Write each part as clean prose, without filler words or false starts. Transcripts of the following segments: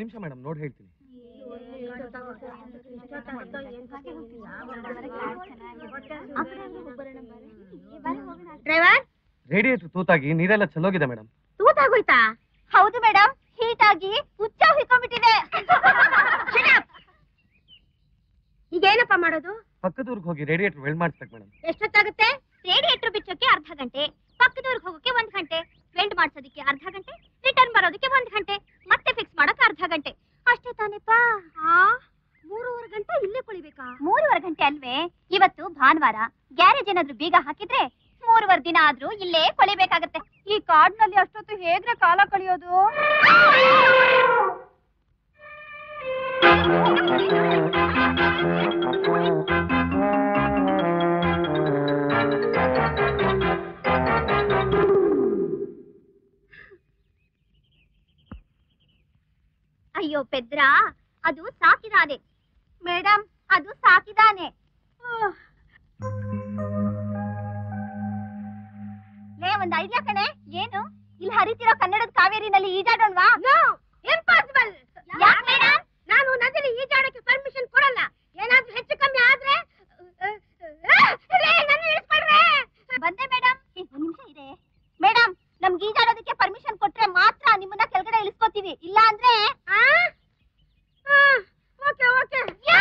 निमिष madam नोड हेल्ती driver radiator तूतागी नीरेल्ल चलोगिदे मैडम तूतागोय्ता हौदु मैडम हीट आगी ಹುಚ್ಚ ಹಿಕ್ಕೊಂಡ್ಬಿಟ್ಟಿದೆ ಶಟ್ ಅಪ್ ಈಗ ಏನಪ್ಪ ಮಾಡೋದು ಪಕ್ಕದೂರಿಗೆ ಹೋಗಿ ರೇಡಿಯೇಟರ್ ವೆಲ್ಡ್ ಮಾಡ್ಸಬೇಕು ಮೇಡಂ ಎಷ್ಟೊತ್ತಾಗುತ್ತೆ ರೇಡಿಯೇಟರ್ ಬಿಚ್ಚೋಕೆ ಅರ್ಧ ಗಂಟೆ ಪಕ್ಕದೂರಿಗೆ ಹೋಗೋಕೆ 1 ಗಂಟೆ ವೆಲ್ಡ್ ಮಾಡ್ಸೋದಕ್ಕೆ ಅರ್ಧ ಗಂಟೆ ರಿಟರ್ನ್ ಬರೋದಕ್ಕೆ 1 ಗಂಟೆ ಮತ್ತೆ ಫಿಕ್ಸ್ ಮಾಡೋಕೆ ಅರ್ಧ ಗಂಟೆ ಅಷ್ಟೇ ತಾನೇಪ್ಪ ಆ 3.5 ಗಂಟೆ ಇಲ್ಲೇ ಕುಳಿಬೇಕಾ 3.5 ಗಂಟೆ ಅಲ್ವೇ ಇವತ್ತು ಭಾನುವಾರ ಗ್ಯಾರೇಜ್ ಏನಾದರೂ ಬೀಗ ಹಾಕಿದ್ರೆ 3.5 ದಿನ ಆದ್ರೂ ಇಲ್ಲೇ ಕೊಳಿಬೇಕಾಗುತ್ತೆ ಈ ಕಾರ್ಡ್ನಲ್ಲಿ ಅಷ್ಟೊತ್ತು ಹೇಗ್ರೆ ಕಾಲ ಕಳಿಯೋದು ಅಯ್ಯೋ ಪೆದ್ರಾ ಅದು ಸಾಕಿದಾನೆ ಮೇಡಮ್ ಅದು ಸಾಕಿದಾನೆ ले ಒಂದ ಐಡಿಯಾ ಕಣೆ ಏನು ಇಲ್ಲಿ ಹರಿತಿರೋ ಕನ್ನಡದ ಕಾವೇರಿನಲ್ಲಿ ಈಜಾಡೋಣವಾ ನೋ ಇಂಪಾಸಿಬಲ್ ಯಾಕೆ ಮೇಡಂ ನಾನು ನದಿಯಲ್ಲಿ ಈಜಾಡಕ್ಕೆ ಪರ್ಮಿಷನ್ ಕೊಡಲ್ಲ ಏನಾದರೂ ಹೆಚ್ಚು ಕಮ್ಮಿ ಆದ್ರೆ ರೇ ನನ್ನ ಇಳಿಸ್ಬಿಡ್ರೆ ಬಂದೆ ಮೇಡಂ ಒಂದು ನಿಮಿಷ ಇದೆ ಮೇಡಂ ನಮಗೆ ಈಜಾಡೋದಕ್ಕೆ ಪರ್ಮಿಷನ್ ಕೊಟ್ರೆ ಮಾತ್ರ ನಿಮ್ಮನ್ನ ಕೆಳಗಡೆ ಇಳಿಸ್ಕೊತೀವಿ ಇಲ್ಲ ಅಂದ್ರೆ ಆ ಓಕೆ ಓಕೆ ಯಾ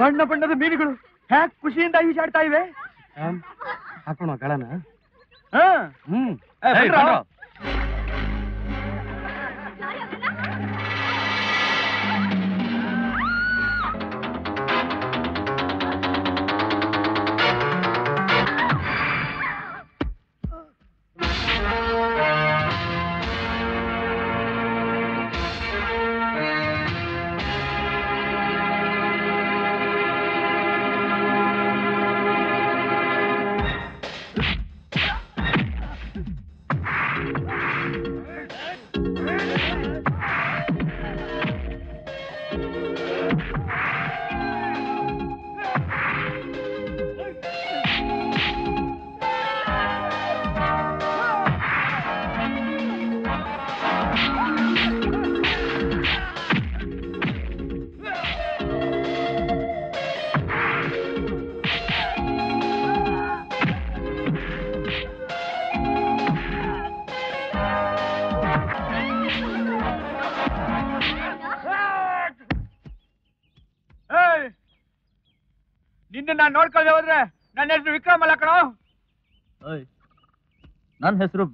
बण्ण बण्णद मीनुगळु हेगे खुशियिंद ಈಜಾಡ್ತಾ ಇವೆ ಹಾಕೋಣ ಗಳನ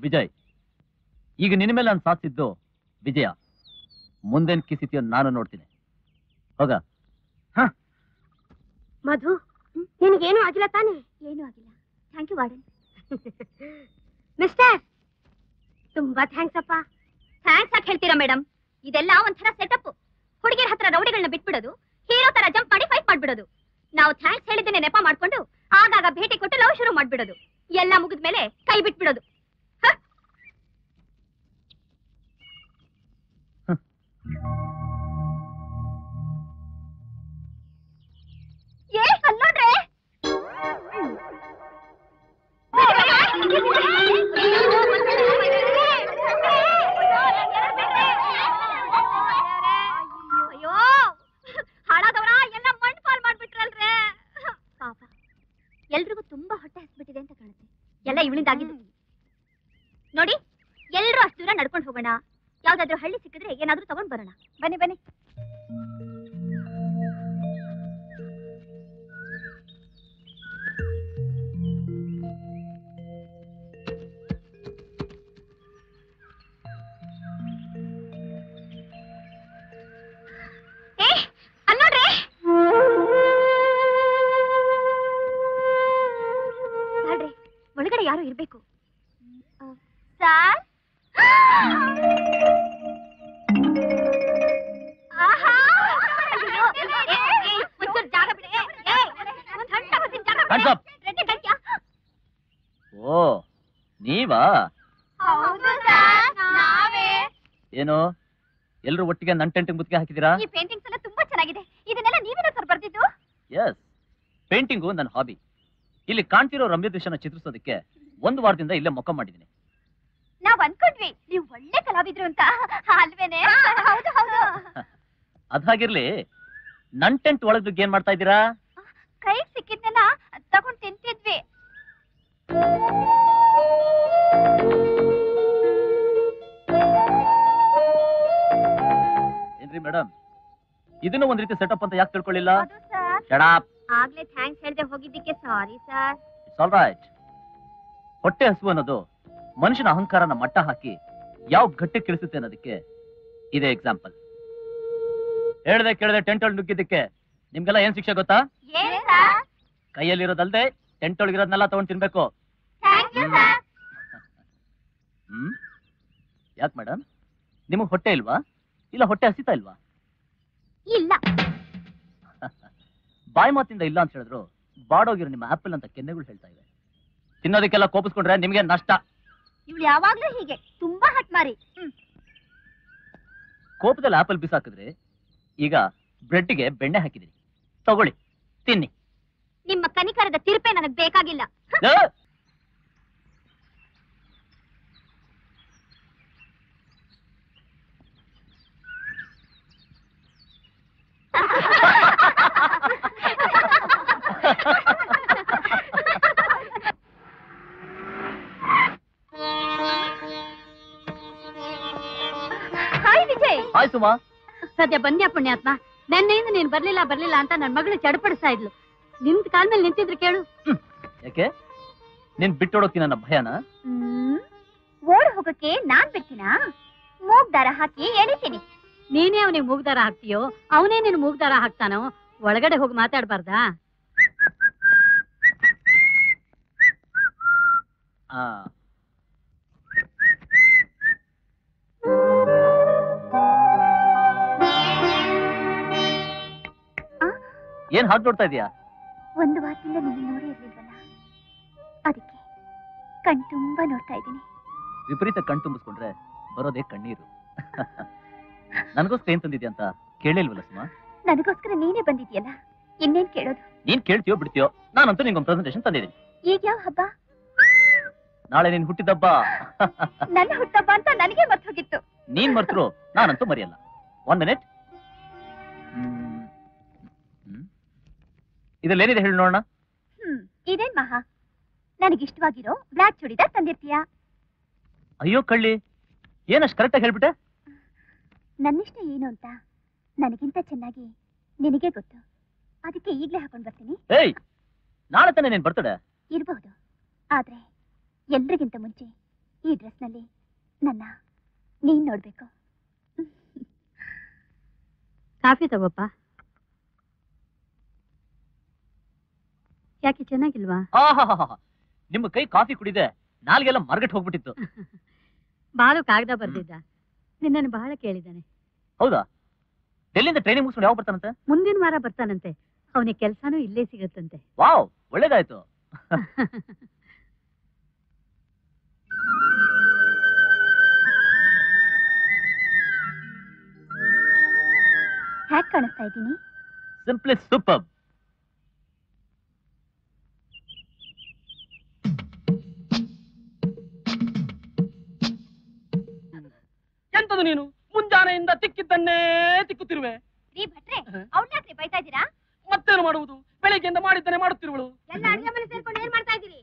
विजय निन्न साधु विजय मुंदे किसितियो नानु नोड्तीनि होगा मधु आगिल्ल ताने थैंक यू वार्डन मिस्टर तुम्बा थैंक्स अप्पा थैंक्स आगे हेळ्तीरा मैडम इदेल्ल ओंदर सेटअप हुडुगिर हत्र रौडिगळन्न बिट्बिडोदु हीरो तर जंप माडि फाइट माड्बिडोदु नावु थैंक्स हेळिदने नेप माड्कोंडु आगाग भेटी कोट्टु लव शुरु माड्बिडोदु एल्ल मुगिद मेले कै बिट्बिडोदु ये हल्लो रे अयो हालादवरा ಎಲ್ಲ ಮಂಡ್ ಪಾಲ್ ಮಾಡ್ಬಿಟ್ರಲ್ರೆ ಪಾಪ ಎಲ್ಲರಿಗೂ ತುಂಬಾ ಹೊಟ್ಟೆ ಹಸಿಬಿಟ್ಟಿದೆ ಅಂತ ಕಾಣುತ್ತೆ ಎಲ್ಲ ಇವಳಿಂದಾಗಿದೆ ನೋಡಿ ಎಲ್ಲರೂ ಅಷ್ಟು ದೂರ ನಡೆಕೊಂಡು ಹೋಗೋಣ ಯಾವದಾದರೂ ಹಳ್ಳಿ ಸಿಕ್ಕಿದ್ರೆ ಏನಾದರೂ ತಗೊಂಡ ಬರೋಣ ಬನ್ನಿ ಬನ್ನಿ ನೀವಾ? ಹೌದು ಸರ್, ನಾವೇ. ಏನು ಎಲ್ಲರೂ ಒಟ್ಟಿಗೆ ನನ್ನ ಪೇಂಟಿಂಗ್ ಮುತ್ತಿಗೆ ಹಾಕಿದಿರಾ? ಈ ಪೇಂಟಿಂಗ್ಸ್ ಎಲ್ಲ ತುಂಬಾ ಚೆನ್ನಾಗಿದೆ. ಇದನ್ನೆಲ್ಲ ನೀವೇನಾ ಸರ್ ಬರ್ತಿದ್ದು? ಎಸ್, ಪೇಂಟಿಂಗ್ ನನ್ನ ಹಾಬಿ. ಇಲ್ಲಿ ಕಾಣ್ತಿರೋ ರಮ್ಯ ದೃಶ್ಯನ ಚಿತ್ರಿಸೋದಕ್ಕೆ ಒಂದು ವಾರದಿಂದ ಇಲ್ಲೇ ಮೊಕ ಮಾಡಿದೀನಿ. ನಾವು ಅನ್ಕೊಂಡ್ವಿ ನೀವು ಒಳ್ಳೆ ಕಲಾವಿದ್ರು ಅಂತ, ಅಲ್ವೇನೆ? ಹೌದು ಹೌದು. ಅದಾಗಿರ್ಲಿ, ನನ್ನ ಟೆಂಟ್ ಒಳಗೆ ಏನ್ ಮಾಡ್ತಾ ಇದ್ದೀರಾ? ಕೈ ಸಿಕ್ಕಿದ್ನೆಲ್ಲ ತಗೊಂಡು ತಿಂತಿದ್ವಿ. ಏನ್ರಿ ಮೇಡಮ್, ಇದನ್ನ ಒಂದ್ ರೀತಿ ಸೆಟಪ್ ಅಂತ ಯಾಕೆ ತಿಳ್ಕೊಳ್ಳಿಲ್ಲ? Shut up. ಆಗ್ಲೇ ಥ್ಯಾಂಕ್ಸ್ ಹೇಳ್ದೆ ಹೋಗಿದ್ದಕ್ಕೆ sorry sir. It's all right. ಹೊಟ್ಟೆ ಹಸು ಅನ್ನೋದು ಮನುಷ್ಯನ ಅಹಂಕಾರನ ಮಟ್ಟ ಹಾಕಿ ಯಾವ ಘಟ್ಟಕ್ಕೆ ಇಳಿಸುತ್ತೆ ಅನ್ನೋದಕ್ಕೆ ಇದೇ ಎಕ್ಸಾಂಪಲ್. ಹೇಳ್ದೆ ಕೇಳದೆ ಟೆಂಟ್ ಒಳಗೆ ನುಗ್ಗಿದ್ದಕ್ಕೆ ನಿಮ್ಗೆಲ್ಲ ಏನ್ ಶಿಕ್ಷೆ ಗೊತ್ತಾ? ಕೈಯಲ್ಲಿರೋದಲ್ದೆ ಟೆಂಟ್ ಒಳಗಿರೋದನ್ನೆಲ್ಲ ತಗೊಂಡ್ ತಿನ್ಬೇಕು. ಯಾಕೆ ಮೇಡಮ್, ನಿಮಗ್ ಹೊಟ್ಟೆ ಇಲ್ವಾ? ಇಲ್ಲ ಹೊಟ್ಟೆ ಹಸಿತಾ ಇಲ್ವಾ? ಇಲ್ಲ. ಬಾಯಿ ಮಾತಿಂದ ಇಲ್ಲ ಅಂತ ಹೇಳಿದ್ರು ಬಾಡೋಗಿರೋ ನಿಮ್ಮ ಆಪಲ್ ಅಂತ ಕೆನ್ನೆಗಳು ಹೇಳ್ತಾ ಇವೆ. ತಿನ್ನೋದಕ್ಕೆಲ್ಲ ಕೋಪಿಸ್ಕೊಂಡ್ರೆ ನಿಮ್ಗೆ ನಷ್ಟ. ಇವ್ಳು ಯಾವಾಗ್ಲೂ ಹೀಗೆ ತುಂಬಾ ಹಟ್ಮಾರಿ. ಕೋಪದಲ್ಲಿ ಆಪಲ್ ಬಿಸಾಕಿದ್ರೆ ಈಗ ಬ್ರೆಡ್ಗೆ ಬೆಣ್ಣೆ ಹಾಕಿದಿರಿ, ತಗೊಳ್ಳಿ ತಿನ್ನಿ. ನಿಮ್ಮ ಕನಿಕರದ ತಿರುಪೆ ನನಗೆ ಬೇಕಾಗಿಲ್ಲ. ಹಾಯ್ ವಿಜಯ್. ಹಾಯ್ ಸುಮಾ. ಸದ್ಯ ಬನ್ನಿ ಪುಣ್ಯಾತ್ಮ, ನೆನ್ನೆಯಿಂದ ನೀನ್ ಬರ್ಲಿಲ್ಲ ಬರ್ಲಿಲ್ಲ ಅಂತ ನನ್ ಮಗಳು ಚಡಪಡಿಸ್ತಾ ಇದ್ಲು. ನಿಂತ ಕಾಲ್ ಮೇಲೆ ನಿಂತಿದ್ರು ಕೇಳು. ಯಾಕೆ ನಿನ್ ಬಿಟ್ಟೋಡೋಕೆ ನನ್ನ ಭಯನ? ಓಡ್ ಹೋಗಕ್ಕೆ ನಾನ್ ಬಿಡ್ತೀನ? ಮೂಗ್ದಾರ ಹಾಕಿ ಎಳಿತೀನಿ. ನೀನೇ ಅವನಿಗೆ ಮೂಗ್ದಾರ ಹಾಕ್ತೀಯೋ, ಅವನೇ ನೀನು ಮೂಗ್ದಾರ ಹಾಕ್ತಾನೋ? ಒಳಗಡೆ ಹೋಗಿ ಮಾತಾಡ್ಬಾರ್ದಾ? ಏನ್ ಹಾಟ್ ನೋಡ್ತಾ ಇದೀಯಾ? ಒಂದು ವಾರದಿಂದ ನಿನ್ನ ನೋಡಿ ಇರ್ಲಿಲ್ವಲ್ಲ, ಅದಕ್ಕೆ ಕಣ್ ತುಂಬಾ ನೋಡ್ತಾ ಇದ್ದೀನಿ. ವಿಪರೀತ ಕಣ್ ತುಂಬಿಸ್ಕೊಂಡ್ರೆ ಬರೋದೇ ಕಣ್ಣೀರು. ನನಗೋಸ್ಕರ ಏನ್ ತಂದಿದ್ಯಾ ಅಂತ ಕೇಳಿಲ್ವಲ್ಲ ಸುಮಾ? ನನಗೋಸ್ಕರ ನೀನೇ ಬಂದಿದ್ಯಲ್ಲ, ಇನ್ನೇನ್ ಕೇಳೋದು? ನೀನ್ ಕೇಳ್ತೀಯೋ ಬಿಡ್ತೀಯೋ, ನಾನಂತೂ ನಿಂಗೊಂದು ಪ್ರೆಸೆಂಟೇಷನ್ ತಂದಿದ್ದೀನಿ. ಈಗ ಯಾವ ಹಬ್ಬ? ನಾಳೆ ನೀನ್ ಹುಟ್ಟಿದಬ್ಬ. ನನ್ನ ಹುಟ್ಟಬ್ಬ ಅಂತ ನನಗೆ ಮರ್ತು ಹೋಗಿತ್ತು. ನೀನ್ ಮರ್ತರು ನಾನಂತೂ ಮರೆಯಲ್ಲ. ಒನ್ ಮಿನಿಟ್, ಇದಲ್ಲೇನಿದೆ ಹೇಳಿ ನೋಡೋಣ. ಇದೇನ್ ಮಹಾ, ನನಗಿಷ್ಟವಾಗಿರೋ ಬ್ಲಾಕ್ ಚೂಡಿದಾರ್ ತಂದಿರ್ತೀಯಾ? ಅಯ್ಯೋ ಕಳ್ಳಿ, ಏನಷ್ಟು ಕರೆಕ್ಟಾಗಿ ಹೇಳ್ಬಿಟ್ಟೆ. ನನ್ನಿಷ್ಟ ಏನು ಅಂತ ನನಗಿಂತ ಚೆನ್ನಾಗಿ ನಿನಗೆ ಗೊತ್ತು, ಅದಕ್ಕೆ ಈಗಲೇ ಹಾಕೊಂಡು ಬರ್ತೀನಿ. ಏಯ್, ನಾಳೆ ತಾನೇ ನೀನು ಬರ್ತಡೆ? ಇರಬಹುದು, ಆದ್ರೆ ಎಲ್ರಿಗಿಂತ ಮುಂಚೆ ಈ ಡ್ರೆಸ್ನಲ್ಲಿ ನನ್ನ ನೀನ್ ನೋಡ್ಬೇಕು. ಕಾಫಿ ತಗೋಪ್ಪ. ಯಾಕೆ ಚೆನ್ನಾಗಿಲ್ವಾ? ನಿಮ್ಮ ಕೈ ಕಾಫಿ ಕುಡಿದೆ ನಾಲ್ಗೆಲ್ಲ ಮರ್ಗಟ್ ಹೋಗ್ಬಿಟ್ಟಿತ್ತು. ಬಾಲು ಕಾಗದ ಬರ್ದಿದ್ದ, ನಿನ್ನನ್ನು ಬಹಳ ಕೇಳಿದ್ದಾನೆ. ಹೌದಾ? ಡೆಲ್ಲಿಂದ ಟ್ರೈನಿಂಗ್ ಮುಗಿಸ್ಕೊಂಡು ಯಾವಾಗ ಬರ್ತಾನಂತೆ? ಮುಂದಿನ ವಾರ ಬರ್ತಾನಂತೆ. ಅವನಿಗೆ ಕೆಲಸನೂ ಇಲ್ಲೇ ಸಿಗತ್ತಂತೆ. ವಾವ್, ಒಳ್ಳೇದಾಯ್ತು. ಹ್ಯಾಕ್ ಕಾಣಿಸ್ತಾ ಇದ್ದೀನಿ? Simply super. ಎಂತದು ನೀನು? ಮುಂಜಾನೆಯಿಂದ ತಿಕ್ಕಿದ್ದನ್ನೇ ತಿಕ್ಕುತ್ತಿರುವೆ. ರೀ ಭಟ್ರೆ, ಅವ್ನ ಯಾಕೆ ಬೈತಾ ಇದ್ದೀರಾ? ಮತ್ತೇನು ಮಾಡುವುದು, ಬೆಳಿಗ್ಗೆಯಿಂದ ಮಾಡಿದ್ದಾನೆ ಮಾಡುತ್ತಿರುವಳು. ಎಲ್ಲ ಅಡಿಗೆ ಮನೆ ಸೇರ್ಕೊಂಡು ಏನ್ ಮಾಡ್ತಾ ಇದ್ದೀರಿ?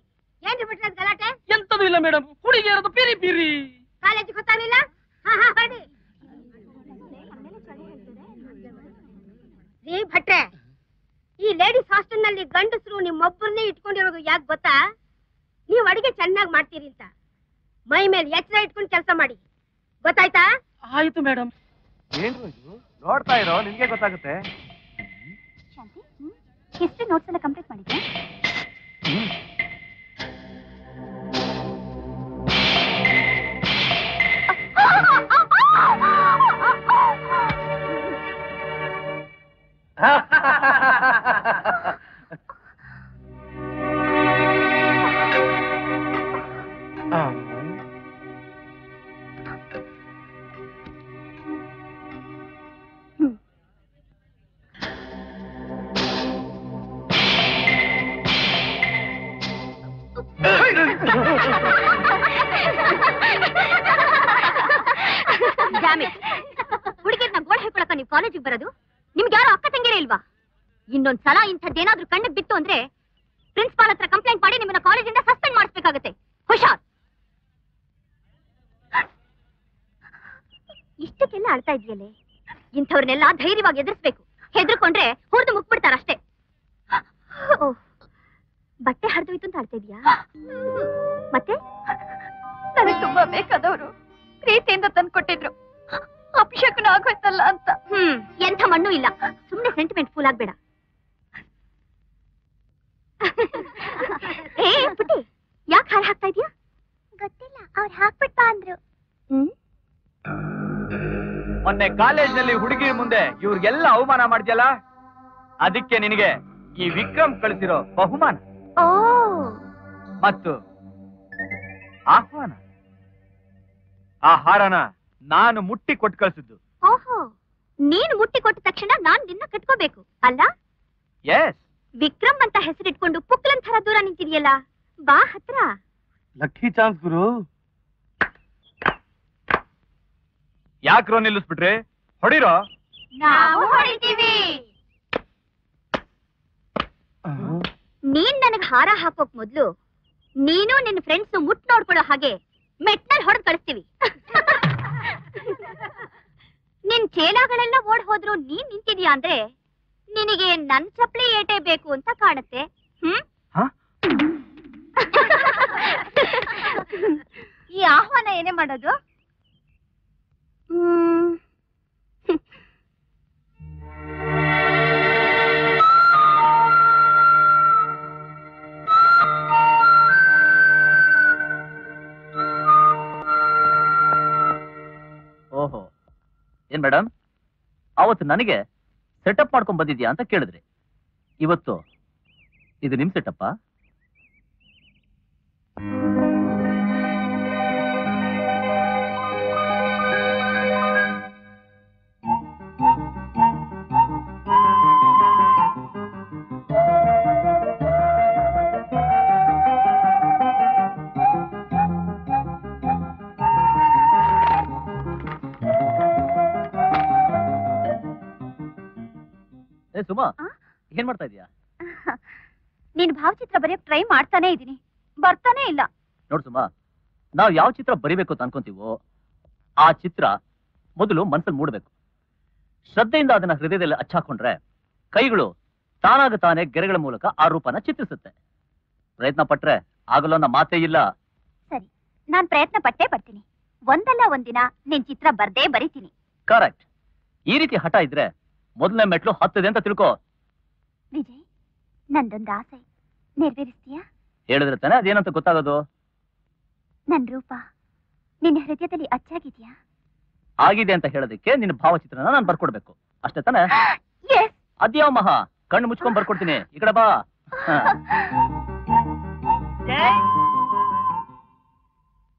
ಏನ್ರಿ ಬಿಟ್ರೆ ಅದು ಗಲಾಟೆ? ಎಂತದು ಇಲ್ಲ ಮೇಡಮ್, ಕುಡಿಗೆ ಇರೋದು ಪಿರಿ ಪಿರಿ. ಕಾಲೇಜಿಗೆ ಗೊತ್ತಾಗಲಿಲ್ಲ? ರೀ ಭಟ್ರೆ, ಈ ಲೇಡೀಸ್ ಹಾಸ್ಟೆಲ್ ನಲ್ಲಿ ಗಂಡಸರು ನಿಮ್ಮೊಬ್ಬರನ್ನೇ ಇಟ್ಕೊಂಡಿರೋದು ಯಾಕೆ ಗೊತ್ತಾ? ನೀವು ಅಡಿಗೆ ಚೆನ್ನಾಗಿ ಮಾಡ್ತೀರಿ ಅಂತ ಮೈ ಮೇಲೆ ಎಚ್ಚರ ಇಟ್ಕೊಂಡು ಕೆಲಸ ಮಾಡಿ, ಗೊತ್ತಾಯ್ತಾ? ಆಯ್ತು ಮೇಡಮ್. ಏನ್ರು ಇದು? ನೋಡ್ತಾ ಇರೋ ನಿಮ್ಗೆ ಗೊತ್ತಾಗುತ್ತೆ. ಶಾಂತಿ, ಹಿಸ್ಟ್ರಿ ನೋಟ್ಸ್ ಎಲ್ಲ ಕಂಪ್ಲೀಟ್ ಮಾಡಿದ್ಯಾ? ಅದಕ್ಕೆ ನಿನಗೆ ಈ ವಿಕ್ರಮ್ ಕಳಿಸಿರೋ ಬಹುಮಾನ ಮತ್ತು ಆಹ್ವಾನ. ಆ ಹಾರನ ನಾನು ಮುಟ್ಟಿ ಕೊಟ್ಟು ಕಳಿಸಿದ್ದು. ಓಹೋ, ನೀನು ಮುಟ್ಟಿ ಕೊಟ್ಟ ತಕ್ಷಣ ನಾನು ನಿನ್ನ ಕಟ್ಕೋಬೇಕು ಅಲ್ಲ? ಎಸ್. ವಿಕ್ರಮ್ ಅಂತ ಹೆಸರಿಟ್ಕೊಂಡು ಪುಕ್ಕಲಂತರ ದೂರ ನಿಂತಿದೆಯಲ್ಲ, ಬಾ ಹತ್ರ. ಲಕ್ಕಿ ಚಾನ್ಸ್ ಗುರು. ಯಾಕ್ರೋ ನಿಲ್ಲಿಸ್ಬಿಟ್ರೆ? ಹೊಡಿರೋ. ನಾವು ಹೊಡಿತೀವಿ. ನೀನ್ ನನಗೆ ಹಾರ ಹಾಕೋಕ್ ಮೊದ್ಲು ನೀನು ನಿನ್ನ ಫ್ರೆಂಡ್ಸ್ ಮುಟ್ ನೋಡ್ಕೊಳ್ಳೋ ಹಾಗೆ ಮೆಟ್ನಲ್ಲಿ ಹೊಡೆದ್ ಕಳಿಸ್ತೀವಿ. ನಿನ್ ಚೇಲಾಗಳೆಲ್ಲ ಓಡ್ ಹೋದ್ರು ನೀನ್ ನಿಂತಿದ್ಯಾ ಅಂದ್ರೆ ನಿನಗೆ ನನ್ ಚಪ್ಪಲಿ ಏಟೆ ಬೇಕು ಅಂತ ಕಾಣುತ್ತೆ. ಈ ಆಹ್ವಾನ ಏನೇ ಮಾಡೋದು? ಓಹೋ, ಏನ್ ಮೇಡಮ್, ಅವತ್ತು ನನಗೆ ಸೆಟಪ್ ಮಾಡ್ಕೊಂಡ್ ಬಂದಿದ್ಯಾ ಅಂತ ಕೇಳಿದ್ರಿ. ಇವತ್ತು ಇದು ನಿಮ್ ಸೆಟಪ್ಪ? ಸುಮಾ, ಏನ್ ಮಾಡ್ತಾ ಇದೀಯಾ ನೀನ್? ಭಾವಚಿತ್ರ ಬರೆಯಕ್ ಟ್ರೈ ಮಾಡ್ತಾನೆ ಇದೀನಿ, ಬರ್ತಾನೆ ಇಲ್ಲ. ನೋಡ್ ಸುಮಾ, ನಾವ್ ಯಾವ ಚಿತ್ರ ಬರಿಬೇಕು ಅಂತ ಅನ್ಕೊಂತೀವೋ ಆ ಚಿತ್ರ ಮೊದಲು ಮನ್ಸಲ್ಲಿ ಮೂಡ್ಬೇಕು. ಶ್ರದ್ಧೆಯಿಂದ ಅದನ್ನ ಹೃದಯದಲ್ಲಿ ಹಚ್ಚಾಕೊಂಡ್ರೆ ಕೈಗಳು ತಾನಾಗ ತಾನೇ ಗೆರೆಗಳ ಮೂಲಕ ಆ ರೂಪನ ಚಿತ್ರಿಸುತ್ತೆ. ಪ್ರಯತ್ನ ಪಟ್ರೆ ಆಗಲ್ಲ ಅನ್ನೋ ಮಾತೇ ಇಲ್ಲ. ಸರಿ, ನಾನ್ ಪ್ರಯತ್ನ ಪಟ್ಟೆ ಪಡ್ತೀನಿ. ಒಂದಲ್ಲ ಒಂದಿನ ನಿನ್ ಚಿತ್ರ ಬರ್ದೇ ಬರಿತೀನಿ. ಕರೆಕ್ಟ್. ಈ ರೀತಿ ಹಠ ಇದ್ರೆ ಮೊದಲನೇ ಮೆಟ್ಲು ಹತ್ತದೆ ಅಂತ ತಿಳ್ಕೋ. ವಿಜಯ್, ನಂದೊಂದು ಆಸೆ ನೆರವೇರಿಸ್ತೀಯಾ? ಹೇಳಿದ್ರೆ ತಾನೆ ಅದೇನಂತ ಗೊತ್ತಾಗೋದು. ನನ್ ರೂಪ ನಿನ್ನ ಹೃದಯದಲ್ಲಿ ಅಚ್ಚಾಗಿದ್ಯಾ? ಆಗಿದೆ ಅಂತ ಹೇಳೋದಕ್ಕೆ ನಿನ್ನ ಭಾವಚಿತ್ರನ ನಾನು ಬರ್ಕೊಡ್ಬೇಕು ಅಷ್ಟೇ ತಾನೆ? ಅದ್ಯಾವ ಮಹಾ, ಕಣ್ಣು ಮುಚ್ಕೊಂಡ್ ಬರ್ಕೊಡ್ತೀನಿ, ಈ ಕಡೆ ಬಾ.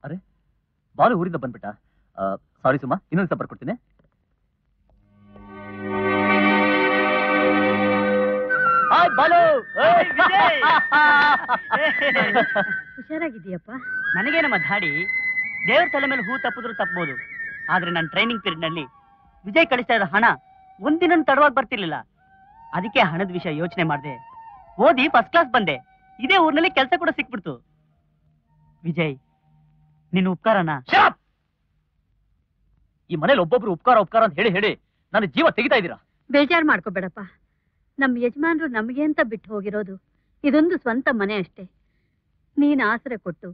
ಅರೆ, ಬಾಲು ಊರಿಂದ ಬಂದ್ಬಿಟ್ಟ. ಸಾರಿ ಸುಮಾ, ಇನ್ನೊಂದ್ಸ ಬರ್ಕೊಡ್ತೀನಿ. ಹುಷಾರಾಗಿದ್ದೀಯಪ್ಪ? ನನಗೆ ನಮ್ಮ ಧಾಡಿ ದೇವ್ರ ತಲೆ ಮೇಲೆ ಹೂ ತಪ್ಪಿದ್ರು ತಪ್ಪಬಹುದು, ಆದ್ರೆ ನನ್ನ ಟ್ರೈನಿಂಗ್ ಪೀರಿಯಡ್ ನಲ್ಲಿ ವಿಜಯ್ ಕಳಿಸ್ತಾ ಇದ್ದ ಹಣ ಒಂದಿನ ತಡವಾಗಿ ಬರ್ತಿರ್ಲಿಲ್ಲ. ಅದಕ್ಕೆ ಹಣದ ವಿಷಯ ಯೋಚನೆ ಮಾಡಿದೆ, ಓದಿ ಫಸ್ಟ್ ಕ್ಲಾಸ್ ಬಂದೆ. ಇದೇ ಊರಿನಲ್ಲಿ ಕೆಲಸ ಕೂಡ ಸಿಕ್ಬಿಡ್ತು. ವಿಜಯ್, ನಿನ್ನ ಉಪಕಾರನ ಈ ಮನೇಲಿ ಒಬ್ಬೊಬ್ರು ಉಪಕಾರ ಉಪಕಾರ ಅಂತ ಹೇಳಿ ಹೇಳಿ ನನ್ನ ಜೀವ ತೆಗಿತಾ ಇದ್ದೀರಾ. ಬೇಜಾರು ಮಾಡ್ಕೋಬೇಡಪ್ಪ, ನಮ್ಮ ಯಜಮಾನರು ನಮಗೆ ಅಂತ ಬಿಟ್ಟು ಹೋಗಿರೋದು. ಇದೊಂದು ಸ್ವಂತ ಮನೆ ಅಷ್ಟೇ. ನೀನು ಆಸರೆ ಕೊಟ್ಟು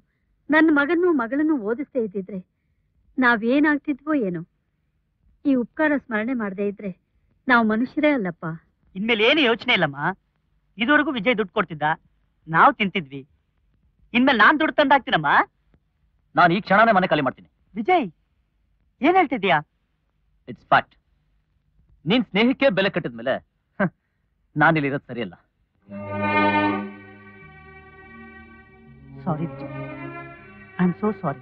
ನನ್ನ ಮಗನೂ ಮಗಳನ್ನು ಓದಿಸ್ತೇ ಇದ್ದಿದ್ರೆ ನಾವೇನಾಗ್ತಿದ್ವೋ ಏನೋ. ಈ ಉಪಕಾರ ಸ್ಮರಣೆ ಮಾಡದೇ ಇದ್ರೆ ನಾವು ಮನುಷ್ಯರೇ ಅಲ್ಲಪ್ಪ. ಇನ್ಮೇಲೆ ಏನು ಯೋಚನೆ ಇಲ್ಲಮ್ಮ. ಇದುವರೆಗೂ ವಿಜಯ್ ದುಡ್ಡು ಕೊಡ್ತಿದ್ದ, ನಾವು ತಿಂತಿದ್ವಿ. ಇನ್ಮೇಲೆ ನಾನ್ ದುಡ್ಡು ತಂದಾಗ್ತೀನಮ್ಮ. ನಾನು ಈ ಕ್ಷಣನೇ ಮನೆ ಖಾಲಿ ಮಾಡ್ತೀನಿ. ವಿಜಯ್, ಏನ್ ಹೇಳ್ತಿದ್ಯಾ? It's fact. ನೀನ್ ಸ್ನೇಹಕ್ಕೆ ಬೆಲೆ ಕಟ್ಟಿದ್ಮೇಲೆ ನಾನಿಲ್ಲಿರೋದು ಸರಿಯಲ್ಲ. ಸಾರಿ Vijay, I am so sorry.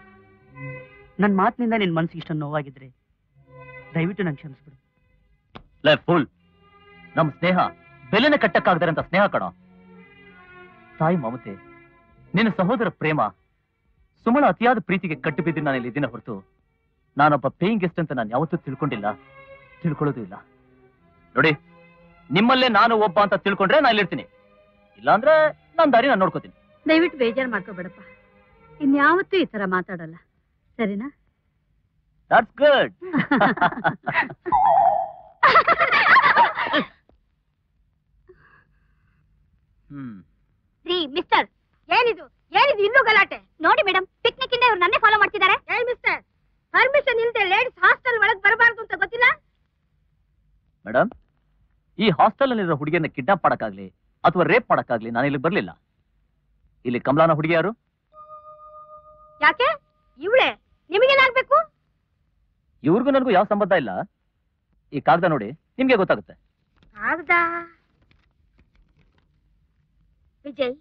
ನನ್ನ ಮಾತಿನಿಂದ ನಿನ್ನ ಮನಸ್ಸಿಗೆ ಇಷ್ಟ ನೋವಾಗಿದ್ರೆ ದಯವಿಟ್ಟು ನನಗೆ ಕ್ಷಮಿಸಬಿಡು. ಲೇ ಫುಲ್, ನಮ್ಮ ಸ್ನೇಹ ಬೆಲೆನ ಕಟ್ಟಕ್ಕಾಗದರ ಅಂತ ಸ್ನೇಹ ಕಣೋ. ತಾಯಿ ಮಮತೆ, ನಿನ್ನ ಸಹೋದರ ಪ್ರೇಮ, ಸುಮಳ ಅತಿಯಾದ ಪ್ರೀತಿಗೆ ಕಟ್ಟಿಬಿದ್ದು ನಾನು ಇಲ್ಲಿ ದಿನ ಹೊರತು ನಾನೊಬ್ಬ ಪೇಯಿಂಗ್ ಗೆಸ್ಟ್ ಅಂತ ನಾನು ಯಾವತ್ತೂ ತಿಳ್ಕೊಂಡಿಲ್ಲ, ತಿಳ್ಕೊಳ್ಳೋದು ಇಲ್ಲ. ನೋಡಿ, ನಿಮ್ಮಲ್ಲೇ ನಾನು ಒಬ್ಬ ಅಂತ ತಿಳ್ಕೊಂಡ್ರೆ ನಾನು ಇಲ್ಲಿರ್ತೀನಿ, ಇಲ್ಲಾಂದ್ರೆ ನನ್ನ ದಾರಿ ನಾನು ನೋಡ್ಕೋತೀನಿ. ದಯವಿಟ್ಟು ಬೇಜಾರು ಮಾಡ್ಕೋಬೇಡಪ್ಪ, ಇನ್ಯಾವತ್ತೂ ಈ ತರ ಮಾತಾಡಲ್ಲ, ಸರಿನಾ? That's good. ರೀ ಮಿಸ್ಟರ್, ಏನಿದು ಏನಿದು ಇನ್ನೂ ಗಲಾಟೆ? ನೋಡಿ ಮೇಡಮ್, ಪಿಕ್ನಿಕ್ ಇಂದ ಇವ್ರು ನನ್ನೇ ಫಾಲೋ ಮಾಡ್ತಿದ್ದಾರೆ. ಏ ಮಿಸ್ಟರ್, ಪರ್ಮಿಷನ್ ಇಲ್ಲದೆ ಲೇಡೀಸ್ ಹಾಸ್ಟೆಲ್ ಒಳಗೆ ಬರಬಾರದು ಅಂತ ಗೊತ್ತಿಲ್ಲ? ಮೇಡಮ್, ಈ ಹಾಸ್ಟೆಲ್ ಅಲ್ಲಿರೋ ಹುಡುಗಿಯನ್ನ ಕಿಡ್ನಾಪ್ ಮಾಡಕ್ಕಾಗ್ಲಿ ಅಥವಾ ರೇಪ್ ಮಾಡಕ್ಕಾಗ್ಲಿ ನಾನು ಇಲ್ಲಿ ಬರ್ಲಿಲ್ಲ. ಇಲ್ಲಿ ಕಮಲಾನ ಹುಡುಗಿ ಯಾರು? ಯಾಕೆ ಇವಳೆ ನಿಮಗೇನಾಗ್ಬೇಕು? ಇವ್ರಿಗೂ ನನಗೂ ಯಾವ ಸಂಬಂಧ ಇಲ್ಲ. ಈ ಕಾಗದ ನೋಡಿ, ನಿಮ್ಗೆ ಗೊತ್ತಾಗುತ್ತೆ. ಕಾಗದ? ವಿಜಯ್,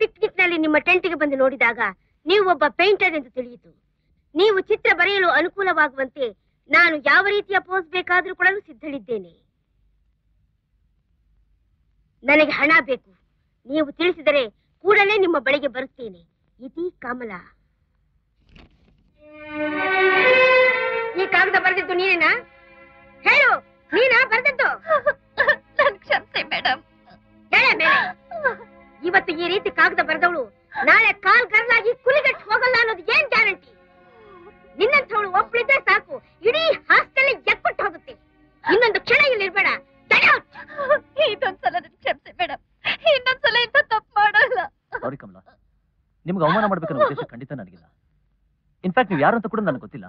ಪಿಕ್ನಿಕ್ ನಲ್ಲಿ ನಿಮ್ಮ ಟೆಂಟಿಗೆ ಬಂದು ನೋಡಿದಾಗ ನೀವು ಒಬ್ಬ ಪೇಂಟರ್ ಎಂದು ತಿಳಿಯಿತು. ನೀವು ಚಿತ್ರ ಬರೆಯಲು ಅನುಕೂಲವಾಗುವಂತೆ ನಾನು ಯಾವ ರೀತಿಯ ಪೋಸ್ ಬೇಕಾದರೂ ಕೊಡಲು ಸಿದ್ಧಳಿದ್ದೇನೆ. ನನಗೆ ಹಣ ಬೇಕು, ನೀವು ತಿಳಿಸಿದರೆ ಕೂಡಲೇ ನಿಮ್ಮ ಬಳಿಗೆ ಬರುತ್ತೇನೆ. ಇತಿ ಕಮಲಾ. ಈ ಕಾಗದ ಬರೆದಿದ್ದು ನೀನೇನಾ? ಹೇಳು, ನೀನಾ ಬರೆದಿದ್ದು? ಕ್ಷಮಿಸಿ ಮೇಡಮ್. ಇವತ್ತು ಈ ರೀತಿ ಕಾಗದ ಬರೆದವಳು ನಾಳೆ ಕಾಲ್ ಕರ್ಲಾಗಿ ಕುಲಿಗಟ್ಟು ಹೋಗಲ್ಲ ಅನ್ನೋದು ಏನ್ ಗ್ಯಾರಂಟಿ? ನಿನ್ನಂಥವಳು ಒಬ್ಬಳಿದ್ರೆ ಸಾಕು, ಇಡೀ ಹಾಸ್ಟೆಲ್ ಎಕ್ಬಿಟ್ಟು ಹೋಗುತ್ತೆ. ಇನ್ನೊಂದು ಕ್ಷಣ ಇಲ್ಲಿರ್ಬೇಡ. ಇದೊಂದ್ಸಲ ಕ್ಷಮಿಸಿ ಮೇಡಮ್, ಇನ್ನೊಂದ್ಸಲ ಇಂತ ತಪ್ಪು ಮಾಡಲ್ಲ. ಸಾರಿ ಕಮಲಾ, ನಿಮ್ಗೆ ಅವಮಾನ ಮಾಡ್ಬೇಕನ್ನೋ ಉದ್ದೇಶ ಖಂಡಿತ ನನಗಿಲ್ಲ. ಇನ್ಫ್ಯಾಕ್ಟ್ ನೀವು ಯಾರು ಅಂತ ಕೂಡ ನನಗೆ ಗೊತ್ತಿಲ್ಲ.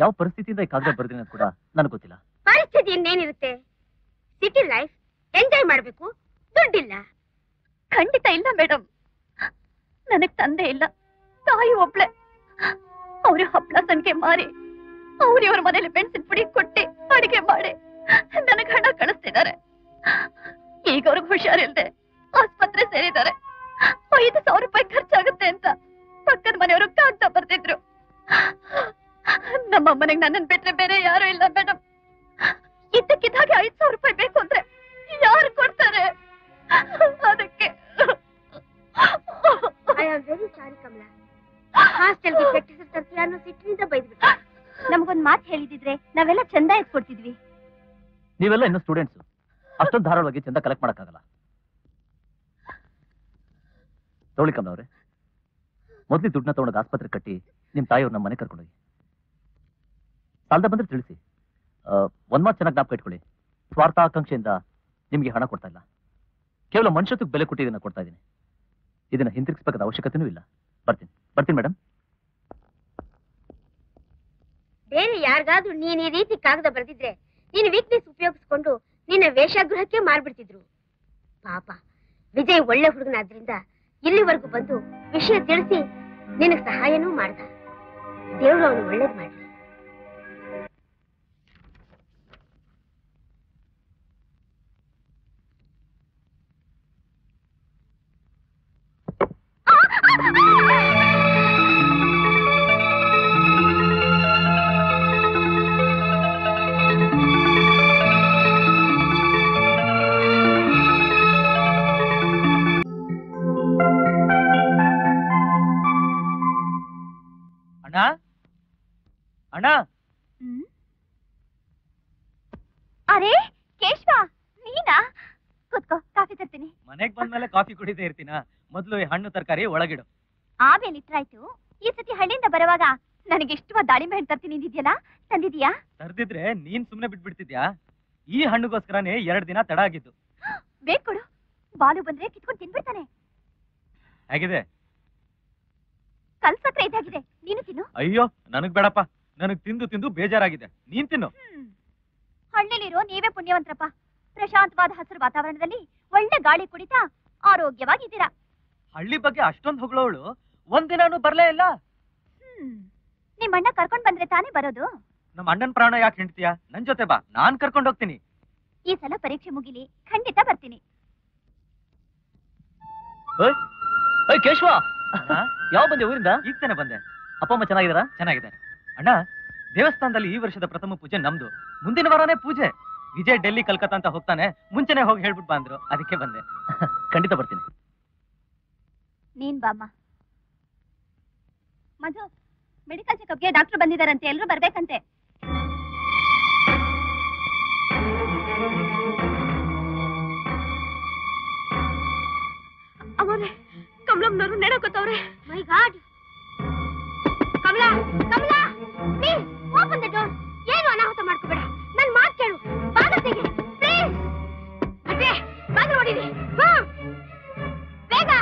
ಯಾವ ಪರಿಸ್ಥಿತಿಯಿಂದ ಈ ಕಾಗದ ಬರ್ತೀನಿ ಅಂತ ಕೂಡ ನನಗೆ ಗೊತ್ತಿಲ್ಲ. ಪರಿಸ್ಥಿತಿ ಇನ್ನೇನಿರುತ್ತೆ? ಸಿಟಿ ಲೈಫ್ ಎಂಜಾಯ್ ಮಾಡಬೇಕು, ದುಡ್ಡಿಲ್ಲ. ಖಂಡಿತ ಇಲ್ಲ ಮೇಡಮ್, ನನಗೆ ತಂದೆ ಇಲ್ಲ, ತಾಯಿ ಒಬ್ಳೆ. ಅವ್ರ ಹಪ್ಪಳ ಸಂಖ್ಯೆ ಮಾರಿ ಅವ್ರಿವ್ರ ಮನೇಲಿ ಬೆಣಸಿನ ಪುಡಿ ಕೊಟ್ಟಿ ಅಡಿಗೆ ಮಾಡಿ ನನಗೆ ಹಣ ಕಳಿಸ್ತಿದ್ದಾರೆ. ಈಗ ಅವ್ರಿಗೆ ಹುಷಾರಿಲ್ಲದೆ ಆಸ್ಪತ್ರೆ ಸೇರಿದ್ದಾರೆ. 5,000 ರೂಪಾಯಿ ಖರ್ಚಾಗುತ್ತೆ ಅಂತ ಪಕ್ಕದ ಮನೆಯವರು ಕಾಗ್ತಾ ಬರ್ತಿದ್ರು. ನಮ್ಮ ಮನೆಗೆ ನನ್ನನ್ ಬಿಟ್ರೆ ಬೇರೆ ಯಾರು ಇಲ್ಲ ಮೇಡಮ್. ಇದಕ್ಕಿದ್ದಾಗೆ 5,000 ರೂಪಾಯಿ ಬೇಕು ಅಂದ್ರೆ ಯಾರು ಕೊಡ್ತಾರೆ? ಅದಕ್ಕೆ ಹಾಸ್ಟೆಲ್ಗೆ ಕಟ್ಟಿಸಿದ ತರ್ತೀಯ ಅನ್ನೋ ಸಿಟ್ಟಿನಿಂದ ಬೈದ್ಬಿಟ್ಟು ನಮಗೊಂದು ಮಾತು ಹೇಳಿದಿದ್ರೆ ನಾವೆಲ್ಲ ಚಂದ ಎತ್ಕೊಡ್ತಿದ್ವಿ. ನೀವೆಲ್ಲ ಇನ್ನೂ ಸ್ಟೂಡೆಂಟ್ಸ್, ಅಷ್ಟೊಂದು ಧಾರಾಳವಾಗಿ ಚಂದ ಕಲೆಕ್ಟ್ ಮಾಡಕ್ಕಾಗಲ್ಲ. ತೋಳಿ ಕಮಲವ್ರೆ, ಮೊದಲು ದುಡ್ಡನ್ನ ತಗೊಂಡಾಗ ಆಸ್ಪತ್ರೆ ಕಟ್ಟಿ ನಿಮ್ಮ ತಾಯಿಯವ್ರು ನಮ್ಮ ಮನೆ ಕರ್ಕೊಂಡೋಗಿ. ಸಾಲದ ಬಂದ್ರೆ ತಿಳಿಸಿ. ಒಂದ್ ಮಾತು ಚೆನ್ನಾಗಿ ಜ್ಞಾಪಕ ಇಟ್ಕೊಳ್ಳಿ, ಸ್ವಾರ್ಥ ಆಕಾಂಕ್ಷೆಯಿಂದ ನಿಮ್ಗೆ ಹಣ ಕೊಡ್ತಾ ಇಲ್ಲ, ಕೇವಲ ಮನುಷ್ಯತ್ವಕ್ಕೆ ಬೆಲೆ ಕೊಟ್ಟು ಇದನ್ನ ಕೊಡ್ತಾ ಇದ್ದೀನಿ. ಇದನ್ನ ಹಿಂದಿರುಗಿಸಬೇಕಾದ ಅವಶ್ಯಕತೆನೂ ಇಲ್ಲ. ಬರ್ತೀನಿ ಬರ್ತೀನಿ ಮೇಡಮ್. ಬೇರೆ ಯಾರಿಗಾದ್ರೂ ನೀನ್ ಈ ರೀತಿ ಕಾಗದ ಬರೆದಿದ್ರೆ ನೀನು ವೀಕ್ನೆಸ್ ಉಪಯೋಗಿಸ್ಕೊಂಡು ನಿನ್ನ ವೇಷಗೃಹಕ್ಕೆ ಮಾರ್ಬಿಡ್ತಿದ್ರು. ಪಾಪ ವಿಜಯ್ ಒಳ್ಳೆ ಹುಡುಗನಾದ್ರಿಂದ ಇಲ್ಲಿವರೆಗೂ ಬಂದು ವಿಷಯ ತಿಳಿಸಿ ನಿನಗೆ ಸಹಾಯನೂ ಮಾಡ್ದ. ದೇವ್ರು ಅವನು ಒಳ್ಳೇದು ಮಾಡಿ. ಅಣ್ಣ, ಅರೆ ಕೇಶವ, ನೀನಾ? ಕೂತ್ಕೋ, ಕಾಫಿ ತರ್ತೀನಿ. ಮನೆಗೆ ಬಂದ್ಮೇಲೆ ಕಾಫಿ ಕುಡಿದೇ ಇರ್ತೀನಾ? ಮೊದಲು ಹಣ್ಣು ತರಕಾರಿ ಒಳಗಿಡು, ಆಮೇಲೆ ಇಟ್ರಾಯ್ತು. ಈ ಸತಿ ಹಳ್ಳಿಯಿಂದ ಬರುವಾಗ ನನಗೆ ಇಷ್ಟವಾದ ದಾಳಿಂಬೆ ಹಣ್ಣು ತರ್ತೀನಿ ಅಂದಿದ್ಯಲ್ಲ, ತಂದಿದ್ಯಾ? ತರ್ದಿದ್ರೆ ನೀನ್ ಸುಮ್ನೆ ಬಿಟ್ಬಿಡ್ತಿದ್ಯಾ? ಈ ಹಣ್ಣುಗೋಸ್ಕರನೇ 2 ದಿನ ತಡ ಆಗಿದ್ದು. ಬೇಕೊಡು, ಬಾಲು ಬಂದ್ರೆ ಕಿತ್ಕೊಂಡು ತಿನ್ಬಿಡ್ತಾನೆ. ಹೇಗಿದೆ? ಕಲ್ಸಕ್ರೆ ಇದಾಗಿದೆ, ನೀನು ತಿನ್ನು. ಅಯ್ಯೋ ನನಗ್ ಬೇಡಪ್ಪ, ನನಗ್ ತಿಂದು ತಿಂದು ಬೇಜಾರಾಗಿದೆ, ನೀನ್ ತಿನ್ನು. ಹಳ್ಳಿಲಿರೋ ನೀವೇ ಪುಣ್ಯವಂತರಪ್ಪ, ಪ್ರಶಾಂತವಾದ ಹಸಿರು ವಾತಾವರಣದಲ್ಲಿ ಒಳ್ಳೆ ಗಾಳಿ ಕುಡಿತಾ ಆರೋಗ್ಯವಾಗಿದ್ದೀರಾ. ಹಳ್ಳಿ ಬಗ್ಗೆ ಅಷ್ಟೊಂದು ಹೊಗಳವಳು ಒಂದಿನಾನು ಬರ್ಲೇ ಇಲ್ಲ. ನಿಮ್ಮಣ್ಣ ಕರ್ಕೊಂಡ್ ಬಂದ್ರೆ ತಾನೇ ಬರೋದು. ನಮ್ಮ ಅಣ್ಣನ ಪ್ರಾಣ ಯಾಕೆ ಹಿಂಡ್ತೀಯಾ? ನನ್ ಜೊತೆ ಬಾ, ನಾನ್ ಕರ್ಕೊಂಡು ಹೋಗ್ತೀನಿ. ಈ ಸಲ ಪರೀಕ್ಷೆ ಮುಗಿಲಿ, ಖಂಡಿತ ಬರ್ತೀನಿ. ಯಾವ ಬಂದೆ ಊರಿಂದ? ಈಗ್ತಾನೆ ಬಂದೆ. ಅಪ್ಪ ಅಮ್ಮ ಚೆನ್ನಾಗಿದ್ದಾರಾ? ಚೆನ್ನಾಗಿದ್ದಾರೆ ಅಣ್ಣ. ದೇವಸ್ಥಾನದಲ್ಲಿ ಈ ವರ್ಷದ ಪ್ರಥಮ ಪೂಜೆ ನಮ್ದು, ಮುಂದಿನ ವಾರನೇ ಪೂಜೆ. ವಿಜಯ್ ಡೆಲ್ಲಿ ಕಲ್ಕತ್ತಾ ಅಂತ ಹೋಗ್ತಾನೆ, ಮುಂಚೆನೆ ಹೋಗಿ ಹೇಳ್ಬಿಟ್ಟು ಬಂದ್ರು, ಅದಕ್ಕೆ ಬಂದೆ. ಖಂಡಿತ ಬರ್ತೀನಿ, ನೀನ್ ಬಾಮ್ಮ. ಮಧು, ಮೆಡಿಕಲ್ ಚೆಕಪ್ಗೆ ಡಾಕ್ಟರ್ ಬಂದಿದಾರಂತೆ, ಎಲ್ಲರೂ ಬರ್ಬೇಕಂತೆ. ಅವರೇ ಕಮಲಮ್ಮನವರು ನೆಡಕತ್ತವ್ರೆ. My god, Kamala Kamala please open the door. ಏನು ಅನಾಹುತ ಮಾಡ್ಕೋಬೇಡ, ನನ್ನ ಮಾತು ಕೇಳು. ಬಾಗಿಲು ತೆಗೆ ಪ್ಲೀಸ್. ಅತ್ತೆ ಬಾಗಿಲು ಹೊಡಿರಿ, ಬಾ ಬೇಗ.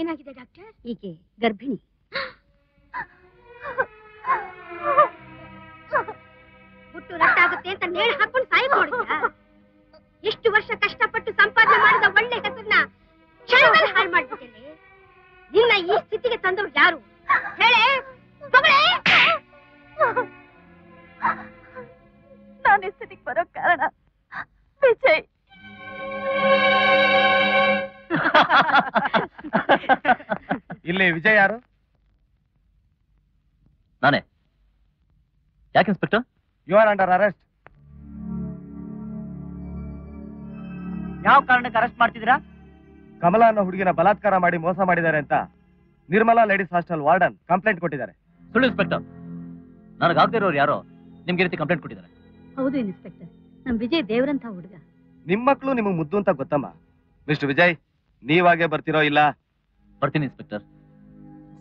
ಏನಾಗಿದೆ ಡಾಕ್ಟರ್? ಈಕೆ ಗರ್ಭಿಣಿ. ಹುಟ್ಟು ರಕ್ತ ಆಗುತ್ತೆ ಅಂತ ನೇಣು ಹಾಕೊಂಡು ಸಾಯಿ ನೋಡಿದ್ರ? ಎಷ್ಟು ವರ್ಷ ಕಷ್ಟಪಟ್ಟು ಸಂಪಾದನೆ ಮಾಡಿದ ಒಳ್ಳೆ ಹೆಸರನ್ನ ಕ್ಷಣದಲ್ಲಿ ಹಾಳು ಮಾಡ್ಬಿಟ್ಟೆ. ನಿನ್ನ ಈ ಸ್ಥಿತಿಗೆ ತಂದವ್ರು ಯಾರು ಹೇಳೆ? ನಾನು ಈ ಸ್ಥಿತಿಗೆ ಬರೋ ಕಾರಣ ವಿಜಯ್. ಇಲ್ಲಿ ವಿಜಯ್ ಯಾರು? ನಾನೇ. ಯಾಕೆ inspector? You are under arrest. ಯಾವ ಕಾರಣಕ್ಕೆ ಅರೆಸ್ಟ್ ಮಾಡ್ತಿದ್ದೀರಾ? ಕಮಲಾ ಅನ್ನೋ ಹುಡುಗಿನ ಬಲಾತ್ಕಾರ ಮಾಡಿ ಮೋಸ ಮಾಡಿದ್ದಾರೆ ಅಂತ Nirmala ladies hostel warden complaint ಕೊಟ್ಟಿದ್ದಾರೆ. ಸುಳ್ಳು ಇನ್ಸ್ಪೆಕ್ಟರ್, ನನಗಾಗ್ದಿರೋರು ಯಾರೋ ನಿಮ್ಗೆ ರೀತಿ ಕಂಪ್ಲೇಂಟ್ ಕೊಟ್ಟಿದ್ದಾರೆ. ಹೌದು ಇನ್ಸ್ಪೆಕ್ಟರ್, ನಮ್ ವಿಜಯ್ ದೇವರಂತ ಹುಡುಗ. ನಿಮ್ಮ ಮಕ್ಕಳು ನಿಮ್ಗೆ ಮುದ್ದು ಅಂತ ಗೊತ್ತಮ್ಮ. ಮಿಸ್ಟರ್ ವಿಜಯ್, ನೀವಾಗೆ ಬರ್ತಿರೋ ಇಲ್ಲ? ಬರ್ತೀನಿ ಇನ್ಸ್ಪೆಕ್ಟರ್.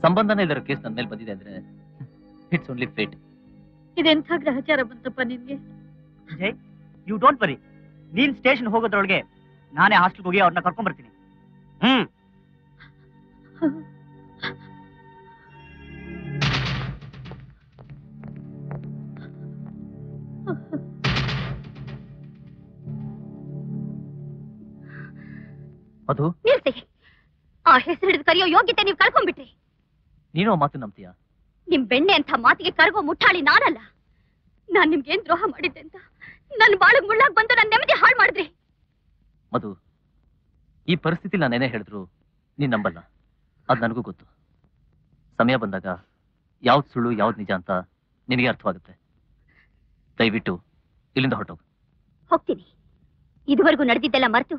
ಸಂಬಂಧನೇ ಇದರ ಕೇಸ್ ನನ್ನ ಮೇಲೆ ಬಂದಿದೆ ಅಂದ್ರೆ ಇಟ್ಸ್ ಓನ್ಲಿ ಫೇಟ್. ಇದೆಂಥ ಗ್ರಹಚಾರ ಬಂತಪ್ಪ ನಿನ್ಗೆ? Vijay, you don't worry. ನೀನ್ ಸ್ಟೇಷನ್ ಹೋಗೋದ್ರೊಳಗೆ ನಾನೇ ಹಾಸ್ಟೆಲ್ಗೆ ಹೋಗಿ ಅವ್ರನ್ನ ಕರ್ಕೊಂಡ್ ಬರ್ತೀನಿ. ಹ್ಮ್, ಅದು ನಿಲ್ಸಿ. ಆ ಹೆಸರು ಹಿಡಿದು ಕರೆಯೋ ಯೋಗ್ಯತೆ ನೀವು ಕಳ್ಕೊಂಡ್ಬಿಟ್ರಿ. ನೀನು ಮಾತು ನಂಬ್ತೀಯ? ನಿಮ್ ಬೆಣ್ಣೆ ಅಂತ ಮಾತಿಗೆ ಕರಗೋ ಮುಟ್ಟಾಳಿ ನಾನಲ್ಲ. ನಾನ್ ನಿಮ್ಗೆ ಏನ್ ದ್ರೋಹ ಮಾಡಿದ್ದೆ ಅಂತ ನನ್ನ ಬಾಳು ಮುಳ್ಳಾಗಿ ಬಂದು ನನ್ನ ನೆಮ್ಮದಿ ಹಾಳು ಮಾಡಿದ್ರಿ. ಮಧು, ಈ ಪರಿಸ್ಥಿತಿ ನಾನೇನೇ ಹೇಳಿದ್ರು ನೀನ್ ನಂಬಲ್ಲ, ಅದ್ ನನಗೂ ಗೊತ್ತು. ಸಮಯ ಬಂದಾಗ ಯಾವ್ದು ಸುಳ್ಳು ಯಾವ್ದು ನಿಜ ಅಂತ ನಿನಗೆ ಅರ್ಥವಾಗುತ್ತೆ. ದಯವಿಟ್ಟು ಇಲ್ಲಿಂದ ಹೊರಟೋಗು. ಹೋಗ್ತೀನಿ. ಇದುವರೆಗೂ ನಡೆದಿದ್ದೆಲ್ಲ ಮರೆತು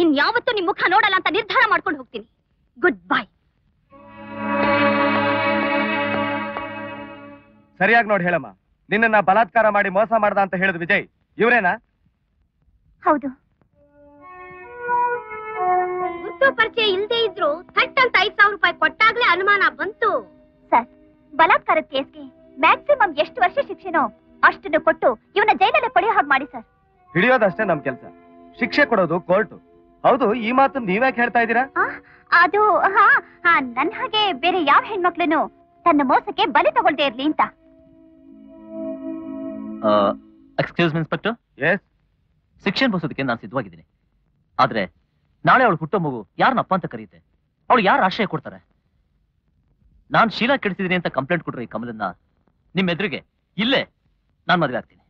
ಇನ್ ಯಾವತ್ತೂ ನಿಮ್ ಮುಖ ನೋಡಲ್ಲ ಅಂತ ನಿರ್ಧಾರ ಮಾಡ್ಕೊಂಡು ಹೋಗ್ತೀನಿ. Good bye. ಸರಿಯಾಗಿ ನೋಡಿ ಹೇಳಮ್ಮ, ನಿನ್ನ ಬಲಾತ್ಕಾರ ಮಾಡಿ ಮೋಸ ಮಾಡ್ದ ಅಂತ ಹೇಳಿದ್ ವಿಜಯ್ ಇವರೇನಾ? ಹೌದು. ಗುರ್ತು ಪರಿಚಯ ಇಲ್ಲದೆ ಇದ್ರು ಥಟ್ ಅಂತ 5,000 ರೂಪಾಯಿ ಕೊಟ್ಟಾಗ್ಲೇ ಅನುಮಾನ ಬಂತು ಸರ್. ಬಲಾತ್ಕಾರದ ಕೇಸ್ಗೆ ಮ್ಯಾಕ್ಸಿಮಮ್ ಎಷ್ಟು ವರ್ಷ ಶಿಕ್ಷೆನೋ ಅಷ್ಟನ್ನು ಕೊಟ್ಟು ಇವನ ಜೈಲಲ್ಲೇ ಪಡೆಯೋ ಹಾಗೆ ಮಾಡಿ ಸರ್. ಹಿಡಿಯೋದಷ್ಟೇ ನಮ್ ಕೆಲಸ, ಶಿಕ್ಷೆ ಕೊಡೋದು ಕೋರ್ಟು. ಹೌದು, ಈ ಮಾತನ್ನು ನೀವ್ಯಾಕೆ ಹೇಳ್ತಾ ಇದ್ದೀರಾ? ಅದು ನನ್ ಹಾಗೆ ಬೇರೆ ಯಾವ ಹೆಣ್ಮಕ್ಳು ತನ್ನ ಮೋಸಕ್ಕೆ ಬಲಿ ತಗೊಳ್ತಾ ಇರ್ಲಿ ಅಂತ. Excuse me inspector. ಎಸ್, ಶಿಕ್ಷೆ ಬೋಸೋದಕ್ಕೆ ನಾನು ಸಿದ್ಧವಾಗಿದ್ದೀನಿ. ಆದ್ರೆ ನಾಳೆ ಅವಳು ಹುಟ್ಟೋ ಮಗು ಯಾರನ್ನ ಅಪ್ಪ ಅಂತ ಕರೀತೆ? ಅವಳು ಯಾರು ಆಶ್ರಯ ಕೊಡ್ತಾರೆ? ನಾನು ಶೀಲಾ ಕೆಡಿಸಿದೀನಿ ಅಂತ ಕಂಪ್ಲೇಂಟ್ ಕೊಟ್ರೆ ಈ ಕಮಲನ್ನ ನಿಮ್ಮ ಎದುರಿಗೆ ಇಲ್ಲೇ ನಾನು ಮದುವೆ ಆಗ್ತೀನಿ.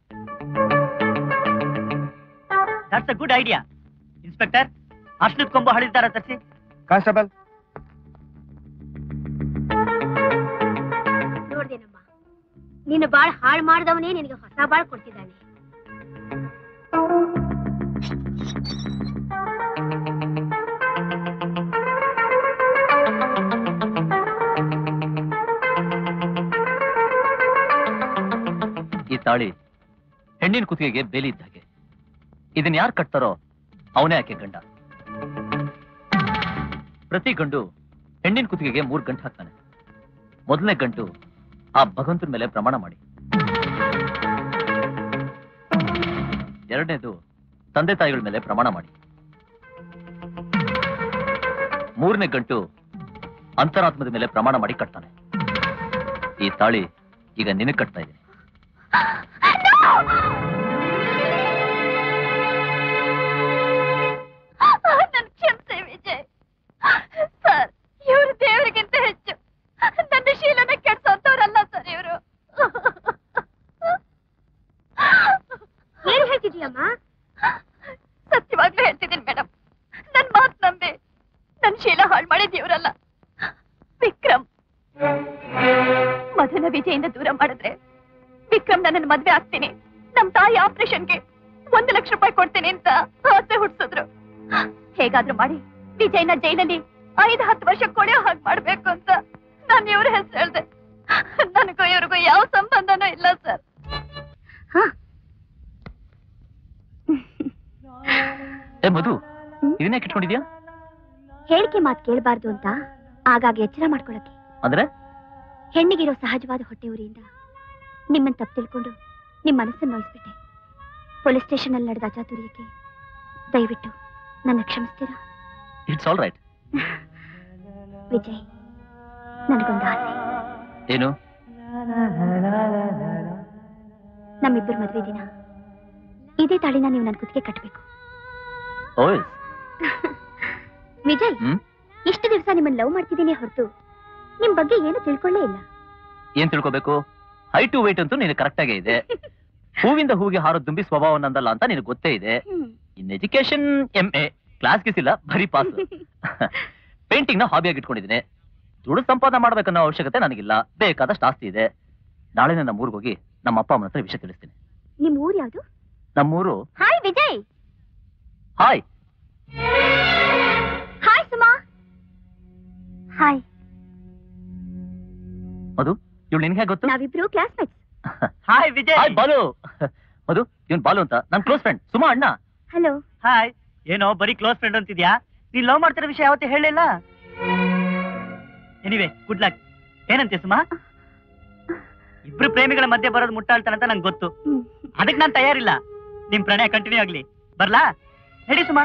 That's a good idea inspector. ಅರ್ಶನ ಕೊಂಬು ಹಳಿದಾರ ತರ್ಸಿ. ಕಾನ್ಸ್ಟೇಬಲ್ ನೋಡ್ದೇನಮ್ಮ, ನೀನು ಬಾಳ್ ಹಾಳು ಮಾಡಿದವನೇ ನಿನಗೆ ಹೊಸ ಬಾಳ್ ಕೊಡ್ತಿದ್ದಾನೆ. ಈ ತಾಳಿ ಹೆಣ್ಣಿನ ಕುತ್ತಿಗೆಗೆ ಬೇಲಿ ಇದ್ದ ಹಾಗೆ. ಇದನ್ನ ಯಾರು ಕಟ್ತಾರೋ ಅವನೇ ಆಕೆ ಗಂಡ. ಪ್ರತಿ ಗಂಡು ಹೆಣ್ಣಿನ ಕುತ್ತಿಗೆಗೆ 3 ಗಂಟು ಹಾಕ್ತಾನೆ. ಮೊದಲನೇ ಗಂಟು ಆ ಭಗವಂತನ ಮೇಲೆ ಪ್ರಮಾಣ ಮಾಡಿ, ಎರಡನೇದು ತಂದೆ ತಾಯಿಗಳ ಮೇಲೆ ಪ್ರಮಾಣ ಮಾಡಿ, 3ನೇ ಗಂಟು ಅಂತರಾತ್ಮದ ಮೇಲೆ ಪ್ರಮಾಣ ಮಾಡಿ ಕಟ್ತಾನೆ. ಈ ತಾಳಿ ಈಗ ನಿನಗೆ ಕಟ್ತಾ ಇದ್ದೀನಿ. ಶೀಲ ಹಾಳು ಮಾಡಿದವರಲ್ಲ ವಿಕ್ರಮ್. ಮದನ ವಿಜಯಿಂದ ದೂರ ಮಾಡಿದ್ರೆ ವಿಕ್ರಮ್ ನನ್ನ ಮದುವೆ ಆಗ್ತೀನಿ, ನಮ್ಮ ತಾಯಿ ಆಪರೇಷನ್ಗೆ 1 ಲಕ್ಷ ರೂಪಾಯಿ ಕೊಡ್ತೀನಿ ಅಂತ ಆಸೆ ಹುಟ್ಟಿಸಿದ್ರು. ಹೇಗಾದ್ರೂ ಮಾಡಿ ವಿಜಯನ ಜೈಲಲ್ಲಿ 5-10 ವರ್ಷ ಕೊಡೋ ಹಾಗೆ ಮಾಡಬೇಕು ಅಂತ ನಾನು ಇವರ ಹೆಸರು ಹೇಳಿದೆ. ನನಗೂ ಇವರಿಗೂ ಯಾವ ಸಂಬಂಧನೂ ಇಲ್ಲ ಸರ್. ಮಧು, ಇದನ್ನೇ ಕಿಟ್ಕೊಂಡಿದ್ಯಾ? ಹೇಳಿಕೆ ಮಾತು ಕೇಳಬಾರ್ದು ಅಂತ ಆಗಾಗ್ಗೆ ಎಚ್ಚರ ಮಾಡ್ಕೊಳಕ್ಕೆ. ಅಂದ್ರೆ ಹೆಣ್ಣಿಗಿರೋ ಸಹಜವಾದ ಹೊಟ್ಟೆ ಉರಿಯಿಂದ ನಿಮ್ಮನ್ನು ತಪ್ಪು ತಿಳ್ಕೊಂಡು ನಿಮ್ಮ ಮನಸ್ಸನ್ನು ನೋಯಿಸ್ಬಿಟ್ಟೆ. ಪೊಲೀಸ್ ಸ್ಟೇಷನ್ ಅಲ್ಲಿ ನಡೆದ ಅಚಾತುರ್ಯಕ್ಕೆ ದಯವಿಟ್ಟು ನನ್ನ ಕ್ಷಮಿಸ್ತೀರಾ? ಇಟ್ಸ್ ಆಲ್ ರೈಟ್ ವಿಜಯ್, ನನಗೊಂದು ಆಸೆ. ಏನು? ನಮ್ಮಿಬ್ಬರು ಮದುವೆ ದಿನ ಇದೇ ತಾಳಿನ ನೀವು ನನ್ನ ಕುತ್ತಿಗೆ ಕಟ್ಟಬೇಕು. ವಿಜಯ್, ಇಷ್ಟು ದಿವಸ ನಿಮ್ಮನ್ನ ಲವ್ ಮಾಡ್ತಿದ್ದೀನಿ ಹೊರತು ನಿಮ್ ಬಗ್ಗೆ ಏನು ತಿಳ್ಕೊಳ್ಳೇ ಇಲ್ಲ. ಏನ್ ತಿಳ್ಕೋಬೇಕು? ಹೈ ಟು ವೇಟ್ ಅಂತೂ ನೀನು ಕರೆಕ್ಟ್ ಆಗೇ ಇದೆ. ಹೂವಿಂದ ಹೂವಿಗೆ ಹಾರೋ ದುಂಬಿ ಸ್ವಭಾವ ನಂದಲ್ಲ ಅಂತ ನಿನಗೆ ಗೊತ್ತೇ ಇದೆ. ಇನ್ ಎಜುಕೇಶನ್ MA, ಕ್ಲಾಸ್ ಗಿಸಿಲ್ಲ, ಬರೀ ಪಾಸ್. ಪೇಂಟಿಂಗ್ ನ ಹಾಬಿಯಾಗಿ ಇಟ್ಕೊಂಡಿದ್ದೀನಿ. ದುಡ್ಡು ಸಂಪಾದನೆ ಮಾಡ್ಬೇಕನ್ನೋ ಅವಶ್ಯಕತೆ ನನಗಿಲ್ಲ, ಬೇಕಾದಷ್ಟು ಆಸ್ತಿ ಇದೆ. ನಾಳೆ ನಮ್ಮ ಊರಿಗೆ ಹೋಗಿ ನಮ್ಮ ಅಪ್ಪ ಅಮ್ಮನ ಹತ್ರ ವಿಷಯ ತಿಳಿಸ್ತೀನಿ. ನಿಮ್ ಊರು ಯಾವುದು? ನಮ್ಮೂರು. Hi Vijay. Hi. Hi Suma. Hi Madhu. ಇವಳು ನಿನ್ಗೆ ಹೇಗೆ ಗೊತ್ತು? ನಾವಿಬ್ರು classmates. Hi Vijay. Hi Balu. Madhu, ಇವನ್ ಬಾಲು ಅಂತ ನನ್ ಕ್ಲೋಸ್ ಫ್ರೆಂಡ್, ಸುಮಾ ಅಣ್ಣ. ಹಲೋ. ಹಾಯ್. ಏನೋ ಬರೀ ಕ್ಲೋಸ್ ಫ್ರೆಂಡ್ ಅಂತಿದ್ಯಾ? ನೀನ್ ಲವ್ ಮಾಡ್ತಿರೋ ವಿಷಯ ಯಾವತ್ತೇ ಹೇಳಿಲ್ಲ. Anyway, good luck. ಏನಂತೆ ಸುಮಾ? ಇಬ್ರು ಪ್ರೇಮಿಗಳ ಮಧ್ಯೆ ಬರೋದು ಮುಟ್ಟಾಳ್ತಾನ ಅಂತ ನಂಗೆ ಗೊತ್ತು, ಅದಕ್ಕೆ ನಾನು ತಯಾರಿಲ್ಲ. ನಿಮ್ ಪ್ರಣಯ ಕಂಟಿನ್ಯೂ ಆಗ್ಲಿ. ಬರ್ಲಾ? ಹೇಳಿ ಸುಮಾ.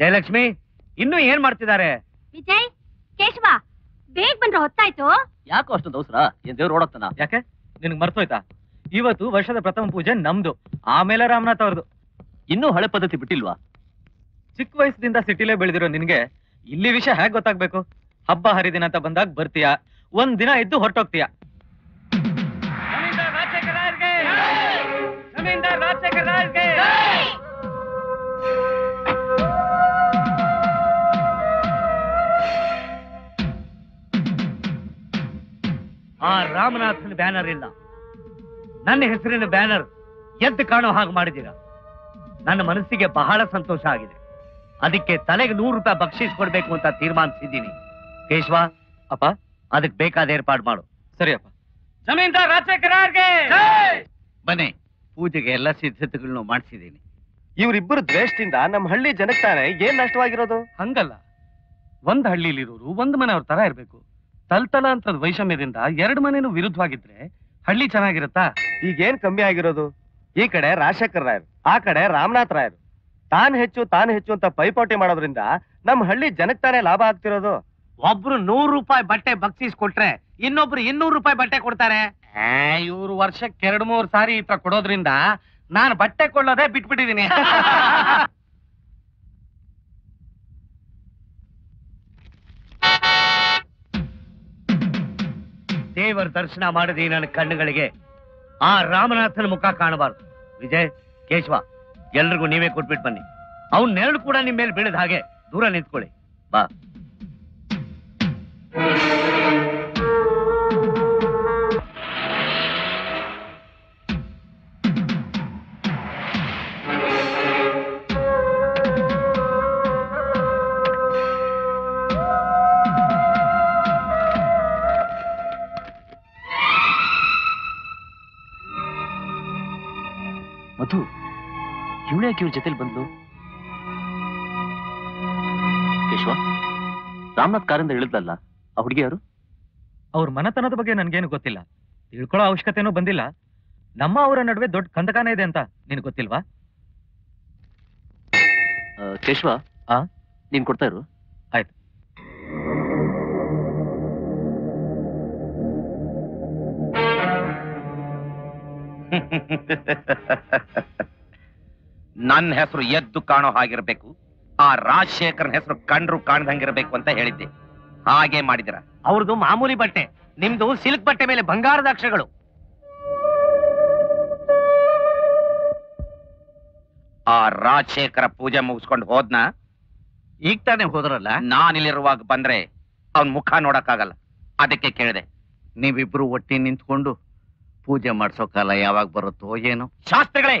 ಜಯಲಕ್ಷ್ಮಿ, ಇನ್ನು ಏನ್ ಮಾಡ್ತಿದ್ದಾರೆ? ವಿಜಯ್, ಕೇಶವ ಬೇಗ ಬಂದ್ರೆ ಹೊತ್ತಾಯ್ತು. ಯಾಕೋ ಅಷ್ಟೊಂದು ಅವಸರ? ಏನ್ ದೇವ್ರು ಓಡೋಗ್ತಾನ? ಯಾಕೆ, ನಿನ್ಗೆ ಮರ್ತೋಯ್ತಾ? ಇವತ್ತು ವರ್ಷದ ಪ್ರಥಮ ಪೂಜೆ ನಮ್ದು, ಆಮೇಲೆ ರಾಮನಾಥ್ ಅವ್ರದ್ದು. ಇನ್ನೂ ಹಳೆ ಪದ್ಧತಿ ಬಿಟ್ಟಿಲ್ವಾ? ಚಿಕ್ಕ ವಯಸ್ಸಿನಿಂದ ಸಿಟಿಲೇ ಬೆಳೆದಿರೋ ನಿನ್ಗೆ ಇಲ್ಲಿ ವಿಷಯ ಹೇಗೆ ಗೊತ್ತಾಗ್ಬೇಕು? ಹಬ್ಬ ಹರಿದಿನ ಅಂತ ಬಂದಾಗ ಬರ್ತೀಯ, ಒಂದ್ ದಿನ ಇದ್ದು ಹೊರಟೋಗ್ತೀಯ. ಆ ರಾಮನಾಥನ ಬ್ಯಾನರ್ ಇಲ್ಲ, ನನ್ನ ಹೆಸರಿನ ಬ್ಯಾನರ್ ಎದ್ದು ಕಾಣೋ ಹಾಗೆ ಮಾಡಿದ್ದೀರಾ. ನನ್ನ ಮನಸ್ಸಿಗೆ ಬಹಳ ಸಂತೋಷ ಆಗಿದೆ. ಅದಕ್ಕೆ ತಲೆಗೆ 100 ರೂಪಾಯಿ ಬಕ್ಷೀಸ್ ಕೊಡ್ಬೇಕು ಅಂತ ತೀರ್ಮಾನಿಸಿದ್ದೀನಿ. ಕೇಶವ ಅಪ್ಪ, ಅದಕ್ಕೆ ಬೇಕಾದ ಏರ್ಪಾಡು ಮಾಡು. ಸರಿಯಪ್ಪ. ಜಮೀನ್ದಾರ್ ರಾಜಕೀಯರಿಗೆ ಬನ್ನಿ. ಪೂಜೆಗೆ ಎಲ್ಲ ಸಿದ್ಧತೆಗಳನ್ನು ಮಾಡಿಸಿದ್ದೀನಿ. ಇವರಿಬ್ಬರು ದ್ವೇಷದಿಂದ ನಮ್ಮ ಹಳ್ಳಿ ಜನಕ್ಕೆ ತಾನೇ ಏನ್ ನಷ್ಟವಾಗಿರೋದು? ಹಂಗಲ್ಲ, ಒಂದ್ ಹಳ್ಳಿಲಿರೋರು ಒಂದ್ ಮನೆಯವ್ರ ತರ ಇರ್ಬೇಕು. ತಲ್ತಲ ಅಂತದ್ ವೈಷಮ್ಯದಿಂದ 2 ಮನೇನು ವಿರುದ್ಧವಾಗಿದ್ರೆ ಹಳ್ಳಿ ಚೆನ್ನಾಗಿರುತ್ತಾ? ಈಗೇನ್ ಕಮ್ಮಿ ಆಗಿರೋದು? ಈ ಕಡೆ ರಾಜಶೇಖರ್ ರಾಯರು, ಆ ಕಡೆ ರಾಮನಾಥ್ ರಾಯರು. ತಾನ್ ಹೆಚ್ಚು ಅಂತ ಪೈಪೋಟಿ ಮಾಡೋದ್ರಿಂದ ನಮ್ ಹಳ್ಳಿ ಜನಕ್ಕೆ ತಾನೇ ಲಾಭ ಆಗ್ತಿರೋದು. ಒಬ್ರು 100 ರೂಪಾಯಿ ಬಟ್ಟೆ ಬಕ್ಷೀಸ್ ಕೊಟ್ರೆ ಇನ್ನೊಬ್ರು 200 ರೂಪಾಯಿ ಬಟ್ಟೆ ಕೊಡ್ತಾರೆ. ಇವ್ರು ವರ್ಷಕ್ಕೆ 2-3 ಸಾರಿ ಈ ತರ ಕೊಡೋದ್ರಿಂದ ನಾನು ಬಟ್ಟೆ ಕೊಳ್ಳೋದೇ ಬಿಟ್ಬಿಟ್ಟಿದೀನಿ. ದೇವರ ದರ್ಶನ ಮಾಡದೆ ನನ್ನ ಕಣ್ಣುಗಳಿಗೆ ಆ ರಾಮನಾಥನ ಮುಖ ಕಾಣಬಾರ್ದು. ವಿಜಯ್, ಕೇಶವ ಎಲ್ರಿಗೂ ನೀವೇ ಕೊಟ್ಬಿಟ್ಟು ಬನ್ನಿ. ಅವನ್ನೆರಡು ಕೂಡ ನಿಮ್ ಮೇಲೆ ಬೀಳದ ಹಾಗೆ ದೂರ ನಿಂತ್ಕೊಳ್ಳಿ. ಬಾ. ಇವ್ರ ಜೊತೆಲಿ ಬಂದ್ಲು? ಕೇಶವ, ರಾಮನಾಥ್ ಕಾರಿಂದ ಇಳಿದ್ಲಲ್ಲ, ಆ ಹುಡುಗಿ ಯಾರು? ಅವ್ರ ಮನತನದ ಬಗ್ಗೆ ನನ್ಗೇನು ಗೊತ್ತಿಲ್ಲ, ತಿಳ್ಕೊಳ್ಳೋ ಅವಶ್ಯಕತೆನೂ ಬಂದಿಲ್ಲ. ನಮ್ಮ ಅವರ ನಡುವೆ ದೊಡ್ಡ ಕಂದಕಾನ ಇದೆ ಅಂತ ನಿನ್ ಗೊತ್ತಿಲ್ವಾ? ಕೇಶವ, ನೀನ್ ಕೊಡ್ತಾ ಇರು. ಆಯ್ತು. ನನ್ನ ಹೆಸರು ಎದ್ದು ಕಾಣೋ ಹಾಗಿರಬೇಕು, ಆ ರಾಜಶೇಖರನ ಹೆಸರು ಕಂಡ್ರು ಕಾಣದಂಗಿರಬೇಕು ಅಂತ ಹೇಳಿದ್ದೆ. ಹಾಗೆ ಮಾಡಿದಿರ. ಅವರದು ಮಾಮೂಲಿ ಬಟ್ಟೆ, ನಿಮ್ದು ಸಿಲ್ಕ್ ಬಟ್ಟೆ ಮೇಲೆ ಬಂಗಾರದ ಅಕ್ಷರಗಳು. ಆ ರಾಜಶೇಖರ ಪೂಜೆ ಮುಗಿಸ್ಕೊಂಡು ಹೋದ್ನ? ಈಗ ತಾನೇ ಹೋದ್ರಲ್ಲ. ನಾನಿಲ್ಲಿರುವಾಗ ಬಂದ್ರೆ ಅವನ ಮುಖ ನೋಡಕ್ಕಾಗಲ್ಲ, ಅದಕ್ಕೆ ಕೇಳಿದೆ. ನೀವಿಬ್ರು ಒಟ್ಟಿ ನಿಂತ್ಕೊಂಡು ಪೂಜೆ ಮಾಡಿಸೋ ಕಾಲ ಯಾವಾಗ ಬರುತ್ತೋ ಏನೋ. ಶಾಸ್ತ್ರಗಳೇ,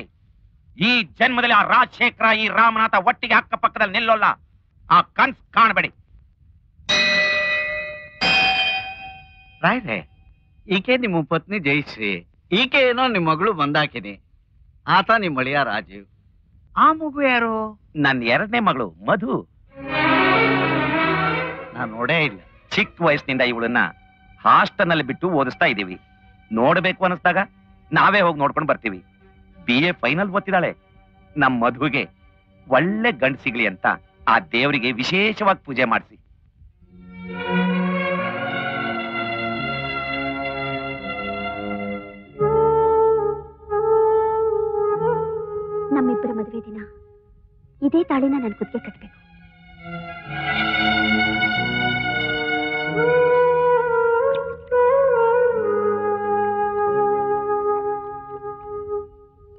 ಈ ಜನ್ಮದಲ್ಲಿ ಆ ರಾಜಶೇಖರ ಈ ರಾಮನಾಥ ಒಟ್ಟಿಗೆ ಅಕ್ಕಪಕ್ಕದಲ್ಲಿ ನಿಲ್ಲೋಲ್ಲ. ಆ ಕನ್ಸ್ ಕಾಣಬೇಡಿ. ರಾಯ್ರೆ, ಈಕೆ ನಿಮ್ಮ ಪತ್ನಿ ಜಯಶ್ರೀ. ಈಕೆ ಏನೋ ನಿಮ್ಮ ಮಗಳು ಬಂದಾಕಿನಿ. ಆತ ನಿಮ್ಮ ಅಳಿಯ ರಾಜೀವ್. ಆ ಮಗು ಯಾರು? ನನ್ನ ಎರಡನೇ ಮಗಳು ಮಧು. ನಾನು ನೋಡೇ ಇಲ್ಲ. ಚಿಕ್ಕ ವಯಸ್ಸಿನಿಂದ ಇವಳನ್ನ ಹಾಸ್ಟೆಲ್ನಲ್ಲಿ ಬಿಟ್ಟು ಓದಿಸ್ತಾ ಇದ್ದೀವಿ. ನೋಡ್ಬೇಕು ಅನಿಸ್ದಾಗ ನಾವೇ ಹೋಗಿ ನೋಡ್ಕೊಂಡು ಬರ್ತೀವಿ. BA ಫೈನಲ್ ಓದ್ತಿದ್ದಾಳೆ. ನಮ್ಮ ಮಧುಗೆ ಒಳ್ಳೆ ಗಂಡು ಸಿಗ್ಲಿ ಅಂತ ಆ ದೇವರಿಗೆ ವಿಶೇಷವಾಗಿ ಪೂಜೆ ಮಾಡಿಸಿ. ನಮ್ಮಿಬ್ಬರ ಮದುವೆ ದಿನ ಇದೇ ತಾಳಿನ ನಾನು ಕುತ್ತಿಗೆ ಕಟ್ಟಬೇಕು.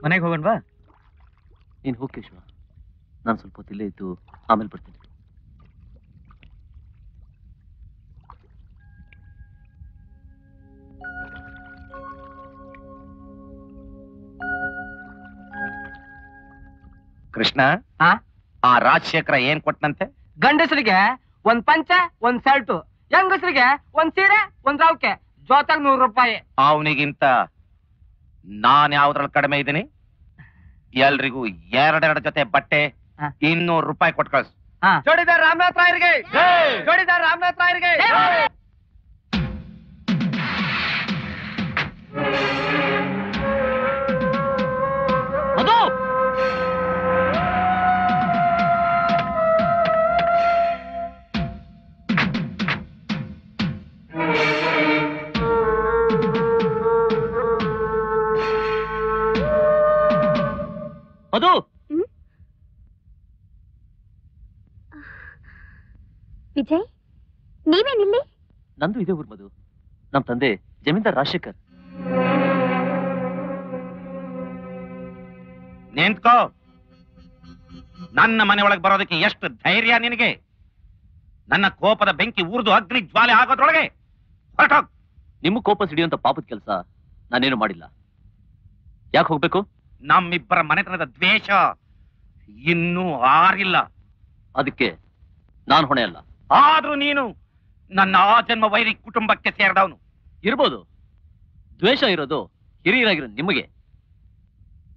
ಮನೆಗೆ ಹೋಗೋಣ ಬಾ. ನೀನು ಹೋಗಿ ಕೇಶವ, ನಾನು ಸ್ವಲ್ಪ ಹೊತ್ತಿಲ್ಲೇ ಇದ್ದು ಆಮೇಲೆ ಬರ್ತೀನಿ. ಕೃಷ್ಣ, ಆ ರಾಜಶೇಖರ ಏನ್ ಕೊಟ್ಟನಂತೆ? ಗಂಡಸರಿಗೆ ಒಂದ್ ಪಂಚ, ಒಂದ್ ಶರ್ಟು, ಹೆಂಗಸರಿಗೆ ಒಂದ್ ಸೀರೆ, ಒಂದ್ ರೌಕೆ, ಜೊತೆಗೆ ₹100. ಅವನಿಗಿಂತ ನಾನ್ ಯಾವ್ದ್ರಲ್ಲಿ ಕಡಿಮೆ ಇದ್ದೀನಿ? ಎಲ್ರಿಗೂ ಎರಡೆರಡು ಜೊತೆ ಬಟ್ಟೆ, ₹200 ಕೊಟ್ಟು ಕಳ್ಸು. ಜೋಡಿದಾರ ರಾಮನಾಥ್ ರಾಯರಿಗೆ, ಜೋಡಿದಾರ ರಾಮನಾಥ್ ರಾಯರಿಗೆ. ಮಧು, ವಿಜಯ್, ನೀವೇನಿಲ್ಲಿ? ನಂದು ಇದೇ ಊರು ಮಧು. ನಮ್ಮ ತಂದೆ ಜಮೀನ್ದಾರ್ ರಾಜಶೇಖರ್. ನಿಂತ್ಕೋ. ನನ್ನ ಮನೆಯೊಳಗೆ ಬರೋದಕ್ಕೆ ಎಷ್ಟು ಧೈರ್ಯ ನಿನಗೆ? ನನ್ನ ಕೋಪದ ಬೆಂಕಿ ಉರ್ದು ಅಗ್ನಿ ಜ್ವಾಲೆ ಆಗೋದ್ರೊಳಗೆ ಹೊರಟೋಗ್. ನಿಮ್ಮ ಕೋಪ ಸಿಡಿಯುವಂತ ಪಾಪದ ಕೆಲಸ ನಾನೇನು ಮಾಡಿಲ್ಲ. ಯಾಕೆ ಹೋಗ್ಬೇಕು? ನಮ್ಮಿಬ್ಬರ ಮನೆತನದ ದ್ವೇಷ ಇನ್ನೂ ಆರಿಲ್ಲ. ಅದಕ್ಕೆ ನಾನು ಹೊಣೆ ಅಲ್ಲ. ಆದ್ರೂ ನೀನು ನನ್ನ ಆ ಜನ್ಮ ವೈರಿ ಕುಟುಂಬಕ್ಕೆ ಸೇರಿದವನು ಇರ್ಬೋದು. ದ್ವೇಷ ಇರೋದು ಹಿರಿಯರಾಗಿರೋ ನಿಮಗೆ,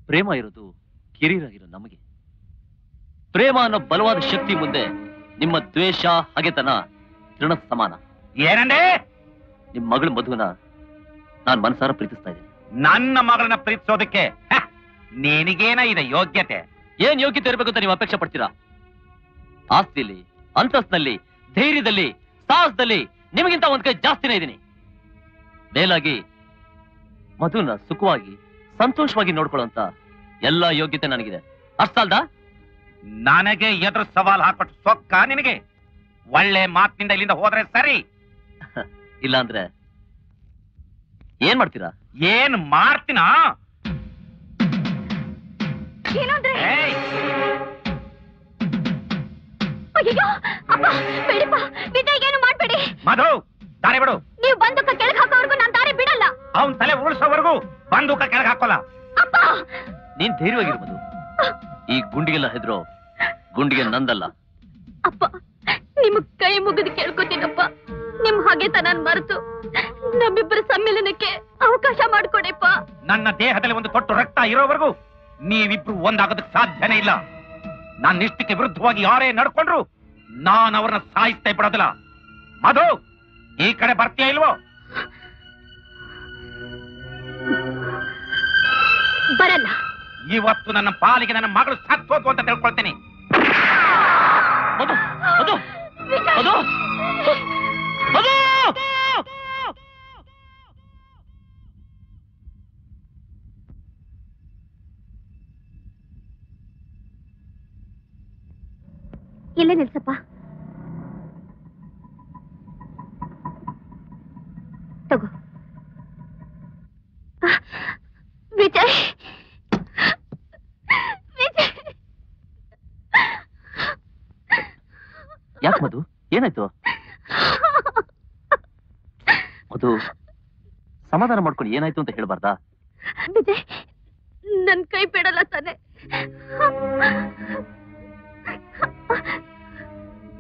ಪ್ರೇಮ ಇರೋದು ಕಿರಿಯರಾಗಿರೋ ನಮಗೆ. ಪ್ರೇಮ ಅನ್ನೋ ಬಲವಾದ ಶಕ್ತಿ ಮುಂದೆ ನಿಮ್ಮ ದ್ವೇಷ ಹಗೆತನ ತೃಣ ಸಮಾನ. ಏನಂದೆ? ನಿಮ್ಮ ಮಗಳ ಮಧುವನ ನಾನು ಮನಸಾರ ಪ್ರೀತಿಸ್ತಾ ಇದ್ದೀನಿ. ನನ್ನ ಮಗಳನ್ನ ಪ್ರೀತಿಸೋದಕ್ಕೆ ನಿನಗೇನ ಇದೆ ಯೋಗ್ಯತೆ? ಏನ್ ಯೋಗ್ಯತೆ ಇರಬೇಕು ಅಂತ ನೀವು ಅಪೇಕ್ಷೆ ಪಡ್ತೀರಾ? ಆಸ್ತಿಲಿ, ಅಂತಸ್ತಿನಲ್ಲಿ, ಧೈರ್ಯದಲ್ಲಿ, ಸಾಹಸದಲ್ಲಿ ನಿಮಗಿಂತ ಒಂದ್ ಕೈ ಜಾಸ್ತಿನೇ ಇದ್ದೀನಿ. ಮೇಲಾಗಿ ಮಧುನ ಸುಖವಾಗಿ ಸಂತೋಷವಾಗಿ ನೋಡ್ಕೊಳ್ಳುವಂತ ಎಲ್ಲಾ ಯೋಗ್ಯತೆ ನನಗಿದೆ. ಅಷ್ಟಲ್ದ ನನಗೆ ಎದುರು ಸವಾಲ್ ಹಾಕೊಟ್ಟು ಸೊಕ್ಕ ನಿನಗೆ? ಒಳ್ಳೆ ಮಾತಿನಿಂದ ಇಲ್ಲಿಂದ ಹೋದ್ರೆ ಸರಿ, ಇಲ್ಲಾಂದ್ರೆ ಏನ್ ಮಾಡ್ತೀರಾ? ಏನ್ ಮಾಡ್ತೀನ? ಮಧು, ದಾರಿ ಬಿಡು. ನೀವು ಬಂದೂಕ ಕೆಳಗೆ ಹಾಕೋವರೆಗೂ ನಾನು ದಾರಿ ಬಿಡಲ್ಲ. ಅವನ್ ತಲೆ ಉಳಿಸೋವರೆಗೂ ಬಂದೂಕ ಕೆಳಗೆ ಹಾಕೋಲ್ಲ. ನೀನ್ ಧೈರ್ಯವಾಗಿರು ಮಧು. ಈ ಗುಂಡಿಗೆಲ್ಲ ಹೆದ್ರು ಗುಂಡಿಗೆ ನಂದಲ್ಲ. ಅಪ್ಪ, ನಿಮ್ ಕೈ ಮುಗಿದು ಕೇಳ್ಕೊತೀನಪ್ಪ. ನಿಮ್ ಹಾಗೆ ತನ್ನ ಮರೆತು ನಮ್ಮಿಬ್ಬರ ಸಮ್ಮಿಲನಕ್ಕೆ ಅವಕಾಶ ಮಾಡ್ಕೊಡಪ್ಪ. ನನ್ನ ದೇಹದಲ್ಲಿ ಒಂದು ತೊಟ್ಟು ರಕ್ತ ಇರೋವರೆಗೂ ನೀವಿಬ್ರು ಒಂದಾಗೋದಕ್ಕೆ ಸಾಧ್ಯನೇ ಇಲ್ಲ. ನನ್ನ ಇಷ್ಟಕ್ಕೆ ವಿರುದ್ಧವಾಗಿ ಯಾರೇ ನಡ್ಕೊಂಡ್ರು ನಾನು ಅವ್ರನ್ನ ಸಾಯಿಸ್ತಾ ಬಿಡೋದಿಲ್ಲ. ಮಧು, ಈ ಕಡೆ ಬರ್ತೀಯ ಇಲ್ವೋ? ಬರಲ್ಲ. ಇವತ್ತು ನನ್ನ ಪಾಲಿಗೆ ನನ್ನ ಮಗಳು ಸತ್ತೋದು ಅಂತ ತಿಳ್ಕೊಳ್ತೀನಿ. ಇಲ್ಲೇ ನಿಲ್ಸಪ್ಪ ತಗೋ ವಿಜಯ್ ವಿಜಯ್ ಯಾಕೆ ಮಧು ಏನಾಯ್ತು ಮಧು ಸಮಾಧಾನ ಮಾಡ್ಕೊಂಡು ಏನಾಯ್ತು ಅಂತ ಹೇಳಬಾರ್ದಾ ವಿಜಯ್ ನನ್ನ ಕೈ ಬಿಡಲ್ಲ ತಾನೆ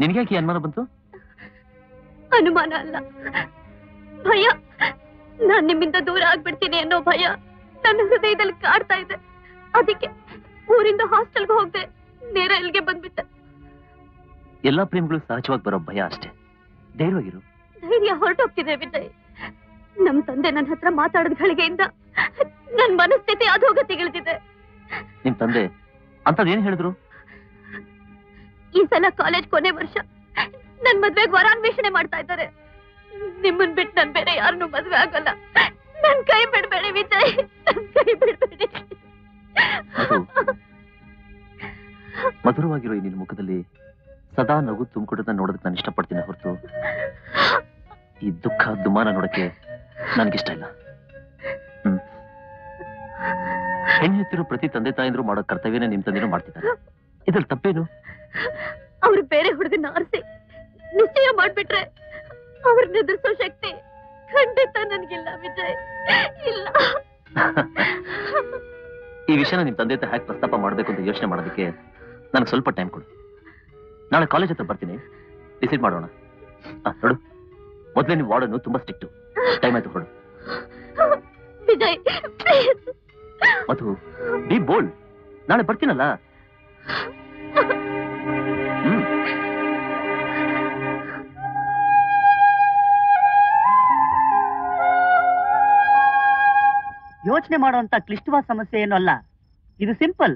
ನಿನಗೆ ಅನುಮಾನ ಬಂತು ಅನುಮಾನ ಅಲ್ಲ ಭಯ ನಾನು ನಿಮ್ಮಿಂದ ದೂರ ಆಗ್ಬಿಡ್ತೀನಿ ಅನ್ನೋ ಭಯ ನನ್ನ ಹೃದಯದಲ್ಲಿ ಕಾಡ್ತಾ ಇದೆ ಅದಕ್ಕೆ ಊರಿಂದ ಹಾಸ್ಟೆಲ್ಗೆ ಹೋಗದೆ ನೇರ ಇಲ್ಲಿಗೆ ಬಂದ್ಬಿಟ್ಟೆ ಎಲ್ಲ ಪ್ರೇಮಗಳು ಸಹಜವಾಗಿ ಬರೋ ಭಯ ಅಷ್ಟೇ ಧೈರ್ಯವಾಗಿರು ಧೈರ್ಯ ಹೊರಟೋಗ್ತಿದೆ ವಿಜಯ್ ನಮ್ಮ ತಂದೆ ನನ್ನ ಹತ್ರ ಮಾತಾಡಿದ ಗಳಿಗೆಯಿಂದ ನನ್ನ ಮನಸ್ಥಿತಿ ಅಧೋಗತಿಗಳಿದೆ ನಿಮ್ಮ ತಂದೆ ಅಂತದ್ದು ಏನು ಹೇಳಿದ್ರು ಈ ಸಲ ಕಾಲೇಜ್ ಕೊನೆ ವರ್ಷ ನನ್ನ ಮದುವೆಗೆ ವರಾನ್ವೇಷಣೆ ಮಾಡ್ತಾ ಇದ್ದಾರೆ ನಿಮ್ಮನ್ನ ಬಿಟ್ಟು ನಾನು ಬೇರೆ ಯಾರನ್ನೂ ಮದುವೆ ಆಗಲ್ಲ ನನ್ನ ಕೈ ಬಿಡಬೇಡಿ ವಿಜಯ್ ನನ್ನ ಕೈ ಬಿಡಬೇಡಿ ಮಧುರವಾಗಿರೋ ಈ ನಿನ್ನ ಮುಖದಲ್ಲಿ ಸದಾ ನಗು ತುಂಬಿಕೊಡೋದನ್ನ ನೋಡೋದಕ್ಕೆ ನಾನು ಇಷ್ಟಪಡ್ತೀನಿ ಹೊರತು ಈ ದುಃಖ ದುಮಾನ ನೋಡಕ್ಕೆ ನನಗಿಷ್ಟ ಇಲ್ಲ ಹೆಣ್ಣಿತ್ತಿರೋ ಪ್ರತಿ ತಂದೆ ತಾಯಿಂದ್ರು ಮಾಡೋ ಕರ್ತವ್ಯನೇ ನಿಮ್ಮ ತಂದೆನೂ ಮಾಡ್ತಿದ್ದಾರೆ ಇದ್ರಲ್ಲಿ ತಪ್ಪೇನು ಅವರು ಬೇರೆ ಹುಡುಗನ ಆರ್ಸಿ ನಿಶ್ಚಯ ಮಾಡಿಬಿಟ್ರೆ ಅವ್ರನ್ನ ಎದುರಿಸೋ ಶಕ್ತಿ ಖಂಡಿತ ನನಗಿಲ್ಲ ವಿಜಯ್ ಇಲ್ಲ ಈ ವಿಷಯನ ನಿಮ್ಮ ತಂದೆ ಹತ್ರ ಹೇಗೆ ಪ್ರಸ್ತಾಪ ಮಾಡಬೇಕು ಅಂತ ಯೋಚನೆ ಮಾಡೋದಕ್ಕೆ ನನಗೆ ಸ್ವಲ್ಪ ಟೈಮ್ ಕೊಡು ನಾಳೆ ಕಾಲೇಜ್ ಹತ್ರ ಬರ್ತೀನಿ ಡಿಸೈಡ್ ಮಾಡೋಣ ನೋಡು ಮೊದಲೇ ನೀವು ವಾರ್ಡನ್ನು ತುಂಬಾ ಸ್ಟ್ರಿಕ್ಟು ಟೈಮ್ ಆಯ್ತು ಹೊರಡು ವಿಜಯ್ ಮಧು ಬಿ ಬೋಲ್ಡ್ ನಾಳೆ ಬರ್ತೀನಲ್ಲ ಯೋಚನೆ ಮಾಡುವಂತ ಕ್ಲಿಷ್ಟವಾದ ಸಮಸ್ಯೆ ಏನು ಅಲ್ಲ ಇದು ಸಿಂಪಲ್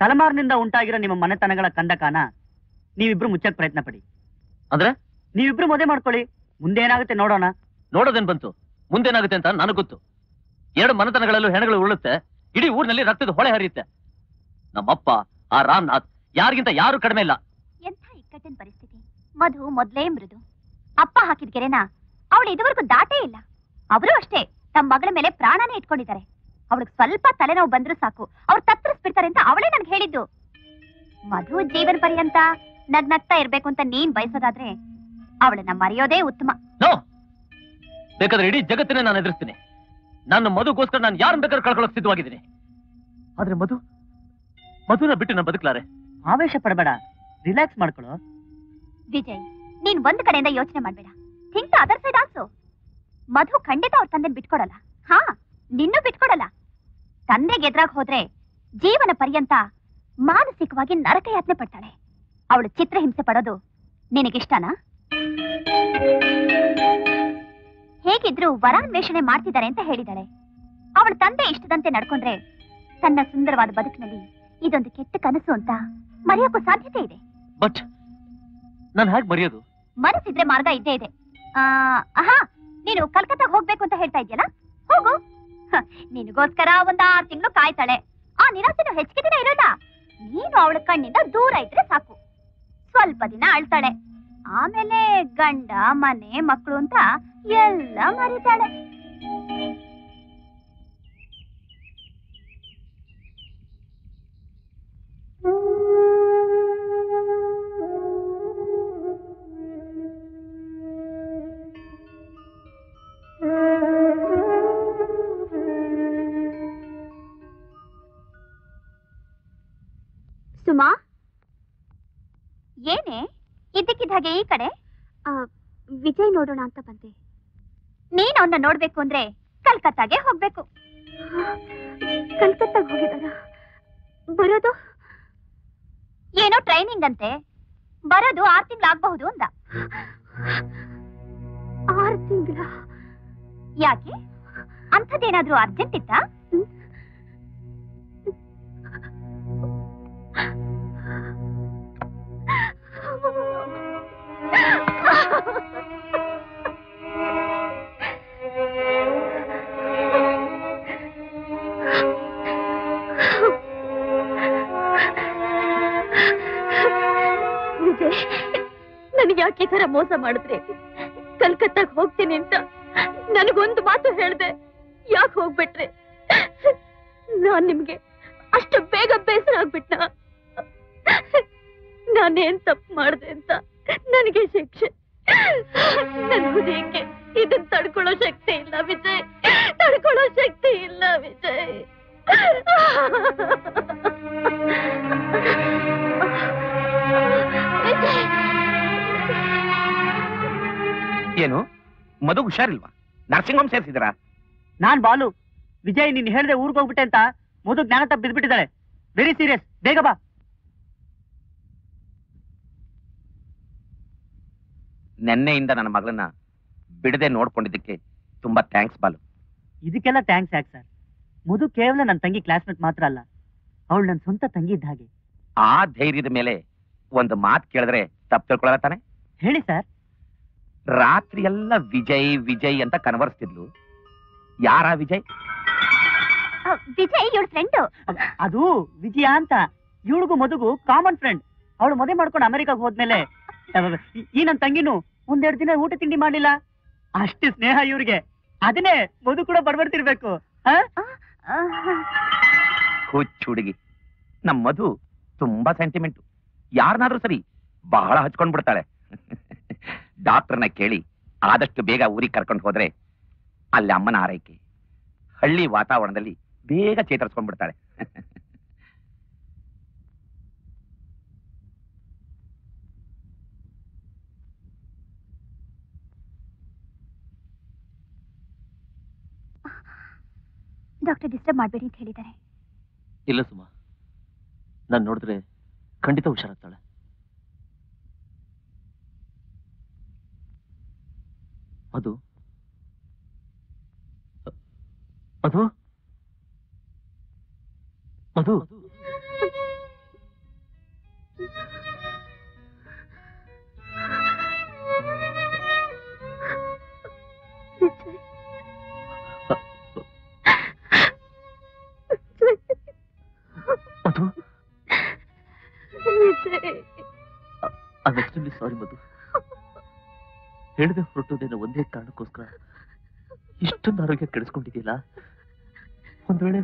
ತಲೆಮಾರಿನಿಂದ ಉಂಟಾಗಿರೋ ನಿಮ್ಮ ಮನೆತನಗಳ ಕಂದಕಾನ ನೀವಿಬ್ರು ಮುಚ್ಚಕ್ ಪ್ರಯತ್ನ ಪಡಿ ಅಂದ್ರೆ ನೀವಿಬ್ರು ಮದುವೆ ಮಾಡ್ಕೊಳ್ಳಿ ಮುಂದೆ ಏನಾಗುತ್ತೆ ನೋಡೋಣ ನೋಡೋದೇನ್ ಬಂತು ಮುಂದೇನಾಗುತ್ತೆ ಅಂತ ನನಗೆ ಗೊತ್ತು ಎರಡು ಮನೆತನಗಳಲ್ಲೂ ಹೆಣಗಳು ಉರುಳುತ್ತೆ ಇಡೀ ಊರಿನಲ್ಲಿ ರಕ್ತದ ಹೊಳೆ ಹರಿಯುತ್ತೆ ನಮ್ಮಪ್ಪ ಆ ರಾಮನಾಥ್ ಯಾರಿಗಿಂತ ಯಾರು ಕಡಿಮೆ ಇಲ್ಲ ಎಂಥ ಇಕ್ಕಟ್ಟಿನ ಪರಿಸ್ಥಿತಿ ಮಧು ಮೊದಲೇ ಮೃದು ಅಪ್ಪ ಹಾಕಿದ ಗೆರೆನ ಅವಳು ಇದುವರೆಗೂ ದಾಟೇ ಇಲ್ಲ ಅವರು ಅಷ್ಟೇ ತಮ್ಮ ಮಗಳ ಮೇಲೆ ಪ್ರಾಣನೇ ಇಟ್ಕೊಂಡಿದ್ದಾರೆ ಅವಳಿಗೆ ಸ್ವಲ್ಪ ತಲೆನೋವು ಬಂದ್ರು ಸಾಕು ಅವ್ರು ತತ್ತರಿಸ್ಬಿಡ್ತಾರೆ ಅಂತ ಅವಳೇ ನನ್ಗೆ ಹೇಳಿದ್ದು ಮಧು ಜೀವನ ಪರ್ಯಂತ ನಗ್ನಗ್ತಾ ಇರ್ಬೇಕು ಅಂತ ನೀನ್ ಬಯಸೋದಾದ್ರೆ ಅವಳನ್ನ ಮರೆಯೋದೇ ಉತ್ತಮ ಬೇಕಾದ್ರೆ ಇಡೀ ಜಗತ್ತನ್ನೇ ನಾನು ಎದುರಿಸ್ತೀನಿ ನನ್ನ ಮಧುಗೋಸ್ಕರ ನಾನು ಯಾರನ್ನ ಬೇಕಾದ್ರೂ ಕಳ್ಕೊಳ್ಳೋಕೆ ಸಿದ್ಧವಾಗಿದ್ದೀನಿ ಆದ್ರೆ ಮಧುನ ಬಿಟ್ಟು ನಾನು ಬದುಕಲಾರೆ ಆವೇಶ ಪಡಬೇಡ ರಿಲ್ಯಾಕ್ಸ್ ಮಾಡ್ಕೊಳ್ಳೋ ವಿಜಯ್ ನೀನ್ ಒಂದ್ ಕಡೆಯಿಂದ ಯೋಚನೆ ಮಾಡ್ಬೇಡ think the other side also Madhu ಖಂಡಿತ ಅವ್ರ ತಂದೆ ಬಿಟ್ಕೊಡಲ್ಲ ಹಾ ನಿನ್ನೂ ಬಿಟ್ಕೊಡಲ್ಲ ತಂದೆಗೆ ಎದುರಾಗಿ ಹೋದ್ರೆ ಜೀವನ ಪರ್ಯಂತ ಮಾನಸಿಕವಾಗಿ ನರಕ ಯಾತನೆ ಪಡ್ತಾಳೆ ಅವಳು ಚಿತ್ರಹಿಂಸೆ ಪಡೋದು ನಿನಗಿಷ್ಟನಾ ಹೇಗಿದ್ರು ವರಾನ್ವೇಷಣೆ ಮಾಡ್ತಿದ್ದಾರೆ ಅಂತ ಹೇಳಿದಾಳೆ ಅವಳ ತಂದೆ ಇಷ್ಟದಂತೆ ನಡ್ಕೊಂಡ್ರೆ ತನ್ನ ಸುಂದರವಾದ ಬದುಕಿನಲ್ಲಿ ಇದೊಂದು ಕೆಟ್ಟ ಕನಸು ಅಂತ ಮರೆಯೋಕ್ಕೂ ಸಾಧ್ಯತೆ ಇದೆ ಬಟ್ ನಾನು ಹೇಗೆ ಮರೆಯೋದು ಮನಸ್ಸಿದ್ರೆ ಮಾರ್ಗ ಇದ್ದೇ ಇದೆ ನೀನು ಕಲ್ಕತ್ತಾಗ ಹೋಗ್ಬೇಕು ಅಂತ ಹೇಳ್ತಾ ಇದೆಯಲ್ಲ ಹೋಗು ನಿನಗೋಸ್ಕರ ಒಂದ್ 6 ತಿಂಗಳು ಕಾಯ್ತಾಳೆ ಆ ನಿರಾಸೆನೂ ಹೆಚ್ಚಿಗೆ ದಿನ ಇರೋಲ್ಲ ನೀನು ಅವಳ ಕಣ್ಣಿಂದ ದೂರ ಇದ್ರೆ ಸಾಕು ಸ್ವಲ್ಪ ದಿನ ಅಳ್ತಾಳೆ ಆಮೇಲೆ ಗಂಡ ಮನೆ ಮಕ್ಕಳು ಅಂತ ಎಲ್ಲ ಮರೀತಾಳೆ ಸುಮಾ ಏನೇ ಇದ್ದಕ್ಕಿದ್ದ ಹಾಗೆ ಈ ಕಡೆ ವಿಜಯ್ ನೋಡೋಣ ಅಂತ ಬಂದೆ ನೀನ್ ಅವನ್ನ ನೋಡ್ಬೇಕು ಅಂದ್ರೆ ಕಲ್ಕತ್ತಾಗೆ ಹೋಗ್ಬೇಕು ಕಲ್ಕತ್ತಾಗ ಹೋಗಿದಾರ ಬರೋದು ಏನೋ ಟ್ರೈನಿಂಗ್ ಅಂತೆ ಬರೋದು 6 ತಿಂಗಳು ಆಗ್ಬಹುದು ಅಂದ 6 ತಿಂಗಳ ಯಾಕೆ ಅಂಥದ್ದೇನಾದ್ರೂ ಅರ್ಜೆಂಟ್ ಇತ್ತಾ ವಿಜಯ್ नन याके थर मोस माडिद्रे कलकत्ताक होग्तीनि अंत ನನಗೆ ಒಂದು ಮಾತು ಹೇಳಿದೆ ಯಾಕೆ ಹೋಗ್ಬಿಟ್ರೆ ನಾನು ನಿಮಗೆ ಅಷ್ಟು ಬೇಗ ಬೇಸರ ಆಗ್ಬಿಟ್ನಾ ನಾನು ಏನು ತಪ್ಪು ಮಾಡಿದೆ ಅಂತ ನನಗೆ ಶಿಕ್ಷೆ ನನಗೆ ದೇಕೆ ಇದನ್ನ ತಡ್ಕೊಳ್ಳೋ ಶಕ್ತಿ ಇಲ್ಲ ವಿಜಯ್ ತಡ್ಕೊಳ್ಳೋ ಶಕ್ತಿ ಇಲ್ಲ ವಿಜಯ್ ಏನು मधु हुषारिल्वा नर्सिंग होम सेरिसिदरा नान बालू विजय नीनु हेळिदे ऊरिगे होगिबिट्टे अंत मधु ज्ञान तप्पि बिद्बिट्टिदाळे वेरी सीरियस बेग बा नेन्नेयिंद नन्न मगळन्न बिडदे नोडिकोंडिद्दक्के तुम्बा थैंक्स बालू इदक्केल्ल थैंक्स याके सर मधु केवल नन्न तंगी क्लासमेट मात्र अल्ल अवळु नन्न सोंत तंगी इद्द हागे आ धैर्यद मेले ओंदु मातु केळिद्रे तप्पु तिळ्कोळ्ळल्ल ताने हेळि सर रात्रियल्ल विजय विजय अंत कनवर्स्तिद्लु यारा विजय विजय योर फ्रेंड अदु विजय अंत इवळिगू मधुगू कामन फ्रेंड अवळु मदे माड्कोंडु अमेरिकागे होदमेले ई नन्न तंगिनु ಒಂದೆರಡು ದಿನ ಊಟ ತಿಂಡಿ ಮಾಡಲಿಲ್ಲ ಅಷ್ಟೇ ಸ್ನೇಹ ಇವರಿಗೆ ಅದನೇ ಮಧು ಕೂಡ ಬಡಬಡ್ತಿರಬೇಕು ಹುಚ್ಚುಡುಗಿ ನಮ್ಮ ಮಧು ತುಂಬಾ ಸೆಂಟಿಮೆಂಟ್ ಯಾರನಾದರೂ ಸರಿ ಬಹಳ ಹಚ್ಚಿಕೊಂಡು ಬಿಡ್ತಾಳೆ डॉक्टर ने केली आदष्टु बेग ऊरिगे कर्कोंडु होद्रे अल्लि अम्मन आरैके हल्ली वातावरणदल्लि बेग चेतरिसिकोंडु बिड्ताळे डॉक्टर डिस्टर्ब माडबेडि अंत हेळिद्दारे इल्ल सुमा नानु नोडिद्रे खंडित हुषाराग्ताळे Madhu Madhu Madhu Madhu I am extremely sorry Madhu हेळिदे ಹೊರಟುದೇನ ಒಂದೇ ಕಾರಣಕ್ಕೋಸ್ಕರ ಇಷ್ಟೊಂದು ಆರೋಗ್ಯ ಕೆಡಿಸಿಕೊಂಡಿದ್ದೀಯಲ್ಲ ಒಂದು ವೇಳೆ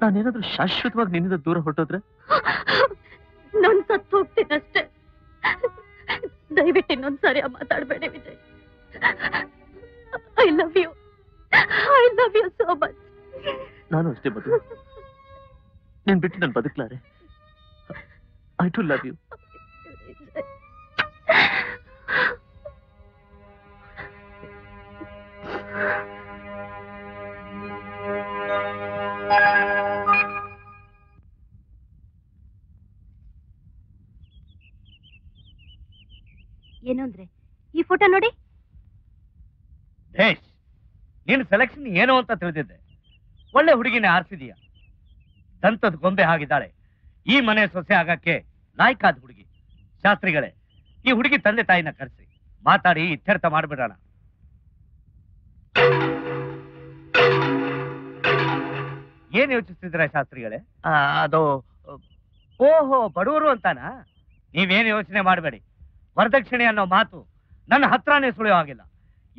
ನಾನು ಏನಾದರೂ ಶಾಶ್ವತವಾಗಿ ನಿನ್ನಿಂದ ದೂರ ಹೊರಟೋದ್ರೆ ನಾನು ಸತ್ತು ಹೋಗ್ತೀನಿ ಅಷ್ಟೇ ದಯವಿಟ್ಟು ಇನ್ನೊಂದು ಸಾರಿ ಮಾತಾಡಬೇಡಿ Vijay I love you so much ನಾನು ಅಷ್ಟೇ ಮಧು ನೀನು ಬಿಟ್ಟು ನಾನು ಬದುಕಲಾರೆ I too love you photo नोडी सेलेक्शन ऐनो अंत तिळिदिद्दे ಒಳ್ಳೆ ಹುಡುಗಿನೇ ಆರ್ಸಿದಿಯಾ ದಂತದ ಗೊಂಬೆ ಹಾಗಿದ್ದಾಳೆ ಈ ಮನೆ ಸೊಸೆ ಆಗಕ್ಕೆ ನಾಯಕಾದ ಹುಡುಗಿ ಶಾಸ್ತ್ರಿಗಳೇ ಈ ಹುಡುಗಿ ತಂದೆ ತಾಯಿನ ಕರೆಸಿ ಮಾತಾಡಿ ಇತ್ಯರ್ಥ ಮಾಡಿಬಿಡೋಣ ಏನ್ ಯೋಚಿಸ್ತಿದ್ದೀರಾ ಶಾಸ್ತ್ರಿಗಳೇ ಅದು ಓಹೋ ಬಡವರು ಅಂತಾನಾ ನೀವೇನು ಯೋಚನೆ ಮಾಡಬೇಡಿ ವರದಕ್ಷಿಣೆ ಅನ್ನೋ ಮಾತು ನನ್ನ ಹತ್ರನೇ ಸುಳಿಯೋ ಆಗಿಲ್ಲ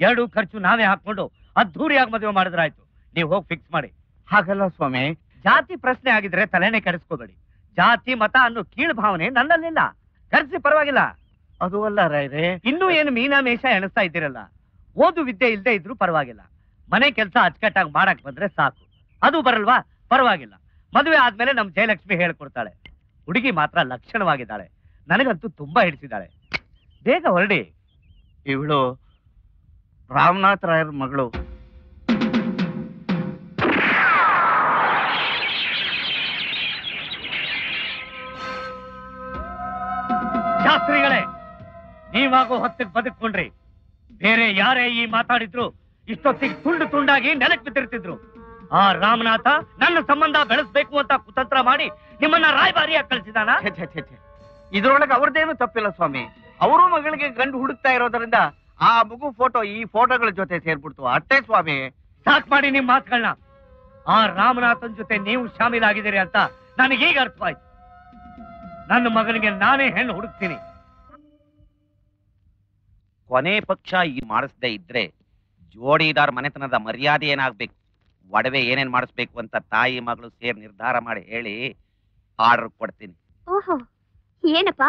ಎರಡು ಖರ್ಚು ನಾವೇ ಹಾಕೊಂಡು ಅದ್ಧೂರಿಯಾಗಿ ಮದುವೆ ಮಾಡಿದ್ರಾಯ್ತು ನೀವು ಹೋಗಿ ಫಿಕ್ಸ್ ಮಾಡಿ ಹಾಗಲ್ಲ ಸ್ವಾಮಿ ಜಾತಿ ಪ್ರಶ್ನೆ ಆಗಿದ್ರೆ ತಲೆನೇ ಕೆಡಿಸ್ಕೋಬೇಡಿ ಜಾತಿ ಮತ ಅನ್ನೋ ಕೀಳು ಭಾವನೆ ನನ್ನಲ್ಲಿಲ್ಲ ಖರ್ಚು ಪರವಾಗಿಲ್ಲ ಅದು ಅಲ್ಲ ರೈರೇ ಇನ್ನೂ ಏನು ಮೀನಾ ಮೇಷ ಎಣಿಸ್ತಾ ಇದ್ದೀರಲ್ಲ ಓದು ವಿದ್ಯೆ ಇಲ್ಲದೆ ಇದ್ರೂ ಪರವಾಗಿಲ್ಲ ಮನೆ ಕೆಲಸ ಅಚ್ಚಕಟ್ಟಾಗಿ ಮಾಡಕ್ ಬಂದ್ರೆ ಸಾಕು ಅದು ಬರಲ್ವಾ ಪರವಾಗಿಲ್ಲ ಮದುವೆ ಆದ್ಮೇಲೆ ನಮ್ಮ ಜಯಲಕ್ಷ್ಮಿ ಹೇಳ್ಕೊಡ್ತಾಳೆ ಹುಡುಗಿ ಮಾತ್ರ ಲಕ್ಷಣವಾಗಿದ್ದಾಳೆ ನನಗಂತೂ ತುಂಬಾ ಹಿಡಿಸಿದ್ದಾಳೆ ಬೇಗ ಹೊರಡಿ इवलो रामनाथ रायर मगलो शास्त्रीगळे नीवागो हत्तक्के बदुकोंड्रे बेरे यारे ई माताडिद्रू इष्टोत्तिगे तुंडु तुंडागि नेलक्के बिद्दिर्तिद्रू आ रामनाथ नन्न संबंध बेळिसबेकु अंत कुतंत्र माडि निम्मन्न रायबारियागि कळिसिदान इदरोळगे अवरदेनु तप्पिल्ल स्वामी ಅವರು ಮಗಳಿಗೆ ಗಂಡು ಹುಡುಕ್ತಾ ಇರೋದರಿಂದ ಆ ಮಗು ಫೋಟೋ ಈ ಫೋಟೋಗಳ ಜೊತೆ ಸೇರ್ಬಿಡ್ತು ಅಷ್ಟೇ ಸ್ವಾಮಿ ಸಾಕ್ ಮಾಡಿ ನಿಮ್ಮ ಮಾತುಗಳನ್ನ ಆ ರಾಮನಾಥನ್ ಜೊತೆ ನೀವು ಶಾಮೀಲಾಗಿದ್ದೀರಿ ಅಂತ ನನಗೆ ಈಗ ಅರ್ಥವಾಯ್ತು ನನ್ನ ಮಗನಿಗೆ ನಾನೇ ಹೆಣ್ಣು ಹುಡುಕ್ತೀನಿ. ಕೊನೆ ಪಕ್ಷ ಈ ಮಾಡಿಸದೇ ಇದ್ರೆ ಜೋಡಿದಾರ ಮನೆತನದ ಮರ್ಯಾದೆ ಏನಾಗಬೇಕು, ಒಡವೆ ಏನೇನ್ ಮಾಡಿಸಬೇಕು ಅಂತ ತಾಯಿ ಮಗಳು ಸೇರಿ ನಿರ್ಧಾರ ಮಾಡಿ ಹೇಳಿ ಆರ್ಡರ್ ಕೊಡ್ತೀನಿ. ಓಹೋ, ಏನಪ್ಪ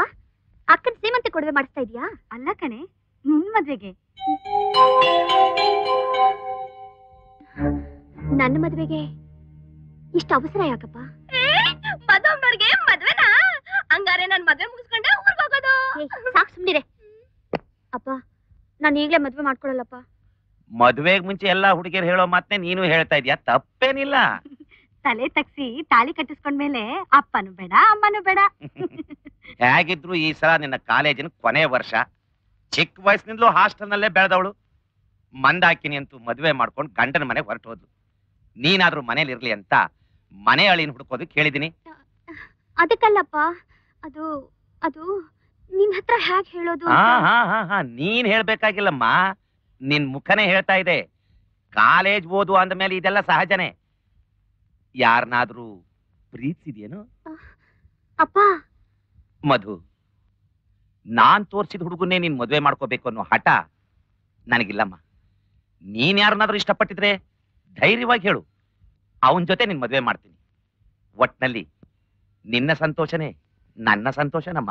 ಅಕ್ಕನ ಸೀಮಂತ ಕೊಡವೆ ಮಾಡಿಸ್ತಾ ಇದೀಯಾ? ಅಲ್ಲ ಕಣೆ, ನಿನ್ ಮದುವೆಗೆ. ನನ್ನ ಮದುವೆಗೆ ಇಷ್ಟ ಅವಸರ ಯಾಕಪ್ಪ? ಮದುವೆ ಮದ್ವೆನಾ? ಹಂಗಾರೆ ನಾನು ಮದುವೆ ಮುಗಿಸ್ಕೊಂಡೆ ಊರಿಗೆ ಹೋಗೋದು. ಸಾಕು ಸುಮ್ಮನಿರೆ ಅಪ್ಪ, ನಾನು ಈಗಲೇ ಮದುವೆ ಮಾಡ್ಕೊಳ್ಳಲ್ಲಪ್ಪ. ಮದುವೆಗೆ ಮುಂಚೆ ಎಲ್ಲಾ ಹುಡುಗಿಯರು ಹೇಳೋ ಮಾತನೇ ನೀನು ಹೇಳ್ತಾ ಇದೀಯಾ, ತಪ್ಪೇನಿಲ್ಲ. ತಲೆ ತಗ್ಸಿ ತಾಳಿ ಕಟ್ಟಿಸ್ಕೊಂಡ್ಮೇಲೆ ಅಪ್ಪನು ಬೇಡ ಅಮ್ಮನು ಬೇಡ. ಹೇಗಿದ್ರು ಈ ಸಲ ನಿನ್ನ ಕಾಲೇಜಿನ ಕೊನೆ ವರ್ಷ. ಚಿಕ್ಕ ವಯಸ್ಸಿನಿಂದಲೂ ಹಾಸ್ಟೆಲ್ನಲ್ಲೇ ಬೆಳೆದವಳು. ಮಂದಾಕಿನಿ ಅಂತೂ ಮದುವೆ ಮಾಡ್ಕೊಂಡು ಗಂಡನ ಮನೆಗೆ ಹೊರಟು ಹೋದ್ಲು. ನೀನಾದ್ರೂ ಮನೇಲಿ ಇರ್ಲಿ ಅಂತ ಮನೆ ಅಳಿನ ಹುಡ್ಕೋದು ಕೇಳಿದೀನಿ. ಅದಕ್ಕಲ್ಲಪ್ಪ, ಅದು ಅದು ನಿನ್ ಹತ್ರ ಹೇಗೆ ಹೇಳೋದು? ನೀನ್ ಹೇಳ್ಬೇಕಾಗಿಲ್ಲಮ್ಮ, ನಿನ್ ಮುಖನೇ ಹೇಳ್ತಾ ಇದೆ. ಕಾಲೇಜ್ ಓದು ಅಂದ ಮೇಲೆ ಇದೆಲ್ಲ ಸಹಜನೇ. ಯಾರನ್ನಾದ್ರೂ ಪ್ರೀತಿಸಿದೇನು ಅಪ್ಪ? ಮಧು, ನಾನ್ ತೋರ್ಸಿದ ಹುಡುಗನ್ನೇ ನೀನ್ ಮದುವೆ ಮಾಡ್ಕೋಬೇಕು ಅನ್ನೋ ಹಠ ನನಗಿಲ್ಲಮ್ಮ. ನೀನ್ ಯಾರನ್ನಾದ್ರೂ ಇಷ್ಟಪಟ್ಟಿದ್ರೆ ಧೈರ್ಯವಾಗಿ ಹೇಳು, ಅವನ ಜೊತೆ ನಿನ್ ಮದುವೆ ಮಾಡ್ತೀನಿ. ಒಟ್ನಲ್ಲಿ ನಿನ್ನ ಸಂತೋಷನೇ ನನ್ನ ಸಂತೋಷನಮ್ಮ.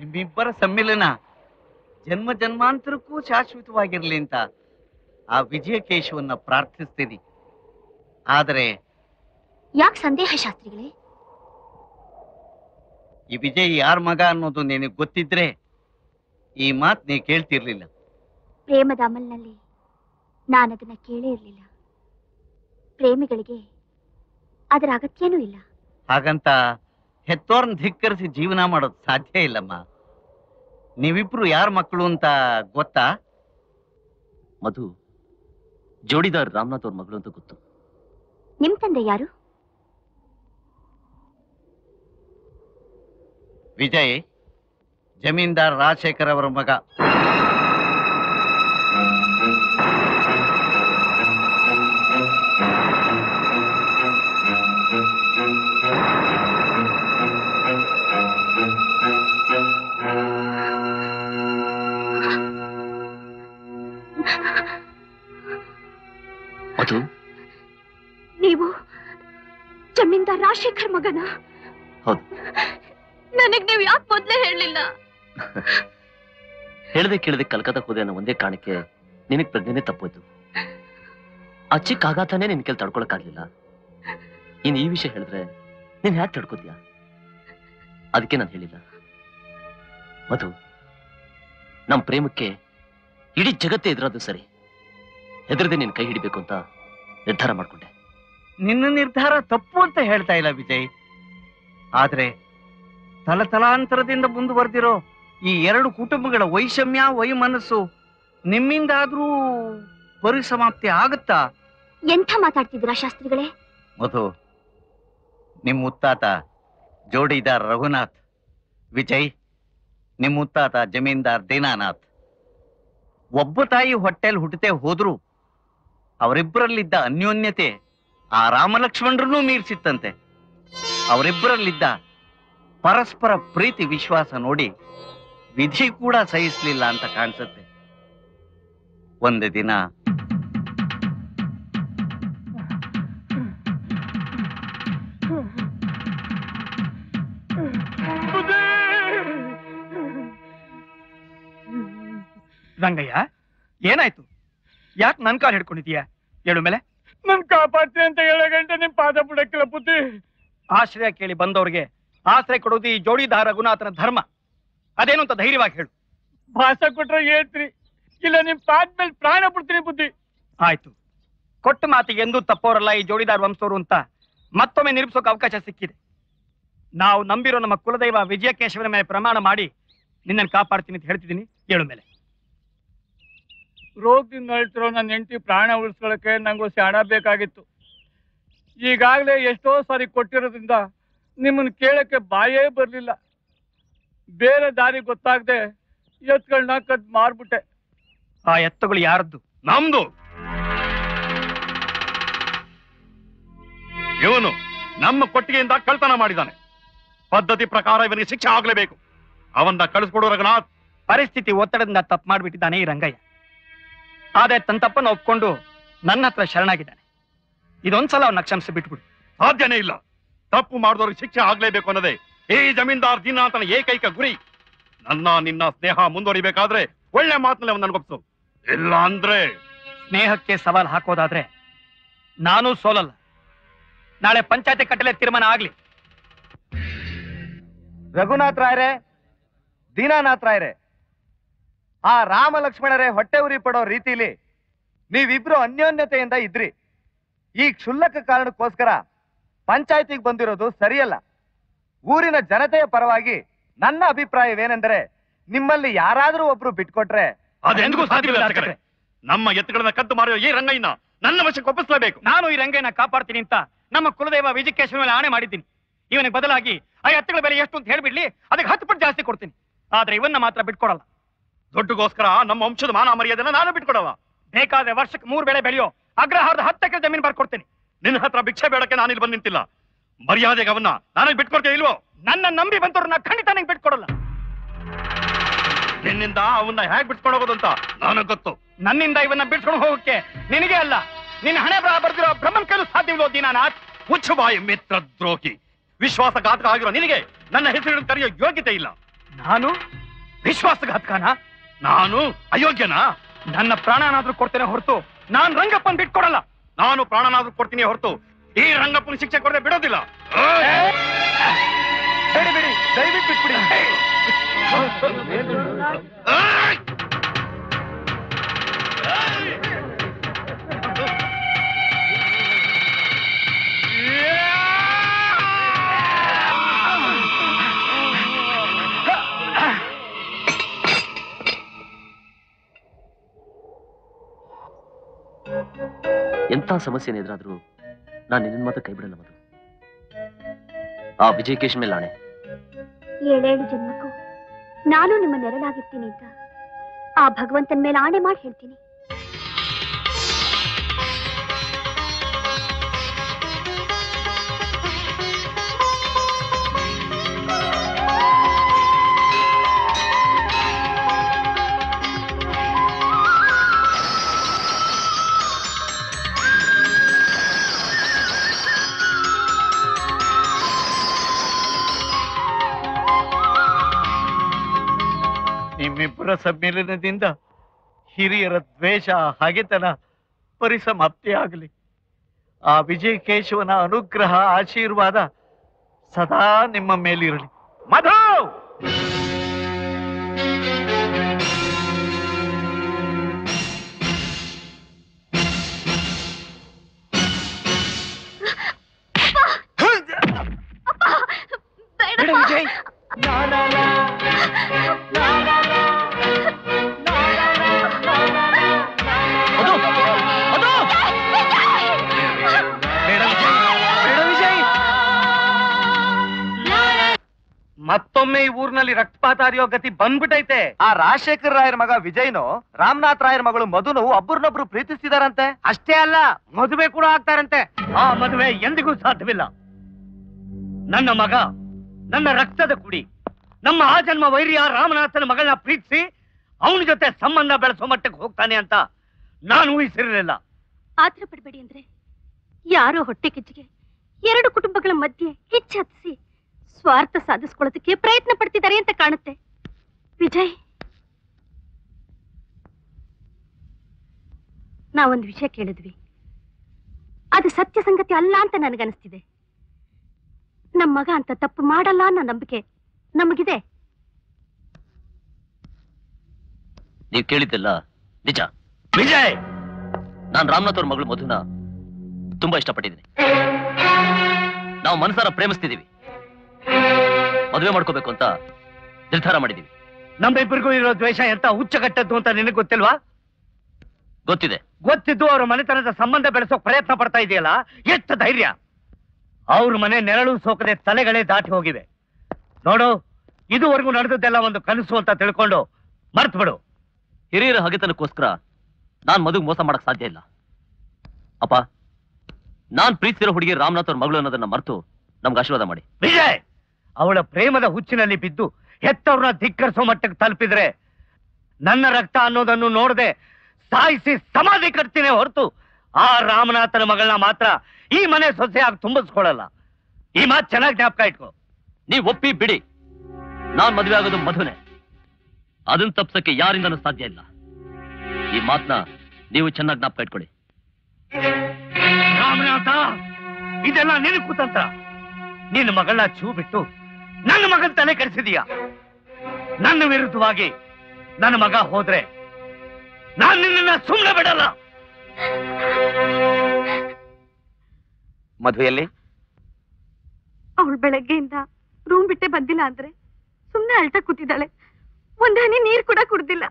ನಿಮ್ಮಿಬ್ಬರ ಸಮ್ಮಿಲನ ಜನ್ಮ ಜನ್ಮಾಂತರಕ್ಕೂ ಶಾಶ್ವತವಾಗಿರ್ಲಿ ಅಂತ ಆ ವಿಜಯಕೇಶವನ್ನ ಪ್ರಾರ್ಥಿಸ್ತೀನಿ. ಆದರೆ ಯಾಕೆ ಸಂದೇಹ ಶಾಸ್ತ್ರಿಗಳೇ? ಈ ವಿಜಯ್ ಯಾರ ಮಗ ಅನ್ನೋದು ನಿನಗೆ ಗೊತ್ತಿದ್ರೆ ಈ ಮಾತು ನೀ ಕೇಳ್ತಿರ್ಲಿಲ್ಲ. ಪ್ರೇಮದ ಅಮಲ್ನಲ್ಲಿ ನಾನದನ್ನ ಕೇಳೇ ಇರ್ಲಿಲ್ಲ. ಪ್ರೇಮಿಗಳಿಗೆ ಅದರ ಅಗತ್ಯನೂ ಇಲ್ಲ. ಹಾಗಂತ ಹೆತ್ತೋರ್ನ ಧಿಕ್ಕರಿಸಿ ಜೀವನ ಮಾಡೋದು ಸಾಧ್ಯ ಇಲ್ಲಮ್ಮ. ನೀವಿಬ್ರು ಯಾರ ಮಕ್ಕಳು ಅಂತ ಗೊತ್ತಾ? ಮಧು ಜೋಡಿದಾರ್ ರಾಮನಾಥ್ ಅವ್ರ ಮಗಳು ಅಂತ ಗೊತ್ತು. ನಿಮ್ ತಂದೆ ಯಾರು? ವಿಜಯ್ ಜಮೀನ್ದಾರ್ ರಾಜಶೇಖರ್ ಅವರ ಮಗ. ಅದು ನೀವು ಜಮೀನ್ದಾರ್ ರಾಜಶೇಖರ್ ಮಗನ? ಹೌದು. ನನಗೆ ನೀವು ಯಾಕೆ ಮೊದಲೇ ಹೇಳಲಿಲ್ಲ? ಹೇಳದೆ ಕೇಳದೆ ಕಲ್ಕತ್ತಾ ಹೋದೆ ಅನ್ನೋ ಒಂದೇ ಕಾರಣಕ್ಕೆ ನಿನಗೆ ಪ್ರಜ್ಞೆನೇ ತಪ್ಪೋಯ್ತು. ಆ ಚಿಕ್ಕ ಆಘಾತನೇ ನಿನ್ ಕೆಲ ತಡ್ಕೊಳಕ್ಕಾಗ್ಲಿಲ್ಲ. ಇನ್ನು ಈ ವಿಷಯ ಹೇಳಿದ್ರೆ ನೀನ್ ಯಾಕೆ ತಡ್ಕೋತೀಯ? ಅದಕ್ಕೆ ನಾನು ಹೇಳಿಲ್ಲ. ಮಧು, ನಮ್ಮ ಪ್ರೇಮಕ್ಕೆ ಇಡೀ ಜಗತ್ತೇ ಎದುರಾದ್ರು ಸರಿ. ಹೆದರದೆ ನೀನ್ ಕೈ ಹಿಡಿಬೇಕು ಅಂತ ನಿರ್ಧಾರ ಮಾಡ್ಕೊಂಡೆ. ನಿನ್ನ ನಿರ್ಧಾರ ತಪ್ಪು ಅಂತ ಹೇಳ್ತಾ ಇಲ್ಲ ವಿಜಯ್. ಆದ್ರೆ ತಲತಲಾಂತರದಿಂದ ಮುಂದುವರೆದಿರೋ ಈ ಎರಡು ಕುಟುಂಬಗಳ ವೈಷಮ್ಯ ವೈಮನಸ್ಸು ನಿಮ್ಮಿಂದಾದ್ರೂ ಪರಿಸಮಾಪ್ತಿ ಆಗುತ್ತಾ? ಎಂಥ ಮಾತಾಡ್ತಿದ್ದೀರಾ ಶಾಸ್ತ್ರಿಗಳೇ? ಮಧು, ನಿಮ್ಮ ಮುತ್ತಾತ ಜೋಡಿದಾರ್ ರಘುನಾಥ್, ವಿಜಯ್ ನಿಮ್ಮ ಮುತ್ತಾತ ಜಮೀನ್ದಾರ್ ದೀನಾನಾಥ್. ಒಬ್ಬ ತಾಯಿ ಹೊಟ್ಟೆಯಲ್ಲಿ ಹುಟ್ಟುತ್ತೆ ಹೋದ್ರು ಅವರಿಬ್ಬರಲ್ಲಿದ್ದ ಅನ್ಯೋನ್ಯತೆ ಆ ರಾಮಲಕ್ಷ್ಮಣರನ್ನೂ ಮೀರಿಸಿತ್ತಂತೆ. ಅವರಿಬ್ಬರಲ್ಲಿದ್ದ ಪರಸ್ಪರ ಪ್ರೀತಿ ವಿಶ್ವಾಸ ನೋಡಿ ವಿಧಿ ಕೂಡ ಸಹಿಸಲಿಲ್ಲ ಅಂತ ಕಾಣಿಸುತ್ತೆ. ಒಂದು ದಿನ ರಂಗಯ್ಯ, ಏನಾಯ್ತು? ಯಾಕೆ ನನ್ ಕಾಲು ಹಿಡ್ಕೊಂಡಿದೀಯಾ? ಹೇಳು ಮೇಲೆ. ನನ್ ಕಾಪಾಡ್ತೀನಿ ಅಂತ ಹೇಳ ಗಂಟೆ ನಿಮ್ ಪಾದ ಬುಡಕ್ಕಿಲ್ಲ ಬುದ್ಧಿ. ಆಶ್ರಯ ಕೇಳಿ ಬಂದವ್ರಿಗೆ ಆಶ್ರಯ ಕೊಡೋದು ಈ ಜೋಡಿದಾರ ರಘುನಾಥನ ಧರ್ಮ. ಅದೇನು ಅಂತ ಧೈರ್ಯವಾಗಿ ಹೇಳು. ಭಾಷೆ ಕೊಟ್ರೆ ಹೇಳ್ತೀರಿ, ಇಲ್ಲ ನಿಮ್ ಪಾದ ಮೇಲೆ ಪ್ರಾಣ ಬಿಡ್ತೀನಿ ಬುದ್ಧಿ. ಆಯ್ತು, ಕೊಟ್ಟ ಮಾತಿಗೆ ಎಂದೂ ತಪ್ಪೋರಲ್ಲ ಈ ಜೋಡಿದಾರ್ ವಂಶೋರು ಅಂತ ಮತ್ತೊಮ್ಮೆ ನಿರೂಪಿಸೋಕೆ ಅವಕಾಶ ಸಿಕ್ಕಿದೆ. ನಾವು ನಂಬಿರೋ ನಮ್ಮ ಕುಲದೈವ ವಿಜಯಕೇಶವನ ಮೇಲೆ ಪ್ರಮಾಣ ಮಾಡಿ ನಿನ್ನನ್ನು ಕಾಪಾಡ್ತೀನಿ ಅಂತ ಹೇಳ್ತಿದ್ದೀನಿ. ಹೇಳು ಮೇಲೆ. ರೋಗದಿಂದ ಅಳ್ತಿರೋ ನನ್ನ ಹೆಂಡತಿ ಪ್ರಾಣ ಉಳಿಸ್ಕೊಳ್ಳೋಕೆ ನಂಗೂ ಹಣ ಬೇಕಾಗಿತ್ತು. ಈಗಾಗಲೇ ಎಷ್ಟೋ ಸಾರಿ ಕೊಟ್ಟಿರೋದ್ರಿಂದ ನಿಮ್ಮನ್ನು ಕೇಳಕ್ಕೆ ಬಾಯೇ ಬರಲಿಲ್ಲ. ಬೇರೆ ದಾರಿ ಗೊತ್ತಾಗದೆ ಎತ್ತುಗಳನ್ನ ಕಟ್ ಮಾರ್ಬಿಟ್ಟೆ. ಆ ಎತ್ತುಗಳು ಯಾರದ್ದು? ನಮ್ದು. ಇವನು ನಮ್ಮ ಕೊಟ್ಟಿಗೆಯಿಂದ ಕಳ್ಳತನ ಮಾಡಿದಾನೆ. ಪದ್ಧತಿ ಪ್ರಕಾರ ಇವನಿಗೆ ಶಿಕ್ಷೆ ಆಗಲೇಬೇಕು. ಅವನ್ನ ಕಳಿಸ್ಕೊಡು ರಂಗನಾಥ್. ಪರಿಸ್ಥಿತಿ ಒತ್ತಡದಿಂದ ತಪ್ಪು ಮಾಡಿಬಿಟ್ಟಿದ್ದಾನೆ ಈ ರಂಗಯ್ಯ. ಆದರೆ ತನ್ನ ತಪ್ಪನ್ನು ಒಪ್ಪಿಕೊಂಡು ನನ್ನ ಹತ್ರ ಶರಣಾಗಿದ್ದಾನೆ. ಇದೊಂದ್ಸಲ ಅವನ್ನ ಕ್ಷಮಿಸಿ ಬಿಟ್ಬಿಡು. ಸಾಧ್ಯನೇ ಇಲ್ಲ. ತಪ್ಪು ಮಾಡಿದವರಿಗೆ ಶಿಕ್ಷೆ ಆಗಲೇಬೇಕು ಅನ್ನೋದೇ ಈ ಜಮೀನ್ದಾರ್ ದೀನಾಥನ ಏಕೈಕ ಗುರಿ. ನನ್ನ ನಿನ್ನ ಸ್ನೇಹ ಮುಂದುವರಿಬೇಕಾದ್ರೆ ಒಳ್ಳೆ ಮಾತನ್ನ ಅವನನ್ನ ಒಪ್ಪಿಸು. ಇಲ್ಲ ಅಂದ್ರೆ ಸ್ನೇಹಕ್ಕೆ ಸವಾಲ್ ಹಾಕೋದಾದ್ರೆ ನಾನು ಸೋಲಲ್ಲ. ನಾಳೆ ಪಂಚಾಯತಿ ಕಟ್ಟಲೆ ತೀರ್ಮಾನ ಆಗ್ಲಿ. ರಘುನಾಥ್ ರಾಯ್ರೆ, ದೀನಾನಾಥ್ ರಾಯ್ರೆ, ಆ ರಾಮ ಲಕ್ಷ್ಮಣರೇ ಹೊಟ್ಟೆ ಉರಿ ಪಡೋ ರೀತಿಲಿ ನೀವಿಬ್ರು ಅನ್ಯೋನ್ಯತೆಯಿಂದ ಇದ್ರಿ. ಈ ಕ್ಷುಲ್ಲಕ ಕಾರಣಕ್ಕೋಸ್ಕರ ಪಂಚಾಯತಿಗೆ ಬಂದಿರೋದು ಸರಿಯಲ್ಲ. ಊರಿನ ಜನತೆಯ ಪರವಾಗಿ ನನ್ನ ಅಭಿಪ್ರಾಯವೇನೆಂದರೆ ನಿಮ್ಮಲ್ಲಿ ಯಾರಾದರೂ ಒಬ್ರು ಬಿಟ್ಕೊಟ್ರೆ ಅದೆಂದಿಗೂ ಸಾಧ್ಯವಿಲ್ಲ. ನಮ್ಮ ಎತ್ತುಗಳನ್ನ ಕದ್ದು ಮಾರಿಯೋ ಈ ರಂಗಯ್ಯನ ನನ್ನ ವಶಕ್ಕೆ ಒಪ್ಪಿಸಲೇಬೇಕು. ನಾನು ಈ ರಂಗಯ್ಯನ ಕಾಪಾಡ್ತೀನಿ ಅಂತ ನಮ್ಮ ಕುಲದೇವ ವಿಜಯಕೇಶ್ವರ ಮೇಲೆ ಆಣೆ ಮಾಡಿದ್ದೀನಿ. ಇವನಿಗೆ ಬದಲಾಗಿ ಆ ಎತ್ತುಗಳ ಬೆಲೆ ಎಷ್ಟು ಅಂತ ಹೇಳ್ಬಿಡ್ಲಿ, ಅದಕ್ಕೆ 10 ಪಟ್ಟು ಜಾಸ್ತಿ ಕೊಡ್ತೀನಿ. ಆದ್ರೆ ಇವನ್ನ ಮಾತ್ರ ಬಿಟ್ಕೊಡಲ್ಲ. ದುಡ್ಡುಗೋಸ್ಕರ ನಮ್ಮ ವಂಶದ ಮಾನ ಮರ್ಯಾದೆನ ನಾನು ಬಿಟ್ಕೊಡಲ್ಲ. ಬೇಕಾದ್ರೆ ವರ್ಷಕ್ಕೆ 3 ಬೆಳೆ ಬೆಳೆಯೋ ಅಗ್ರಹಾರದ 10 ಎಕರೆ ಜಮೀನು ಬರ್ಕೊಡ್ತೀನಿ. ನಿನ್ನ ಹತ್ರ ಭಿಕ್ಷೆ ಬೇಡಕ್ಕೆ ನಾನು ಇಲ್ಲಿ ಬಂದು ನಿಂತಿಲ್ಲ. ಮರ್ಯಾದೆಗೆ ಅವನ್ನ ನಾನೇ ಬಿಟ್ಕೊಡ್ತೇನೆ ಇಲ್ವೋ? ನನ್ನ ನಂಬಿ ಬಂತವ್ರನ್ನ ಖಂಡಿತ ನಂಗೆ ಬಿಟ್ಕೊಡಲ್ಲ. ನಿನ್ನಿಂದ ಅವನ್ನ ಹೇಗೆ ಬಿಟ್ಕೊಂಡು ಹೋಗೋದಂತ ನನಗೆ ಗೊತ್ತು. ನನ್ನಿಂದ ಇವನ್ನ ಬಿಟ್ಕೊಂಡು ಹೋಗೋಕೆ ನಿನಗೆ ಅಲ್ಲ, ನಿನ್ನ ಹಣೆ ಬರಹ ಬರ್ದಿರೋ ಬ್ರಹ್ಮನ್ ಕೈಲೂ ಸಾಧ್ಯವಿಲ್ಲೋ ದೀನಾನಾಥ್. ಹುಚ್ಚುಬಾಯಿ ಮಿತ್ರ ದ್ರೋಹಿ, ವಿಶ್ವಾಸಘಾತಕ ಆಗಿರೋ ನಿನಗೆ ನನ್ನ ಹೆಸರಿನ ಕರೆಯೋ ಯೋಗ್ಯತೆ ಇಲ್ಲ. ನಾನು ವಿಶ್ವಾಸಘಾತಕನಾ? ನಾನು ಅಯೋಗ್ಯನಾ? ನನ್ನ ಪ್ರಾಣನಾದ್ರೂ ಕೊಡ್ತೇನೆ ಹೊರತು ನಾನು ರಂಗಪ್ಪನ್ ಬಿಟ್ಕೊಡಲ್ಲ. ನಾನು ಪ್ರಾಣನಾದ್ರೂ ಕೊಡ್ತೀನಿ ಹೊರತು ಈ ರಂಗಪ್ಪನ ಶಿಕ್ಷೆ ಕೊಡದೆ ಬಿಡೋದಿಲ್ಲ. ಬಿಡಿ, ದಯವಿಟ್ಟು ಬಿಟ್ಬಿಡಿ. ಎಂಥ ಸಮಸ್ಯೆ ಎದುರಾದ್ರೂ ನಾನು ನಿನ್ನ ಮಾತ್ರ ಕೈ ಬಿಡಲ್ಲ. ಮದು ಆ ವಿಜಯಕೇಶ್ ಮೇಲೆ ಆಣೆ. 7 ಜನ್ಮಕ್ಕೂ ನಾನು ನಿಮ್ಮ ನೆರಳಾಗಿರ್ತೀನಿ ಅಂತ ಆ ಭಗವಂತನ ಮೇಲೆ ಆಣೆ ಮಾಡಿ ಹೇಳ್ತೀನಿ. ನಿಮ್ಮಿಬ್ಬರ ಸಮ್ಮಿಲನದಿಂದ ಹಿರಿಯರ ದ್ವೇಷ ಹಾಗೆತನ ಪರಿಸಮಾಪ್ತಿಯಾಗಲಿ. ಆ ವಿಜಯಕೇಶವನ ಅನುಗ್ರಹ ಆಶೀರ್ವಾದ ಸದಾ ನಿಮ್ಮ ಮೇಲಿರಲಿ. ಮಧು, ಮತ್ತೊಮ್ಮೆ ಈ ಊರಿನಲ್ಲಿ ರಕ್ತಪಾತ ಹರಿಯೋ ಗತಿ ಬಂದ್ಬಿಟ್ಟೈತೆ. ಆ ರಾಜಶೇಖರ್ ರಾಯರ್ ಮಗ ವಿಜಯ್ನು ರಾಮನಾಥ್ ರಾಯರ್ ಮಗಳು ಮಧುನು ಒಬ್ಬರನ್ನೊಬ್ರು ಪ್ರೀತಿಸ್ತಿದಾರಂತೆ. ಅಷ್ಟೇ ಅಲ್ಲ, ಮದುವೆ ಕೂಡ ಆಗ್ತಾರಂತೆ. ಆ ಮದುವೆ ಎಂದಿಗೂ ಸಾಧ್ಯವಿಲ್ಲ. ನನ್ನ ಮಗ ನನ್ನ ರಕ್ತದ ಕುಡಿ. ನಮ್ಮ ಆ ಜನ್ಮ ವೈರ್ಯ ರಾಮನಾಥನ ಮಗಳನ್ನ ಪ್ರೀತಿಸಿ ಅವನ ಜೊತೆ ಸಂಬಂಧ ಬೆಳೆಸೋ ಮಟ್ಟಕ್ಕೆ ಹೋಗ್ತಾನೆ ಅಂತ ನಾನು ಊಹಿಸಿರಲಿಲ್ಲ. ಆತರ ಪಡಬೇಡಿ ಅಂದ್ರೆ ಯಾರೋ ಹೊಟ್ಟೆ ಕಿಚ್ಚಿಗೆ 2 ಕುಟುಂಬಗಳ ಮಧ್ಯೆ ಹೆಚ್ಚಿಸಿ ಸ್ವಾರ್ಥ ಸಾಧಿಸ್ಕೊಳ್ಳೋದಕ್ಕೆ ಪ್ರಯತ್ನ ಪಡ್ತಿದ್ದಾರೆ ಅಂತ ಕಾಣುತ್ತೆ. ವಿಜಯ್, ನಾವೊಂದು ವಿಷಯ ಕೇಳಿದ್ವಿ, ಅದು ಸತ್ಯ ಸಂಗತಿ ಅಲ್ಲ ಅಂತ ನನಗನ್ನಿಸ್ತಿದೆ. ನಮ್ಮ ಮಗ ಅಂತ ತಪ್ಪು ಮಾಡಲ್ಲ ಅನ್ನೋ ನಂಬಿಕೆ ನಮಗಿದೆ. ನೀವು ಕೇಳಿದ್ದೆಲ್ಲ ನಿಜ ವಿಜಯ್. ನಾನು ರಾಮನಾಥ್ ಅವ್ರ ಮಗಳು ಮಧುನ ತುಂಬಾ ಇಷ್ಟಪಟ್ಟಿದ್ದೀನಿ. ನಾವು ಮನಸಾರ ಪ್ರೇಮಿಸ್ತಿದ್ದೀವಿ. ಮದುವೆ ಮಾಡ್ಕೋಬೇಕು ಅಂತ ನಿರ್ಧಾರ ಮಾಡಿದೀವಿ. ನಮ್ಮಿಬ್ಬರಿಗೂ ಇರೋ ದ್ವೇಷ ಎಂತ ಹುಚ್ಚಗಟ್ಟದ್ದು ಅಂತ ನಿನಗೆ ಗೊತ್ತಿಲ್ವಾ? ಗೊತ್ತಿದೆ. ಗೊತ್ತಿದ್ದು ಅವ್ರ ಮನೆತನದ ಸಂಬಂಧ ಬೆಳೆಸೋಕ್ ಪ್ರಯತ್ನ ಪಡ್ತಾ ಇದೆಯಲ್ಲ, ಎಷ್ಟು ಧೈರ್ಯ! ಅವ್ರ ಮನೆ ನೆರಳು ಸೋಕದೆ ತಲೆಗಳೇ ದಾಟಿ ಹೋಗಿವೆ. ನೋಡು, ಇದುವರೆಗೂ ನಡೆದದ್ದೆಲ್ಲ ಒಂದು ಕನಸು ಅಂತ ತಿಳ್ಕೊಂಡು ಮರ್ತುಬಿಡು. ಹಿರಿಯರ ಹಗೆತನಕ್ಕೋಸ್ಕರ ನಾನು ಮದುವೆ ಮೋಸ ಮಾಡಕ ಸಾಧ್ಯ ಇಲ್ಲ. ಅಪ್ಪ, ನಾನು ಪ್ರೀತಿಸಿರೋ ಹುಡುಗಿ ರಾಮನಾಥ್ ಅವರ ಮಗಳು ಅನ್ನೋದನ್ನ ಮರೆತು ನಮಗೆ ಆಶೀರ್ವಾದ ಮಾಡಿ. ವಿಜಯ್, ಅವಳ ಪ್ರೇಮದ ಹುಚ್ಚಿನಲ್ಲಿ ಬಿದ್ದು ಹೆತ್ತವ್ರನ್ನ ಧಿಕ್ಕರಿಸೋ ಮಟ್ಟಕ್ಕೆ ತಲುಪಿದ್ರೆ ನನ್ನ ರಕ್ತ ಅನ್ನೋದನ್ನು ನೋಡದೆ ಸಾಯಿಸಿ ಸಮಾಧಿ ಕಟ್ತೀನಿ ಹೊರತು ಆ ರಾಮನಾಥನ ಮಗಳನ್ನ ಮಾತ್ರ ಈ ಮನೆ ಸೊಸೆಯಾಗಿ ತುಂಬಿಸ್ಕೊಳ್ಳಲ್ಲ. ಈ ಮಾತು ಚೆನ್ನಾಗಿ ಜ್ಞಾಪಕ ಇಟ್ಕೋ. ನೀವು ಒಪ್ಪಿ ಬಿಡಿ, ನಾನ್ ಮದುವೆ ಆಗೋದು ಮಧುನೆ, ಅದನ್ನ ತಪ್ಸಕ್ಕೆ ಯಾರಿಂದನೂ ಸಾಧ್ಯ ಇಲ್ಲ. ಈ ಮಾತನ್ನ ನೀವು ಚೆನ್ನಾಗಿ ಜ್ಞಾಪಕ ಇಟ್ಕೊಳ್ಳಿ. ರಾಮನಾಥ, ಇದೆಲ್ಲ ನಿನ್ನ ಕುತಂತ್ರ. ನಿನ್ನ ಮಗಳನ್ನ ಚೂ ಬಿಟ್ಟು ನನ್ನ ಮಗನ ತಲೆ ಕೆಡಿಸಿದೀಯ. ನನ್ನ ವಿರುದ್ಧವಾಗಿ ನನ್ನ ಮಗ ಹೋದ್ರೆ ನಾನು ನಿನ್ನ ಸುಮ್ಮನೆ ಬಿಡಲ್ಲ. ಮಧು ಎಲ್ಲಿ? ಅವಳು ಬೆಳಗ್ಗೆಯಿಂದ ರೂಮ್ ಬಿಟ್ಟೆ ಬಂದಿಲ್ಲ ಅಂದ್ರೆ ಸುಮ್ಮನೆ ಅಳ್ತಾ ಕೂತಿದ್ದಾಳೆ. ಒಂದೇ ಹನಿ ನೀರು ಕೂಡ ಕುಡ್ದಿಲ್ಲ.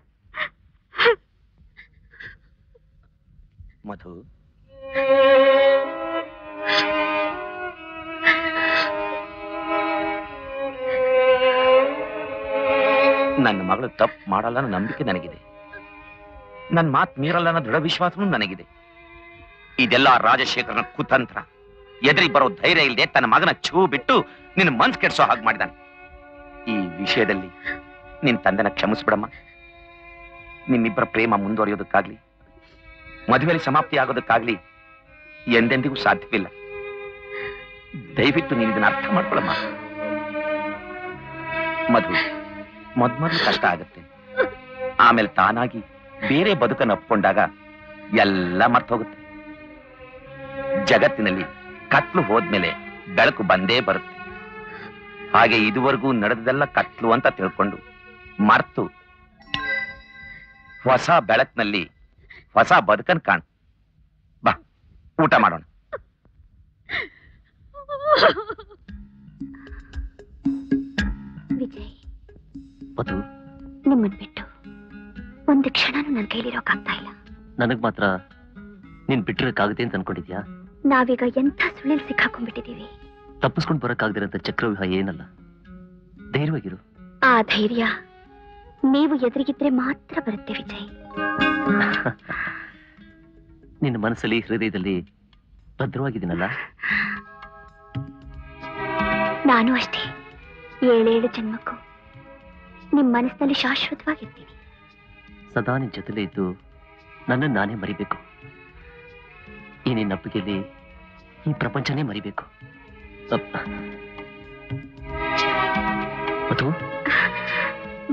ಮಧು, ನನ್ನ ಮಗಳು ತಪ್ಪು ಮಾಡಲ್ಲ ಅನ್ನೋ ನಂಬಿಕೆ ನನಗಿದೆ. ನನ್ನ ಮಾತು ಮೀರಲ್ಲ ಅನ್ನೋ ದೃಢ ವಿಶ್ವಾಸವೂ ನನಗಿದೆ. ಇದೆಲ್ಲ ರಾಜಶೇಖರನ ಕುತಂತ್ರ. ಎದುರಿ ಬರೋ ಧೈರ್ಯ ಇಲ್ಲದೆ ತನ್ನ ಮಗನ ಛೂ ಬಿಟ್ಟು ನಿನ್ನ ಮನ್ಸು ಕೆಡಿಸೋ ಹಾಗೆ ಮಾಡಿದಾನೆ. ಈ ವಿಷಯದಲ್ಲಿ ನಿನ್ನ ತಂದೆನ ಕ್ಷಮಿಸ್ಬಿಡಮ್ಮ. ನಿಮ್ಮಿಬ್ಬರ ಪ್ರೇಮ ಮುಂದುವರಿಯೋದಕ್ಕಾಗ್ಲಿ, ಮದುವೆಯಲ್ಲಿ ಸಮಾಪ್ತಿ ಆಗೋದಕ್ಕಾಗ್ಲಿ ಎಂದೆಂದಿಗೂ ಸಾಧ್ಯವಿಲ್ಲ. ದಯವಿಟ್ಟು ನೀನು ಇದನ್ನ ಅರ್ಥ ಮಾಡ್ಕೊಳಮ್ಮ. ಮದುವೆ ಮೊದಲು ಕಷ್ಟ ಆಗುತ್ತೆ, ಆಮೇಲೆ ತಾನಾಗಿ ಬೇರೆ ಬದುಕನ್ನು ಒಪ್ಕೊಂಡಾಗ ಎಲ್ಲ ಮರ್ತೋಗುತ್ತೆ. ಜಗತ್ತಿನಲ್ಲಿ ಕತ್ಲು ಹೋದ್ಮೇಲೆ ಬೆಳಕು ಬಂದೇ ಬರುತ್ತೆ. ಹಾಗೆ ಇದುವರೆಗೂ ನಡೆದದೆಲ್ಲ ಕತ್ಲು ಅಂತ ತಿಳ್ಕೊಂಡು ಮರ್ತು ಹೊಸ ಬೆಳಕಿನಲ್ಲಿ ಹೊಸ ಬದುಕನ್ನು ಕಾಣು. ಬಾ, ಊಟ ಮಾಡೋಣ. ವಿಜಯ್, ನಿಮ್ಮನ್ನು ಬಿಟ್ಟು ಒಂದು ಕ್ಷಣನೂ ನನ್ನ ಕೈಲಿರೋಕಾಗ್ತಾ ಇಲ್ಲ. ನನಗ್ ಮಾತ್ರ ನೀನ್ ಬಿಟ್ಟಿರಕ್ಕಾಗುತ್ತೆ ಅಂತ ಅನ್ಕೊಂಡಿದ್ಯಾ? ನಾವೀಗ ಎಂಥ ಸುಳಿಲ್ ಸಿಕ್ಕಾಕೊಂಡ್ಬಿಟ್ಟಿದ್ದೀವಿ. ತಪ್ಪಿಸ್ಕೊಂಡು ಬರಕ್ಕಾಗದಿರಂತ ಚಕ್ರವ್ಯೂಹ ಏನಲ್ಲ. ಧೈರ್ಯವಾಗಿರು. ಆ ಧೈರ್ಯ ನೀವು ಎದುರಿಗಿದ್ರೆ ಮಾತ್ರ ಬರುತ್ತೆ ವಿಜಯ್. ನಿನ್ನ ಮನಸ್ಸಲ್ಲಿ ಹೃದಯದಲ್ಲಿ ಭದ್ರವಾಗಿದ್ದೀನಲ್ಲ? ನಾನು ಅಷ್ಟೇ. ಏಳೇಳು ಜನ್ಮಕ್ಕೂ ನಿಮ್ ಮನಸ್ಸಿನಲ್ಲಿ ಶಾಶ್ವತವಾಗಿರ್ತೀನಿ. ಸದಾ ನಿನ್ ಜೊತೆಲೇ ಇದ್ದು ನನ್ನನ್ನು ನಾನೇ ಮರಿಬೇಕು. ಈ ನಿನ್ನಪ್ಪಿಗೆಯಲ್ಲಿ ಈ ಪ್ರಪಂಚನೇ ಮರಿಬೇಕು.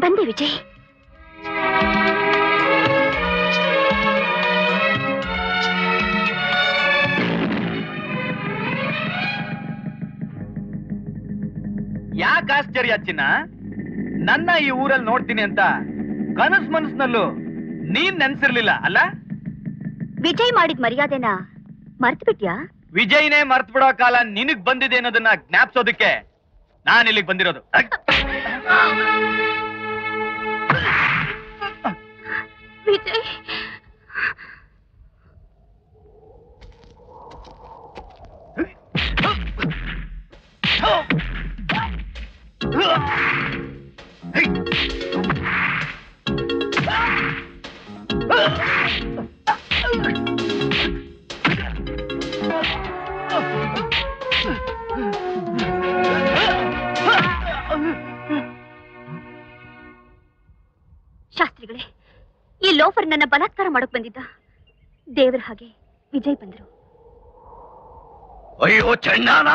ಬಂದೆ ವಿಜಯ್. ಯಾಕೆ ಆಶ್ಚರ್ಯ ಚಿನ್ನ? ನನ್ನ ಈ ಊರಲ್ಲಿ ನೋಡ್ತೀನಿ ಅಂತ ಕನಸು ಮನಸ್ಸಿನಲ್ಲೂ ನೀನ್ ನೆನ್ಸಿರ್ಲಿಲ್ಲ ಅಲ್ಲ? ವಿಜಯ್ ಮಾಡಿದ ಮರ್ಯಾದೆನ ಮರ್ತು ಬಿಟ್ಯಾ? ವಿಜಯ್ನೇ ಮರ್ತು ಬಿಡೋ ಕಾಲ ನಿನಗ್ ಬಂದಿದೆ ಅನ್ನೋದನ್ನ ಜ್ಞಾಪಿಸೋದಕ್ಕೆ ನಾನು ಇಲ್ಲಿಗೆ ಬಂದಿರೋದು. ವಿಜಯ್, ಶಾಸ್ತ್ರಿಗಳೇ, ಈ ಲೋಫರ್ ನನ್ನ ಬಲಾತ್ಕಾರ ಮಾಡಕ್ ಬಂದಿದ್ದ. ದೇವರ ಹಾಗೆ ವಿಜಯ್ ಬಂದ್ರು. ಅಯ್ಯೋ ಚೆನ್ನಣ್ಣ,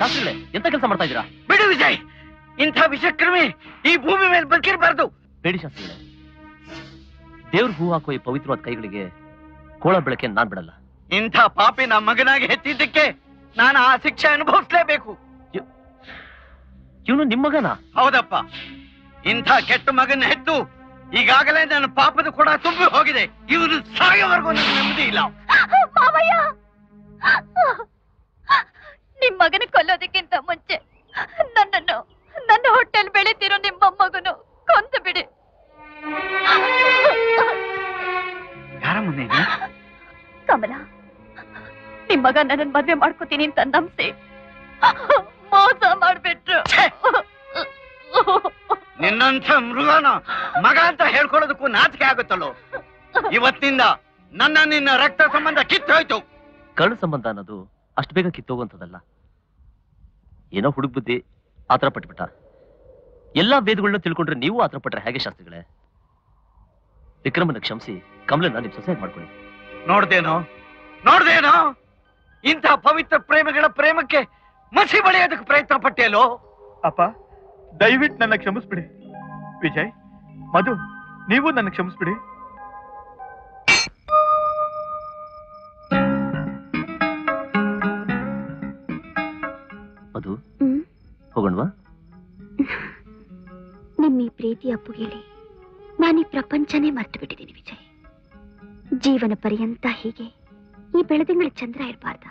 ಶಾಸ್ತ್ರಿಗಳೇ ಎಂತ ಕೆಲಸ ಮಾಡ್ತಾ ಇದ್ದೀರಾ? ಬಿಡಿ ವಿಜಯ್, ಇಂಥ ವಿಷಕ್ರಮಿ ಈ ಭೂಮಿ ಮೇಲೆ ಬದುಕಿರಬಾರ್ದು. ಬೇಡಿ ಶಾಸ್ತ್ರಿಗಳೇ, ದೇವ್ರ ಹೂ ಹಾಕೋ ಈ ಪವಿತ್ರವಾದ ಕೈಗಳಿಗೆ ಕೋಳ ಬೆಳಕೆ ನಾನ್ ಬಿಡಲ್ಲ. ಇಂಥ ಪಾಪಿ ನಮ್ಮ ಮಗನಾಗಿ ಹೆತ್ತಿದ್ದಕ್ಕೆ ನಾನು ಆ ಶಿಕ್ಷೆ ಅನುಭವಿಸ್ಲೇಬೇಕು. ಇವನು ನಿಮ್ಮ ಮಗನ? ಹೌದಪ್ಪ, ಇಂಥ ಕೆಟ್ಟ ಮಗನ ಹೆತ್ತು ಈಗಾಗಲೇ ನನ್ನ ಪಾಪದ ಕೂಡ ತುಂಬಿ ಹೋಗಿದೆ. ಇವನು ಸಾಯೋವರೆಗೂ ನನ್ನ ನೆಮ್ಮದಿ ಇಲ್ಲ. ಮಾವಯ್ಯ, ನಿಮ್ ಮಗನ ಕೊಲ್ಲೋದಕ್ಕಿಂತ ಮುಂಚೆ ನನ್ನನ್ನು ನನ್ನ ಹೊಟ್ಟೆಲ್ ಬೆಳೀತಿರೋ ನಿಮ್ಮ ಮಗನು ಕೊಂದು ಬಿಡಿ. ಕಮಲಾ, ನಿಮ್ ಮಗ ನನ್ನ ಮದ್ವೆ ಮಾಡ್ಕೋತೀನಿ ಅಂತ ನಂಬಿಸಿ ಮೋಸ ನಿನ್ನಂತ ಮೃಗನ ಮಗ ಅಂತ ಹೇಳ್ಕೊಳ್ಳೋದಕ್ಕೂ ನಾಚಿಕೆ ಆಗುತ್ತಲ್ಲೋ. ಇವತ್ತಿನಿಂದ ನನ್ನ ನಿನ್ನ ರಕ್ತ ಸಂಬಂಧ ಕಿತ್ತೋಯ್ತು. ಕರ್ಣ ಸಂಬಂಧ ಅನ್ನೋದು ಅಷ್ಟು ಬೇಗ ಕಿತ್ತೋಗುವಂತದಲ್ಲ. ಏನೋ ಹುಡುಗ ಬುದ್ಧಿ ಆತರ ಪಟ್ಬಿಟ್ಟ. ಎಲ್ಲಾ ವೇದಗಳನ್ನ ತಿಳ್ಕೊಂಡ್ರೆ ನೀವು ಆತರ ಪಟ್ರೆ ಹೇಗೆ ಶಾಸ್ತ್ರಿಗಳೇ? ವಿಕ್ರಮನ ಕ್ಷಮಿಸಿ ಕಮಲನ ನಿಮ್ ಸೊಸೈಡ್ ಮಾಡ್ಕೊಳ್ಳಿ. ನೋಡ್ದೇನೋ ಇಂಥ ಪವಿತ್ರ ಪ್ರೇಮಗಳ ಪ್ರೇಮಕ್ಕೆ ಮಸಿ ಬಳಿಯೋದಕ್ಕೆ ಪ್ರಯತ್ನ ಪಟ್ಟೆಯಲ್ಲೋ. ಅಪ್ಪ ದಯವಿಟ್ಟು ನನ್ನ ಕ್ಷಮಿಸ್ಬಿಡಿ. ವಿಜಯ್, ಮಧು, ನೀವು ನನ್ನ ಕ್ಷಮಿಸ್ಬಿಡಿ. ಮಧು ಹೋಗೋಣವಾ? ನಿಮ್ಮ ಈ ಪ್ರೀತಿ ಅಪ್ಪುಗೇಳಿ ನಾನು ಈ ಪ್ರಪಂಚನೇ ಮರೆತು ಬಿಟ್ಟಿದ್ದೀನಿ ವಿಜಯ್. ಜೀವನ ಪರ್ಯಂತ ಹೀಗೆ ಈ ಬೆಳದಿಂಗಳ ಚಂದ್ರ ಇರಬಾರ್ದ,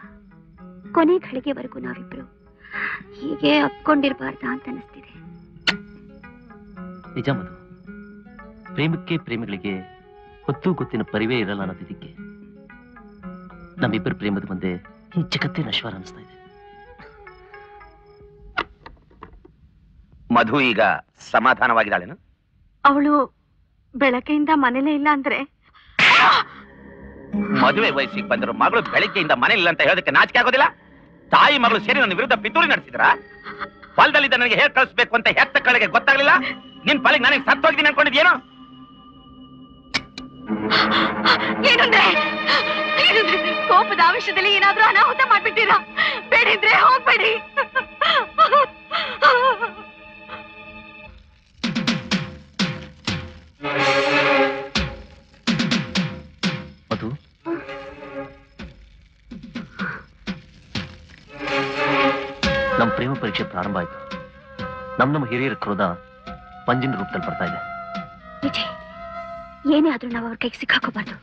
ಕೊನೆ ಘಳಿಗೆವರೆಗೂ ನಾವಿಬ್ರು ಹೀಗೆ ಅಪ್ಕೊಂಡಿರಬಾರ್ದ ಅಂತ ಅನಿಸ್ತಿದೆ. ನಿಜ ಮಧು, ಪ್ರೇಮಕ್ಕೆ ಪ್ರೇಮಿಗಳಿಗೆ ಹೊತ್ತು ಗೊತ್ತಿನ ಪರಿವೇ ಇರಲ್ಲ ಅನ್ನೋದಿದ್ದಕ್ಕೆ ನಮ್ಮಿಬ್ಬರು ಪ್ರೇಮದ ಮುಂದೆ ಈ ಜಗತ್ತೇ ನಶ್ವರ ಅನಿಸ್ತಾ ಇದೆ. ಮಧು ಈಗ ಸಮಾಧಾನವಾಗಿದ್ದಾಳೇನು? ಅವಳು ಬೆಳಗ್ಗೆಯಿಂದ ಮನೇಲೇ ಇಲ್ಲ ಅಂದ್ರೆ, ಮದುವೆ ವಯಸ್ಸಿಗೆ ಬಂದರು ಮಗಳು ಬೆಳಗ್ಗೆಯಿಂದ ಮನೇಲಿ ಇಲ್ಲ ಅಂತ ಹೇಳೋದಕ್ಕೆ ನಾಚಿಕೆ ಆಗೋದಿಲ್ಲ? ತಾಯಿ ಮಗಳು ಸೇರಿ ನನ್ನ ವಿರುದ್ಧ ಪಿತೂರಿ ನಡೆಸಿದ್ರ? ಹೊಲದಲ್ಲಿದ್ದ ನನಗೆ ಹೇಗೆ ಕಳಿಸ್ಬೇಕು ಅಂತ ಹೆತ್ತ ಕಡೆಗೆ ಗೊತ್ತಾಗ್ಲಿಲ್ಲ? ನಿನ್ ಪಾಲಿಗೆ ನನಗೆ ಸತ್ತೋಗಿದ್ದೀನಿ ಅನ್ಕೊಂಡಿದ್ಯೇನೋ? ಕೋಪದ ಆವೇಶದಲ್ಲಿ ಏನಾದ್ರೂ ಅನಾಹುತ ಮಾಡ್ಬಿಟ್ಟಿರಾ? ಬೇಡಿದ್ರೆ ಹೋಗ್ಬೇಡಿ. ಅದು ನಮ್ಮ ಪ್ರೇಮ ಪರೀಕ್ಷೆ ಪ್ರಾರಂಭ ಆಯ್ತು. ನಮ್ಮ ಹಿರಿಯರ ಕ್ರೋಧ ಪಂಜಿನ ರೂಪದಲ್ಲಿ ಬರ್ತಾ ಇದೆ. ವಿಜಯ್, ಏನೇ ಆದ್ರೂ ನಾವು ಅವ್ರ ಕೈಗೆ ಸಿಕ್ಕಾಕೋಬಾರ್ದು.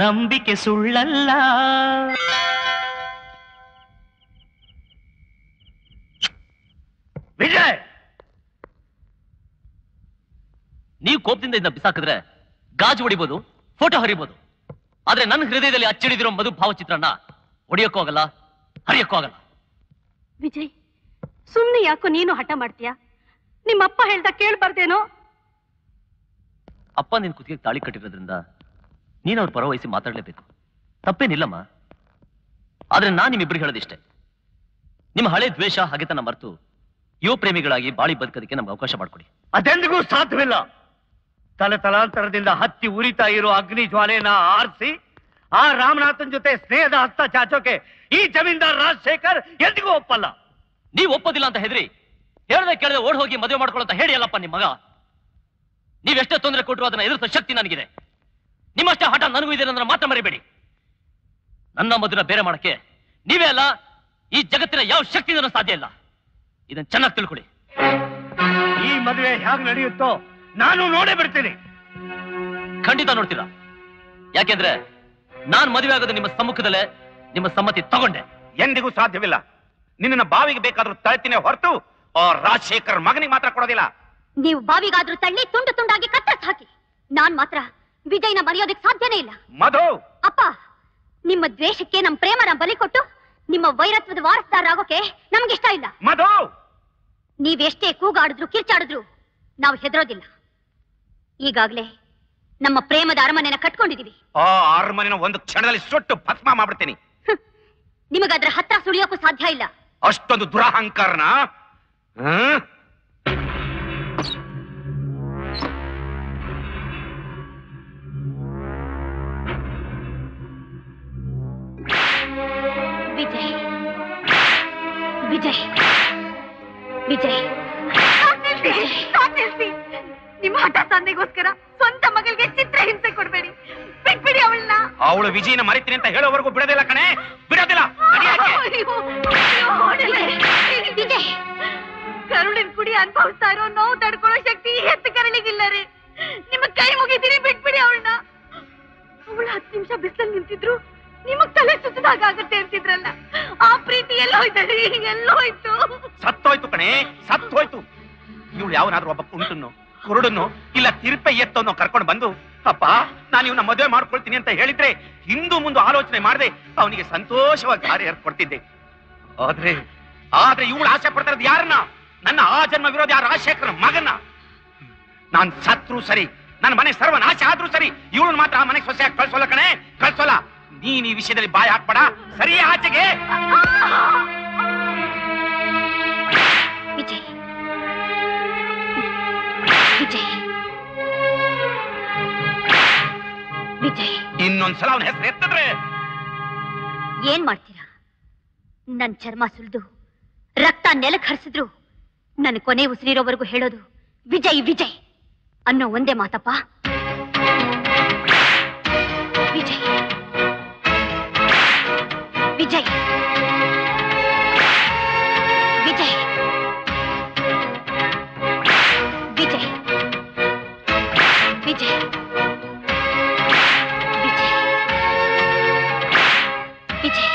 ನಂಬಿಕೆ ಸುಳ್ಳಲ್ಲ. ವಿಜಯ್, ನೀವು ಕೋಪದಿಂದ ಇದನ್ನ ಬಿಸಾಕಿದ್ರೆ ಗಾಜು ಹೊಡಿಬಹುದು, ಫೋಟೋ ಹರಿಬಹುದು. ಆದ್ರೆ ನನ್ನ ಹೃದಯದಲ್ಲಿ ಅಚ್ಚಿಡಿದಿರೋ ಮಧು ಭಾವಚಿತ್ರನ ಹೊಡೆಯೋಕ್ಕೂ ಆಗಲ್ಲ, ಹರಿಯಕ್ಕೂ ಆಗಲ್ಲ. ವಿಜಯ್, ಸುಮ್ನೆ ಯಾಕೋ ನೀನು ಹಠ ಮಾಡ್ತೀಯ? ನಿಮ್ಮಪ್ಪ ಹೇಳ್ದ ಕೇಳ್ಬಾರ್ದೇನೋ? ಅಪ್ಪ ನಿನ್ನ ಕುತ್ತಿಗೆ ತಾಳಿ ಕಟ್ಟಿರೋದ್ರಿಂದ ನೀನು ಅವರ ಪರವಹಿಸಿ ಮಾತಾಡಲೇಬೇಕು. ತಪ್ಪೇನಿಲ್ಲಮ್ಮ. ಆದರೆ ನಾನು ನಿಮ್ಮಿಬ್ಬರು ಹೇಳೋದಿಷ್ಟೇ, ನಿಮ್ಮ ಹಳೆ ದ್ವೇಷ ಹಾಗೆತನ ಮರೆತು ಯುವ ಪ್ರೇಮಿಗಳಾಗಿ ಬಾಳಿ ಬದುಕೋದಕ್ಕೆ ನಮಗೆ ಅವಕಾಶ ಮಾಡಿಕೊಡಿ. ಅದೆಂದಿಗೂ ಸಾಧ್ಯವಿಲ್ಲ. ತಲೆ ತಲಾಂತರದಿಂದ ಹತ್ತಿ ಉರಿತಾ ಇರೋ ಅಗ್ನಿ ಜ್ವಾಲೆನ ಆರಿಸಿ ಆ ರಾಮನಾಥನ್ ಜೊತೆ ಸ್ನೇಹದ ಹಸ್ತ ಚಾಚೋಕೆ ಈ ಜಮೀನ್ದಾರ್ ರಾಜಶೇಖರ್ ಎಂದಿಗೂ ಒಪ್ಪಲ್ಲ. ನೀವು ಒಪ್ಪೋದಿಲ್ಲ ಅಂತ ಹೆದ್ರಿ ಹೇಳದೆ ಕೇಳದೆ ಓಡ್ ಹೋಗಿ ಮದುವೆ ಮಾಡ್ಕೊಳ್ಳೋ ಅಂತ ಹೇಳಿಯಲ್ಲಪ್ಪ ನಿಮ್ಮ ಮಗ. ನೀವೆಷ್ಟೇ ತೊಂದರೆ ಕೊಟ್ಟರು ಅದನ್ನ ಎದುರಿಸೋ ಶಕ್ತಿ ನನಗಿದೆ. ನಿಮ್ಮಷ್ಟೇ ಹಠ ನನಗೂ ಇದೆ ಅಂದ್ರೆ ಮಾತ್ರ ಮರಿಬೇಡಿ. ನನ್ನ ಮದುವೆ ಬೇರೆ ಮಾಡಕ್ಕೆ ನೀವೇ ಅಲ್ಲ, ಈ ಜಗತ್ತಿನ ಯಾವ ಶಕ್ತಿಯಿಂದ ಸಾಧ್ಯ ಇಲ್ಲ. ಇದನ್ನ ಚೆನ್ನಾಗಿ ತಿಳ್ಕೊಳ್ಳಿ. ಈ ಮದುವೆ ಹೇಗೆ ನಡೆಯುತ್ತೋ ನಾನು ನೋಡೇ ಬಿಡ್ತೀನಿ. ಖಂಡಿತ ನೋಡ್ತೀರಾ? ಯಾಕೆಂದ್ರೆ ನಾನ್ ಮದುವೆ ಆಗೋದು ನಿಮ್ಮ ಸಮ್ಮುಖದಲ್ಲೇ ನಿಮ್ಮ ಸಮ್ಮತಿ ತಗೊಂಡೆ. ಎಂದಿಗೂ ಸಾಧ್ಯವಿಲ್ಲ. ನಿನ್ನ ಬಾವಿಗೆ ಬೇಕಾದ್ರೂ ತಳ್ತೀನಿ ಹೊರತು ರಾಜಶೇಖರ್ ಮಗನಿಗೆ ಮಾತ್ರ ಕೊಡೋದಿಲ್ಲ. ನೀವು ಬಾವಿಗಾದ್ರೂ ತಳ್ಳಿ ತುಂಡು ತುಂಡಾಗಿ ಕತ್ತರಿಸಿ ಹಾಕಿ, ನಾನ್ ಮಾತ್ರ ವಿಜಯ್ನ ಮರೆಯೋದಕ್ಕೆ ಸಾಧ್ಯನೇ ಇಲ್ಲ. ಮಧು ಅಪ್ಪ, ನಿಮ್ಮ ದ್ವೇಷಕ್ಕೆ ನಮ್ಮ ಪ್ರೇಮನ ಬಲಿ ಕೊಟ್ಟು ನಿಮ್ಮ ವೈರತ್ವದ ವಾರಸ್ದಾರರಾಗೋಕೆ ನಮ್ಗಿಷ್ಟ ಇಲ್ಲ. ಮಧು, ನೀವೆಷ್ಟೇ ಕೂಗಾಡಿದ್ರು ಕಿರ್ಚಾಡಿದ್ರು ನಾವು ಹೆದರೋದಿಲ್ಲ. ಈಗಾಗ್ಲೇ ನಮ್ಮ ಪ್ರೇಮದ ಅರಮನೆನ ಕಟ್ಕೊಂಡಿದೀವಿ. ಆ ಅರಮನೆನ ಒಂದು ಕ್ಷಣದಲ್ಲಿ ಸುಟ್ಟು ಭಸ್ಮ ಮಾಡ್ಬಿಡ್ತೀನಿ. ನಿಮಗದ್ರ ಹತ್ರ ಸುಳಿಯೋಕ್ಕೂ ಸಾಧ್ಯ ಇಲ್ಲ. ಅಷ್ಟೊಂದು ದುರಹಂಕಾರನ? ವಿಜಯ್, ವಿಜಯ್, ವಿಜಯ್, ನಿಮ್ಮ ಹಠ ತಂದೆಗೋಸ್ಕರ ಸ್ವಂತ ಮಗಳಿಗೆ ಚಿತ್ರ ಹಿಂಸೆ ಕೊಡ್ಬೇಡಿ. ಬಿಟ್ಬಿಡಿ ಅವಳನ್ನ. ಅವಳು ವಿಜಯನ ಮರಿತೀನಿ ಅಂತ ಹೇಳೋವರೆಗೂ ಬಿಡೋದಿಲ್ಲ ಕಣೆ, ಬಿಡೋದಿಲ್ಲ. ವಿಜಯ್, ಕರುಳಿನ ಕುಡಿ ಅನುಭವಿಸ್ತಾ ಇರೋ ನೋವು ತಡ್ಕೊಳ್ಳೋ ಶಕ್ತಿ ಹೆತ್ತು ಕರಳಿಗಿಲ್ಲ ರೀ. ನಿಮ್ಮ ಕೈ ಮುಗಿದೀರಿ, ಬಿಟ್ಬಿಡಿ ಅವಳನ್ನ. ಅವಳು 10 ನಿಮಿಷ ಬಿಸಿಲಲ್ಲಿ ನಿಂತಿದ್ರು ನಿಮಗ್ ತಲೆ ಸುತ್ತದಾಗ ಆಗುತ್ತೆ ಅಂತಿದ್ರಲ್ಲ, ಆ ಪ್ರೀತಿ ಎಲ್ಲೋಯ್ತದೆ, ಎಲ್ಲೋಯ್ತು. ಸತ್ತೋಯ್ತು ಕಣೆ, ಸತ್ತೋಯ್ತು. ಇವಳು ಯಾವನಾದ್ರೂ ಒಬ್ಬ ಕುಂಟನ್ನು ಕುರುಡನ್ನು ಇಲ್ಲ ತಿರುಪೆ ಎತ್ತನ್ನು ಕರ್ಕೊಂಡು ಬಂದು ಅಪ್ಪ ನಾನು ಇವನ್ನ ಮದುವೆ ಮಾಡ್ಕೊಳ್ತೀನಿ ಅಂತ ಹೇಳಿದ್ರೆ ಹಿಂದೂ ಮುಂದೆ ಆಲೋಚನೆ ಮಾಡದೆ ಅವನಿಗೆ ಸಂತೋಷವಾಗಿ ದಾರಿ ಏರ್ಪಡ್ತಿದ್ದೆ. ಆದ್ರೆ ಆದ್ರೆ ಇವಳು ಆಸೆ ಪಡ್ತಾರದ್ ಯಾರನ್ನ? ನನ್ನ ಆ ಜನ್ಮ ವಿರೋಧಿ ಆ ರಾಜಶೇಖರ ಮಗನ್ನ. ನಾನ್ ಸತ್ರು ಸರಿ, ನನ್ನ ಮನೆ ಸರ್ವನಾಶ ಆದ್ರೂ ಸರಿ, ಇವಳನ್ನ ಮಾತ್ರ ಆ ಮನೆಗೆ ಸೊಸೆಯಾಗಿ ಕಳ್ಸೋಲ್ಲ ಕಣೆ, ಕಳ್ಸೋಲ್ಲ. ನೀನ್ ಈ ವಿಷಯದಲ್ಲಿ ಬಾಯಿ ಹಾಕ್ಬೇಡ, ಸರಿ ಆಚೆಗೆ. ವಿಜಯ್, ವಿಜಯ್, ವಿಜಯ್, ಇನ್ನೊಂದ್ಸಲ ಅವನ ಹೆಸರು ಎತ್ತಿದ್ರೆ ಏನ್ ಮಾಡ್ತೀರಾ? ನನ್ ಚರ್ಮ ಸುಲಿದು ರಕ್ತ ನೆಲಕ್ಕೆ ಹರಿಸಿದ್ರು ನನ್ನ ಕೊನೆ ಉಸಿರಿರೋವರೆಗೂ ಹೇಳೋದು ವಿಜಯ್ ವಿಜಯ್ ಅನ್ನೋ ಒಂದೇ ಮಾತಪ್ಪ. ವಿಜಯ್, ವಿಜಯ್, ವಿಜಯ್, ವಿಜಯ್, ವಿಜಯ್, ವಿಜಯ್, ವಿಜಯ್, ವಿಜಯ್.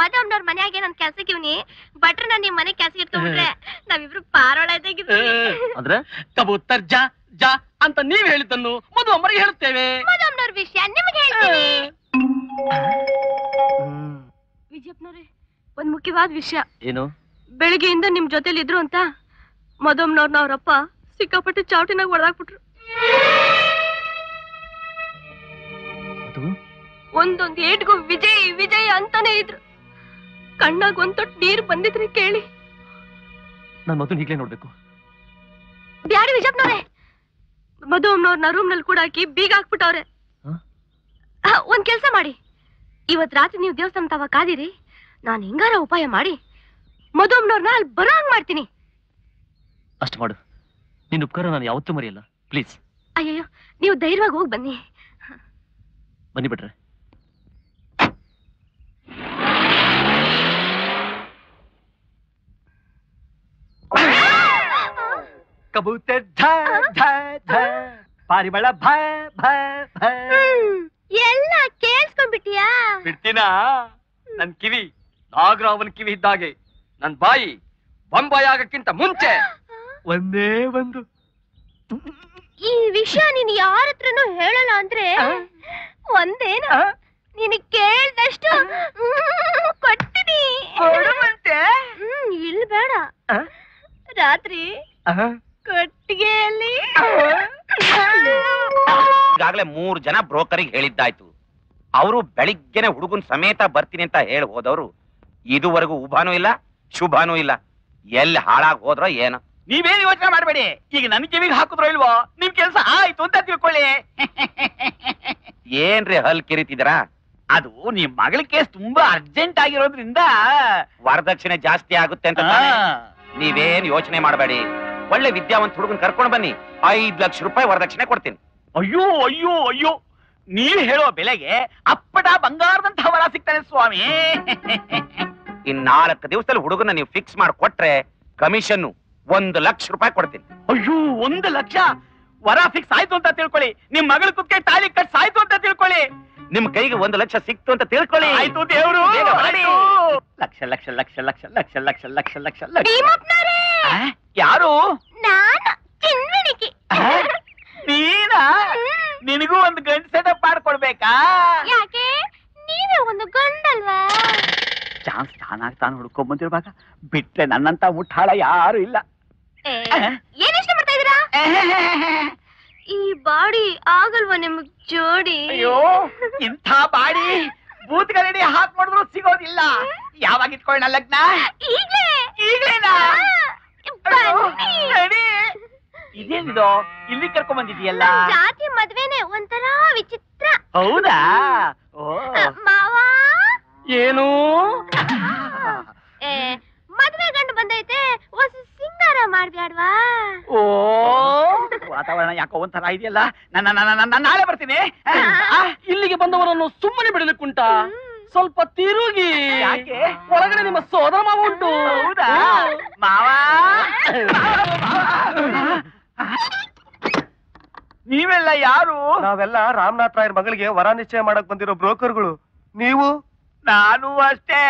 मदम नोर मने आगे नन कैसे क्यों नहीं बटर ना नहीं मने कैसे तो उड़ रहे ना विप्र पार वाला थे किसी अंदर कबूतर जा जा अंत नहीं भेल तनु मधु अमर ही हेलते हुए मदम नोर विषय नहीं मुझे हेलते हुए विजय अपनों रे बंद मुख्य बात विषय इनो बेड़गे इंदर निम जोते लिद्रों ता मदम नोर ना रप्पा सिक्का पटे चाउटे ना वर्दा पुट ಒಂದೊಂದು ಏಟ್ಗೂ ವಿಜಯ್ ವಿಜಯ್ ಅಂತಾನೆ ಇದ್ರು ಕಣ್ಣಾಗ ಒಂದು ತೊಟ್ಟು ನೀರು ಬಂದಿದ್ರೆ ಕೇಳಿ ನಾನು ಮಧು ಹೀಗೆ ನೋಡಬೇಕು ಬ್ಯಾಡಿ ವಿಜಯಪ್ಪನವರೇ ಮಧು ಅಮ್ಮನವರನ್ನ ರೂಮ್ ನಲ್ಲಿ ಕೂಡ ಹಾಕಿ ಬೀಗ ಹಾಕ್ಬಿಟ್ಟವರೇ ಒಂದು ಕೆಲಸ ಮಾಡಿ ಇವತ್ತು ರಾತ್ರಿ ನೀವು ದೇವಸ್ಥಾನ ತವ ಕಾದಿರಿ ನಾನು ಹೆಂಗಾರ ಉಪಾಯ ಮಾಡಿ ಮಧು ಅಮ್ಮನವರನ್ನ ಅಲ್ಲಿ ಬರಂಗ್ ಮಾಡ್ತೀನಿ ಅಷ್ಟೇ ಮಾಡು ನಿನ್ನ ಉಪಕಾರ ನಾನು ಯಾವತ್ತೂ ಮರೆಯಲ್ಲ ಪ್ಲೀಸ್ ಅಯ್ಯೋ ನೀವು ಧೈರ್ಯವಾಗಿ ಹೋಗಿ ಬನ್ನಿ ಬನ್ನಿ ಬಿಡ್ರೆ कबूतर झा झा झा पारी बड़ा भय भय भय येल्ला केळिस्कोंड बिटिया बिड्तीना नन किवि नागरावन किवि हिदागे नन बाई बॉम्बाय आगक्किंत ಮುಂಚೆ ಒಂದೇ ಒಂದು ಈ ವಿಷಯ ನೀನು ಯಾರತ್ರನೂ ಹೇಳಲ್ಲ ಅಂದ್ರೆ ಒಂದೇನ ನೀನು ಕೇಳಿದಷ್ಟು ಕೊಡ್ತೀನಿ ಕೊಡುವಂತೆ ಇಲ್ಲ ಬೇಡ ರಾತ್ರಿ ಕೊಟ್ಟಿಗೆಯಲ್ಲಿ ಈಗಾಗಲೇ ಮೂರು ಜನ ಬ್ರೋಕರಿಗೆ ಹೇಳಿದ್ದಾಯ್ತು ಅವರು ಬೆಳಿಗ್ಗೆನೆ ಹುಡುಗನ ಸಮೇತ ಬರ್ತೀನಿ ಅಂತ ಹೇಳಿ ಹೋದವರು ಇದುವರೆಗೂ ಉಭಾನೂ ಇಲ್ಲ ಶುಭಾನೂ ಇಲ್ಲ ಎಲ್ಲಿ ಹಾಳಾಗಿ ಹೋದ್ರೋ ಏನೋ ನೀವೇನು ಯೋಚನೆ ಮಾಡಬೇಡಿ ಈಗ ನನ್ನ ಕಿವಿಗೆ ಹಾಕುತ್ರೋ ಇಲ್ವೋ ನಿಮ್ಮ ಕೆಲಸ ಆಯ್ತು ಅಂತ ತಿಳ್ಕೊಳ್ಳಿ ಏನ್ರಿ ಹಲ್ ಕಿರಿತಿದ್ರಾ ಅದು ನಿಮ್ಮ ಮಗಳ ಕೇಸ್ ತುಂಬಾ ಅರ್ಜೆಂಟ್ ಆಗಿರೋದ್ರಿಂದ ವರದಕ್ಷಿಣೆ ಜಾಸ್ತಿ ಆಗುತ್ತೆ ಅಂತ ತಾನೇ ನೀವೇನು ಯೋಚನೆ ಮಾಡಬೇಡಿ ಒಳ್ಳೆ ವಿದ್ಯಾವಂತ ಹುಡುಗನ ಕರ್ಕೊಂಡು ಬನ್ನಿ 5 ಲಕ್ಷ ರೂಪಾಯಿ ವರದಕ್ಷಿಣೆ ಕೊಡ್ತೀನಿ ಅಯ್ಯೋ ಅಯ್ಯೋ ಅಯ್ಯೋ ನೀವು ಹೇಳೋ ಬೆಲೆಗೆ ಅಪ್ಪಟ ಬಂಗಾರದಂತ ವರ ಸಿಗ್ತಾನೆ ಸ್ವಾಮಿ ಇನ್ನು 4 ದಿವಸದಲ್ಲಿ ಹುಡುಗನ ನೀವು ಫಿಕ್ಸ್ ಮಾಡಿ ಕೊಟ್ರೆ ಕಮಿಷನ್ 1 ಲಕ್ಷ ರೂಪಾಯಿ ಕೊಡ್ತೀನಿ ಅಯ್ಯೋ 1 ಲಕ್ಷ ವರ ಫಿಕ್ಸ್ ಆಯ್ತು ಅಂತ ತಿಳ್ಕೊಳ್ಳಿ ನಿಮ್ಮ ಮಗಳ ಕುತ್ತಿಗೆ ತಾಳಿ ಕಟ್ ಆಯ್ತು ಅಂತ ತಿಳ್ಕೊಳ್ಳಿ ನಿಮ್ಮ ಕೈಗೆ 1 ಲಕ್ಷ ಸಿಕ್ತು ಅಂತ ತಿಳ್ಕೊಳ್ಳಿ ಆಯ್ತು ದೇವರು ಲಕ್ಷ ಲಕ್ಷ ಲಕ್ಷ ಲಕ್ಷ ಲಕ್ಷ ಲಕ್ಷ ಲಕ್ಷ ಲಕ್ಷ ಲಕ್ಷ ಯಾರು ನಾನು ಚಿನ್ವಿಣಿಕೆ ನೀನಾ ನಿನಗೂ ಒಂದು ಗಂಡು ಸೆಟಪ್ ಮಾಡ್ಕೊಡ್ಬೇಕಾ ಯಾಕೆ ನೀನೇ ಒಂದು ಗಂಡಲ್ವಾ ಚಾನ್ಸ್ ತಾನಾಗಿ ತಾನು ಹುಡ್ಕೊಂಡ್ ಬಂದಿರುವಾಗ ಬಿಟ್ರೆ ನನ್ನಂತ ಮುಟ್ಟಾಳ ಯಾರು ಇಲ್ಲ ಏನಿಷ್ಟ ಮಾಡ್ತಾ ಇದೀರಾ ಈ ಬಾಡಿ ಆಗಲ್ವಾ ನಿಮಗೆ ಜೋಡಿ ಅಯ್ಯೋ ಇಂಥ ಬಾಡಿ ಭೂತಗಲಡಿ ಹಾಕ್ ಮಾಡಿದ್ರು ಸಿಗೋದಿಲ್ಲ ಯಾವಾಗ ಇಟ್ಕೊಳ್ಳೋಣ ಲಗ್ನ ಈಗಲೇ ಈಗಲೇನಾ ಇದೇನಿದು ಇಲ್ಲಿ ಕರ್ಕೊಂಡ್ ಬಂದಿದೀಯಲ್ಲ ಜಾತಿ ಮದ್ವೆನೆ ಒಂಥರ ವಿಚಿತ್ರ ಹೌದಾ ಮಾವ ಏನು ಮದ್ವೆ ಗಂಡು ಬಂದೈತೆ ಹೊಸ ಸಿಂಗಾರ ಮಾಡ್ಬ್ಯಾಡ್ವಾ ಓ ವಾತಾವರಣ ಯಾಕೋ ಒಂಥರ ಇದೆಯಲ್ಲ ನಾನು ನಾಳೆ ಬರ್ತೀನಿ ಇಲ್ಲಿಗೆ ಬಂದವರನ್ನು ಸುಮ್ಮನೆ ಬಿಡಲಿಕ್ಕುಂಟಾ ಸ್ವಲ್ಪ ತಿರುಗಿ ಯಾಕೆ ಒಳಗಡೆ ನಿಮ್ಮ ಸೋದರ ಮಾವ ಉಂಟು ಹೌದಾ ಮಾವ ನೀವೆಲ್ಲ ಯಾರು ನಾವೆಲ್ಲ ರಾಮನಾಥ್ ರಾಯರ್ ಮಗಳಿಗೆ ವರ ನಿಶ್ಚಯ ಮಾಡಕ್ ಬಂದಿರೋ ಬ್ರೋಕರ್ಗಳು ನೀವು ನಾನು ಅಷ್ಟೇ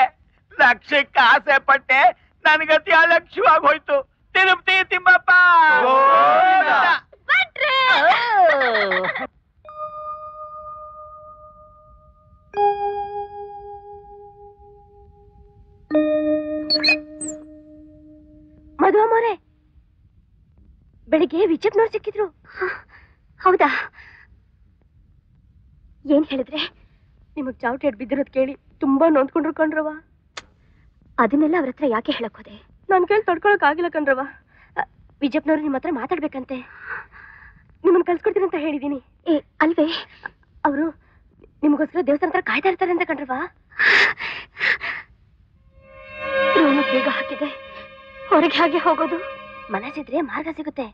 ಲಕ್ಷಕ್ಕೆ ಆಸೆ ಪಟ್ಟೆ ನನಗತಿ ಅಲಕ್ಷ್ಯವಾಗಿ ಹೋಯ್ತು ತಿರುಪ್ತಿ ತಿಮ್ಮಪ್ಪ मधु मोरे बेळिगे ವಿಜಯಪ್ಪನವರು ಸಿಕ್ಕಿದ್ರು ಹೌದಾ ಏನು ಹೇಳಿದ್ರೆ ನಿಮಗೆ ಚೌಟ್ ಹೆಡ್ ಬಿದ್ದಿರೋದು ಕೇಳಿ ತುಂಬಾ ನೋಂದ್ಕೊಂಡ್ರು ಕಣ್ರವ ಅದನ್ನೆಲ್ಲ ಅವರತ್ರ ಯಾಕೆ ಹೇಳಕ್ಕೆ ಹೋದೆ ನಾನು ಕೇಳಿ ತಡ್ಕೊಳ್ಳೋಕೆ ಆಗಿಲ್ಲ ಕಣ್ರವ ವಿಜಯಪ್ಪನವರು ನಿಮ್ಮ ಹತ್ರ ಮಾತಾಡಬೇಕಂತೆ ನಿಮ್ಮನ್ನ ಕಳಿಸ್ಕೊಡ್ತೀನಿ ಅಂತ ಹೇಳಿದೀನಿ ಏ ಅಲ್ವೇ ಅವರು ನಿಮಗೋಸ್ಕರ ದೇವಸ್ಥಾನ ಹತ್ರ ಕಾಯ್ತಾ ಇರ್ತಾರೆ ಅಂತ ಕಣ್ರವ ಬೇಗ ಹಾಕಿದೆ ಹೊರಗೆ ಹಾಗೆ ಹೋಗೋದು ಮನಸ್ಸಿದ್ರೆ ಮಾರ್ಗ ಸಿಗುತ್ತೆ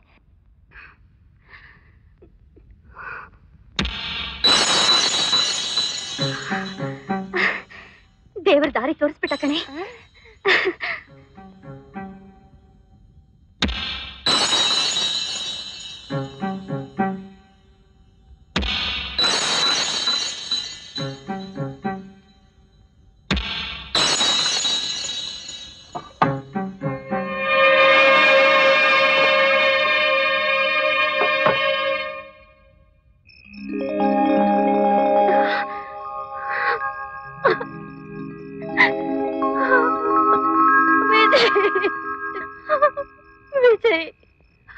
ದೇವರ ದಾರಿ ತೋರಿಸ್ಬಿಟ್ಟ ಕಣೆ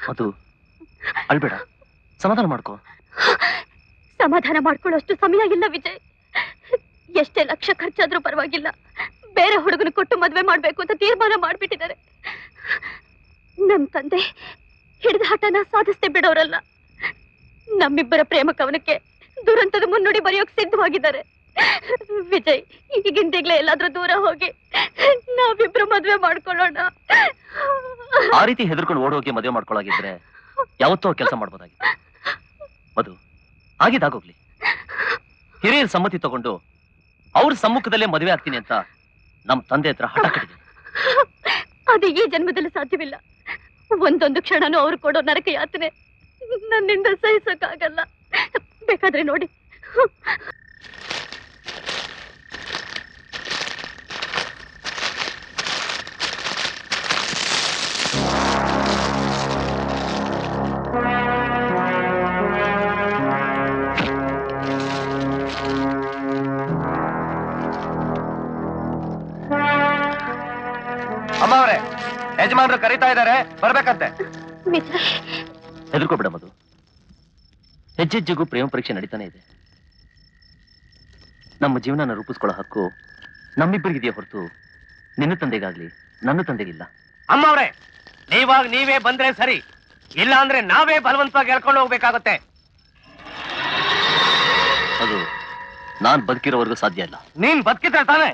मधु अलबेड़ समाधान माडको समाधान माडकोळ्ळोष्टु समय इल्ल विजय एष्टे लक्ष खर्चाद्रू परवागिल्ल बेरे हुडुगन कोट्टु मदुवे माडबेकु अंत तीर्माना माड्बिट्टिदारे नम्म तंदे हिडिद हठना साधिसदे बिडोरल्ल नम्मिब्बर प्रेम कवनक्के दुरंतद मुन्नुडी बरेयोक्के सिद्धवागिद्दारे विजय ईगिंदीगले एल्लाद्रू दूर होगि नाविब्बरू मदुवे माड्कोळ्ळोण आ रीति हेदर्कोंडु ओड होगि मदुवे माड्कोळ्ळागिद्रे यावत्तो केलस माडबोदागित्तु मधु आगिदागोग्ली हिरियर सम्मति तकोंडु और सम्मुखदल्ले मदुवे आग्तीनि अंत नम्म तंदे हत्र हठ कट्टिदे अदु ई जन्मदल्ली साध्यविल्ल ओंदोंदु क्षणनू अवरु कोडो नरक यातने नन्निंद सहिसोक्कागल्ल बेकाद्रे नोडि ಯಜಮಾನರು ಕರೀತಾ ಇದ್ದಾರೆ ಬರಬೇಕಂತೆ ಮಿತ್ರ ಹೆದರ್ಕೋಬೇಡ ಮಧು ಹೆಜ್ಜೆಜ್ಜೆಗೂ ಪ್ರೇಮ ಪರೀಕ್ಷೆ ನಡೀತಾನೆ ಇದೆ ನಮ್ಮ ಜೀವನನ ರೂಪಿಸಿಕೊಳ್ಳೋ ಹಕ್ಕು ನಮ್ಮಿಬ್ಬರಿಗಿದೆ ಹೊರತು ನಿನ್ನ ತಂದೆಗಾಗ್ಲಿ ನನ್ನ ತಂದೆಗಿಲ್ಲ ಅಮ್ಮ ಅವರೇ ನೀವಾಗ ನೀವೇ ಬಂದ್ರೆ ಸರಿ ಇಲ್ಲ ಅಂದ್ರೆ ನಾವೇ ಬಲವಂತವಾಗಿ ಎಳ್ಕೊಂಡು ಹೋಗಬೇಕಾಗುತ್ತೆ ಅದು ನಾನು ಬದುಕಿರೋವರೆಗೂ ಸಾಧ್ಯ ಇಲ್ಲ ನೀನು ಬದುಕಿದ್ರೆ ತಾನೇ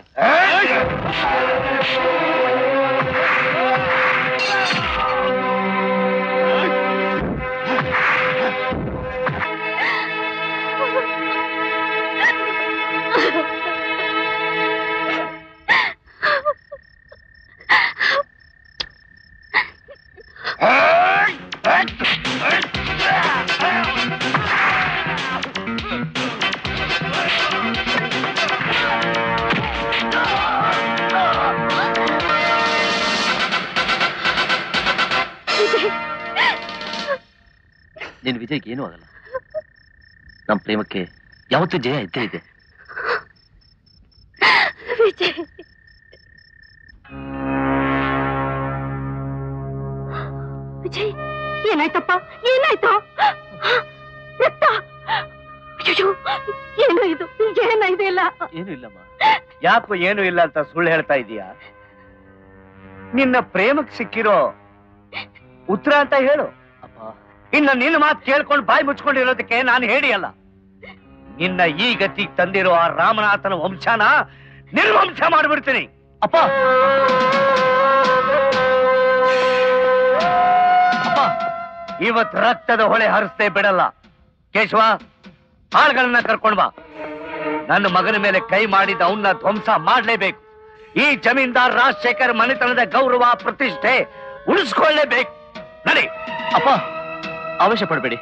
ನೀನು ವಿಜಯಕ್ಕೆ ಏನೂ ಆಗಲ್ಲ ನಮ್ಮ ಪ್ರೇಮಕ್ಕೆ ಯಾವತ್ತೂ ಜಯ ಇದ್ದೇ ಇದೆ ವಿಜಯ್ ವಿಜಯ್ ಏನಾಯ್ತಪ್ಪ ಏನಾಯ್ತು ರಕ್ತ ಅಯ್ಯೋ ಏನಾಯ್ತು ಏನಾಯ್ತು ಇಲ್ಲ ಏನೂ ಇಲ್ಲಮ್ಮ ಯಾಕೋ ಏನೂ ಇಲ್ಲ ಅಂತ ಸುಳ್ಳು ಹೇಳ್ತಾ ಇದೀಯಾ ನಿನ್ನ ಪ್ರೇಮಕ್ಕೆ ಸಿಕ್ಕಿರೋ ಉತ್ತರ ಅಂತ ಹೇಳು ಅಪ್ಪ ಇನ್ನ ನಿನ್ನ ಮಾತು ಕೇಳಿಕೊಂಡು ಬಾಯಿ ಮುಚ್ಚಿಕೊಂಡಿರೋದಕ್ಕೆ ನಾನು ಹೇಳಿಯಲ್ಲ ನಿನ್ನ ಈ ಗತಿಗೆ ತಂದಿರೋ ಆ ರಾಮನಾಥನ ವಂಶನ ನಿರ್ವಂಶ ಮಾಡಿಬಿಡ್ತೀನಿ ಅಪ್ಪ ಅಪ್ಪ ಇವತ್ತು ರಕ್ತದ ಹೊಳೆ ಹರಿಸದೆ ಬಿಡಲ್ಲ ಕೇಶವ ಆಳ್ಗಳನ್ನ ಕರ್ಕೊಂಡು ಬಾ ನನ್ನ ಮಗನ ಮೇಲೆ ಕೈ ಮಾಡಿದ ಅವನ್ನ ಧ್ವಂಸ ಮಾಡಲೇಬೇಕು ಈ ಜಮೀನ್ದಾರ್ ರಾಜಶೇಖರ್ ಮನೆತನದ ಗೌರವ ಪ್ರತಿಷ್ಠೆ ಉಳಿಸಿಕೊಳ್ಳಲೇಬೇಕು ನಡಿ ಅಪ್ಪ ಅವಶ್ಯ ಪಡಬೇಡಿ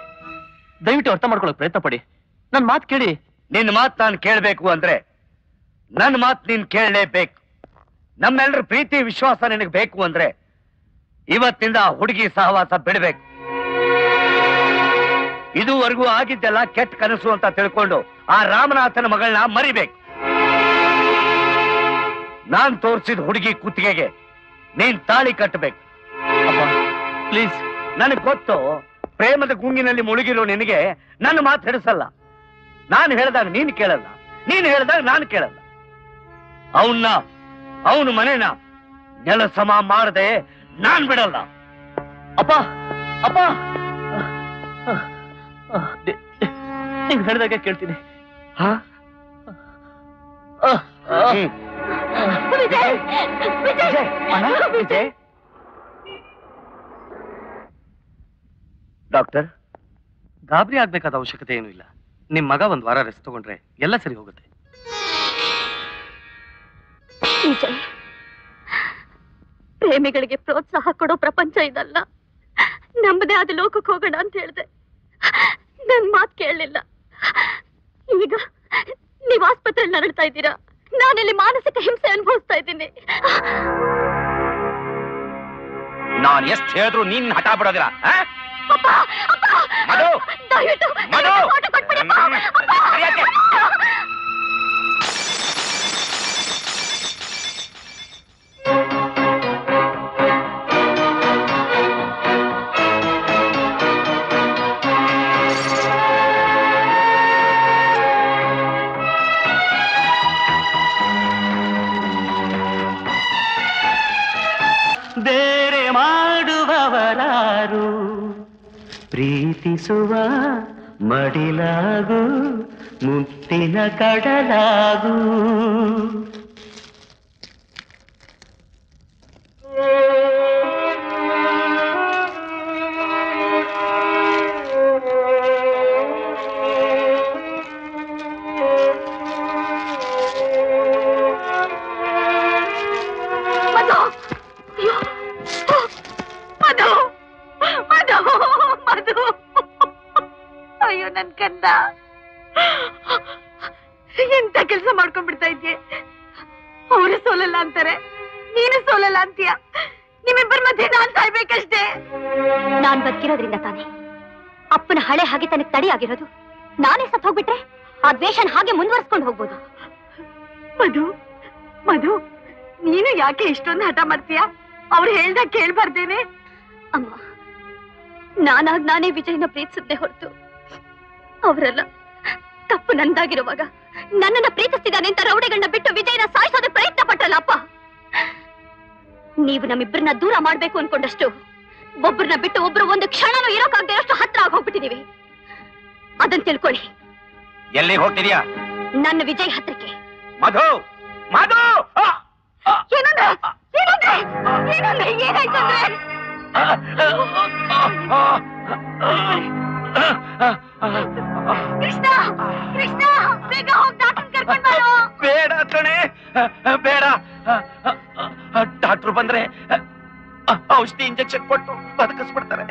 ದಯವಿಟ್ಟು ಅರ್ಥ ಮಾಡ್ಕೊಳ್ಳೋಕೆ ಪ್ರಯತ್ನ ಪಡಿ ನನ್ನ ಮಾತು ಕೇಳಿ ನಿನ್ನ ಮಾತು ನಾನು ಕೇಳಬೇಕು ಅಂದ್ರೆ ನನ್ನ ಮಾತು ನೀನು ಕೇಳಲೇಬೇಕು ನಮ್ಮೆಲ್ಲರ ಪ್ರೀತಿ ವಿಶ್ವಾಸ ನಿನಗೆ ಬೇಕು ಅಂದ್ರೆ ಇವತ್ತಿನಿಂದ ಹುಡುಗಿ ಸಹವಾಸ ಬಿಡಬೇಕು ಇದುವರೆಗೂ ಆಗಿದ್ದೆಲ್ಲ ಕೆಟ್ಟ ಕನಸು ಅಂತ ತಿಳ್ಕೊಂಡು ಆ ರಾಮನಾಥನ ಮಗಳನ್ನ ಮರಿಬೇಕು ನಾನು ತೋರಿಸಿದ ಹುಡುಗಿ ಕುತ್ತಿಗೆಗೆ ನೀನು ತಾಳಿ ಕಟ್ಟಬೇಕು ಅಪ್ಪ ಪ್ಲೀಸ್ ನನಗೆ ಗೊತ್ತು ಪ್ರೇಮದ ಗುಂಗಿನಲ್ಲಿ ಮುಳುಗಿರೋ ನಿನಗೆ ನನ್ನ ಮಾತು ಹಿಡಿಸಲ್ಲ ನಾನು ಹೇಳಿದಾಗ ನೀನು ಕೇಳಲ್ಲ ನೀನು ಹೇಳಿದಾಗ ನಾನು ಕೇಳಲ್ಲ ಅವನ್ನ ಅವನ ಮನೇನ ನೆಲ ಸಮ ಮಾಡದೆ ನಾನು ಬಿಡಲ್ಲ ಅಪ್ಪ ಅಪ್ಪ ನೀನು ಹೇಳಿದಾಗ ಕೇಳ್ತೀನಿ ವಿಜಯ್ ಡಾಕ್ಟರ್ ಗಾಬರಿ ಆಗಬೇಕಾದ ಅವಶ್ಯಕತೆ ಏನೂ ಇಲ್ಲ ನಿಮ್ಮ ಮಗ ಒಂದು ವಾರ ರೆಸ್ಟ್ ತಗೊಂಡ್ರೆ ಎಲ್ಲ ಸರಿ ಹೋಗುತ್ತೆ ವಿಜಯ್ ಪ್ರೇಮಿಗಳಿಗೆ ಪ್ರೋತ್ಸಾಹ ಕೊಡೋ ಪ್ರಪಂಚ ಇದಲ್ಲ ನಮ್ಮದೇ ಆದ ಲೋಕಕ್ಕೆ ಹೋಗೋಣ ಅಂತ ಹೇಳಿದೆ ನನ್ನ ಮಾತು ಕೇಳಲಿಲ್ಲ ಈಗ ನೀವು ಆಸ್ಪತ್ರೆಯಲ್ಲಿ ನರಳ್ತಾ ಇದ್ದೀರಾ ನಾನಿಲ್ಲಿ ಮಾನಸಿಕ ಹಿಂಸೆ ಅನುಭವಿಸ್ತಾ ಇದ್ದೀನಿ ನಾನು ಎಷ್ಟು ಹೇಳಿದ್ರು ನೀನ್ ಹಠ ಬಿಡೋದಿಲ್ಲ ಬೇರೆ ಮಾಡುವವರಾರು ಪ್ರೀತಿಸುವ ಮಡಿಲಾಗು ಮುತ್ತಿನ ಕಡಲಾಗು नाने सत् होग्बिट्रे आ द्वेषन हागे मुंदुवरिसिकोंडु होगबहुदु मधु मधु नीनु याके इष्टोंदु हठ माड्तीया अवरु हेळिदा केळबर्देने अम्मा नानाग नाने विजयन प्रीतिसिद्दे होरतु अवरल्ल तप्पु नंदागिरुवाग नन्नन्न प्रीतिस्तिदाने अंत रौडेगळन्न बिट्टु विजयन सायिसोदे प्रयत्न पट्टल्ल अप्पा नीवु नम्मिब्बरन्न दूर माडबेकु अंद्कोंडष्टु ಒಬ್ಬರನ್ನ ಬಿಟ್ಟು ಒಬ್ಬರು ಒಂದು ಕ್ಷಣನೂ ಇರೋಕಾಗದೇ ಅಷ್ಟು ಹತ್ರ ಆಗಿ ಹೋಗ್ಬಿಟ್ಟಿದ್ದೀವಿ ಅದನ್ನ ತಿಳ್ಕೊಳ್ಳಿ ಎಲ್ಲಿ ಹೋಗ್ತಿದೀಯಾ ನನ್ನ ವಿಜಯ್ ಹತ್ರಕ್ಕೆ ಮಧು ಮಧು ಏನಂದ್ರೆ ಏನಂದ್ರೆ ಏನಂದ್ರೆ ಏನಾಯ್ತಂದ್ರೆ ಕೃಷ್ಣ ಕೃಷ್ಣ ಬೇಗ ಹೋಗಿ ಡಾಕ್ಟರ್ ಕರ್ಕೊಂಡು ಬಾ ಬೇಡ ಕಣೆ ಬೇಡ ಡಾಕ್ಟರ್ ಬಂದ್ರೆ औषधि इंजेक्शन पट्टू बदकस्बिडतारे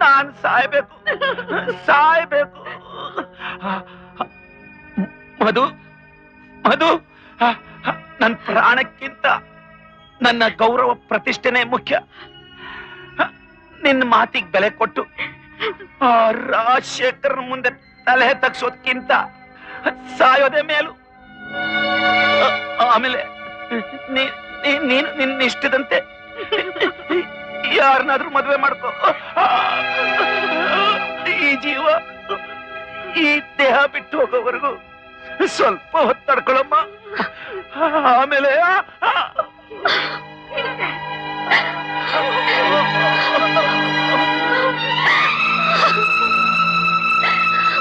नान सायबेकु सायबेकु मधु मधु नन्न प्राणक्किंत नन्न गौरव प्रतिष्ठेने मुख्य निन्न मातिगे बेले कोट्टु आ राजशेखरन मुंदे तले तग्गिसोदक्किंत सायोदे मेलु आमेले नीनु निन्न इष्टದಂತೆ यारनाद्रू मद्वे माड्को जीव देह बिट्टु होगोवरेगू स्वल्प होत्तु तड्कोळ्ळम्म आमेले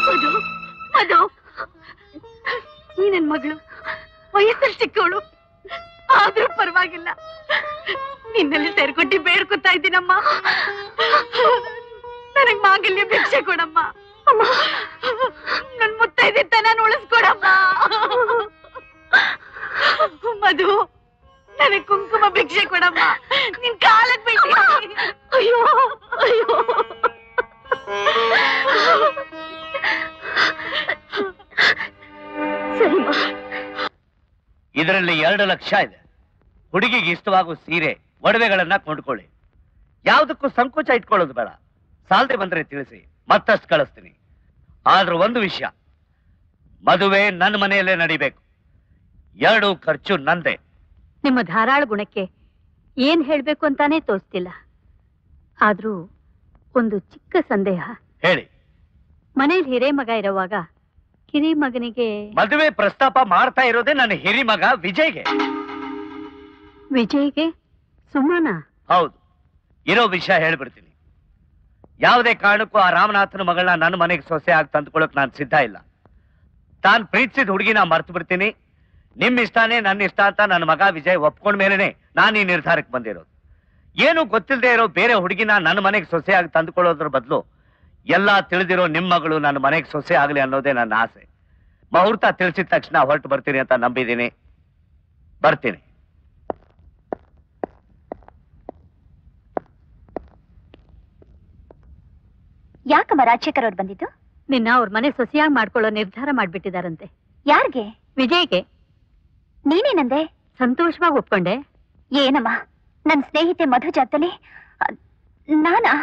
मधु मधु ई नन्न मगळु वयस्सल्लि चिक्कोळु आद्रू पर्वागिल्ल निन्नल्लि सेर्कोंडु बेड्कोता इद्दीनम्मा ननगे मांगल्य भिक्षे कोडम्मा अम्मा नन्न मुत्तैदೆತನ ಉಳಿಸಿಕೊಡಮ್ಮ ಮಧು ನನಗೆ ಕುಂಕುಮ ಭಿಕ್ಷೆ ಕೊಡಮ್ಮ ನಿನ್ನ ಕಾಲಕ್ಕೆ ಬಿಡ್ತೀನಿ ಅಯ್ಯೋ ಅಯ್ಯೋ ಸರಿಮ್ಮ ಇದರಲ್ಲಿ 2 ಲಕ್ಷ ಇದೆ ಹುಡುಗಿಗೆ ಇಷ್ಟವಾಗುವ ಸೀರೆ ಒಡವೆಗಳನ್ನು ಕೊಂಡ್ಕೊಳ್ಳಿ ಯಾವುದಕ್ಕೂ ಸಂಕೋಚ ಇಟ್ಕೊಳ್ಳೋದು ಬೇಡ ಸಾಲದೆ ಬಂದ್ರೆ ತಿಳಿಸಿ ಮತ್ತಷ್ಟು ಕಳಿಸ್ತೀನಿ ಆದ್ರೆ ಒಂದು ವಿಷಯ ಮದುವೆ ನನ್ನ ಮನೆಯಲ್ಲೇ ನಡೆಯಬೇಕು ಎರಡು ಖರ್ಚು ನಂದೆ ನಿಮ್ಮ ಧಾರಾಳ ಗುಣಕ್ಕೆ ಏನು ಹೇಳಬೇಕು ಅಂತಾನೆ ತೋಸ್ತಿಲ್ಲ ಆದ್ರೂ ಒಂದು ಚಿಕ್ಕ ಸಂದೇಹ ಹೇಳಿ ಮನೆಯಲ್ಲಿ ಹಿರೇ ಮಗ ಇರುವಾಗ ಕಿರಿ ಮಗನಿಗೆ ಮದುವೆ ಪ್ರಸ್ತಾಪ ಮಾಡ್ತಾ ಇರೋದೇ ನನ್ನ ಹಿರಿ ಮಗ ವಿಜಯ್ಗೆ ವಿಜಯ್ಗೆ ಸುಮ್ಮನಾ ಹೌದು ಇರೋ ವಿಷಯ ಹೇಳ್ಬಿಡ್ತೀನಿ ಯಾವುದೇ ಕಾರಣಕ್ಕೂ ಆ ರಾಮನಾಥನ ಮಗಳನ್ನ ನನ್ನ ಮನೆಗೆ ಸೊಸೆಯಾಗಿ ತಂದುಕೊಳ್ಳೋಕೆ ನಾನು ಸಿದ್ಧ ಇಲ್ಲ ತಾನು ಪ್ರೀತಿಸಿದ ಹುಡುಗಿನ ಮರೆತು ಬಿಡ್ತೀನಿ ನಿಮ್ಮ ಇಷ್ಟನೇ ನನ್ನ ಇಷ್ಟ ಅಂತ ನನ್ನ ಮಗ ವಿಜಯ್ ಒಪ್ಕೊಂಡ ಮೇಲೆನೇ ನಾನು ಈ ನಿರ್ಧಾರಕ್ಕೆ ಬಂದಿರೋದು ಏನು ಗೊತ್ತಿಲ್ಲದೆ ಇರೋ ಬೇರೆ ಹುಡುಗಿನ ನನ್ನ ಮನೆಗೆ ಸೊಸೆಯಾಗಿ ತಂದುಕೊಳ್ಳೋದ್ರ ಬದಲು ಎಲ್ಲ ತಿಳಿದಿರೋ ನಿಮ್ಮ ಮಗಳು ನನ್ನ ಮನೆಗೆ ಸೊಸೆ ಆಗಲಿ ಅನ್ನೋದೇ ನನ್ನ ಆಸೆ ಮುಹೂರ್ತ ತಿಳಿಸಿದ ತಕ್ಷಣ ಹೊರಟು ಬರ್ತೀನಿ ಅಂತ ನಂಬಿದ್ದೀನಿ ಬರ್ತೀನಿ ಯಾಕಮ್ಮ ರಾಜಶೇಖರ್ ಅವರು ಬಂದಿದ್ದು ನಿನ್ನ ಅವ್ರ ಮನೆ ಸೊಸೆಯಾಗಿ ಮಾಡ್ಕೊಳ್ಳೋ ನಿರ್ಧಾರ ಮಾಡ್ಬಿಟ್ಟಿದಾರಂತೆ ಯಾರಿಗೆ ವಿಜಯ್ಗೆ ನೀನೇನಂದೆ ಸಂತೋಷವಾಗಿ ಒಪ್ಕೊಂಡೆ ಏನಮ್ಮ ನನ್ನ ಸ್ನೇಹಿತೆ ಮಧು ಜಾತಲಿ ನಾನಾ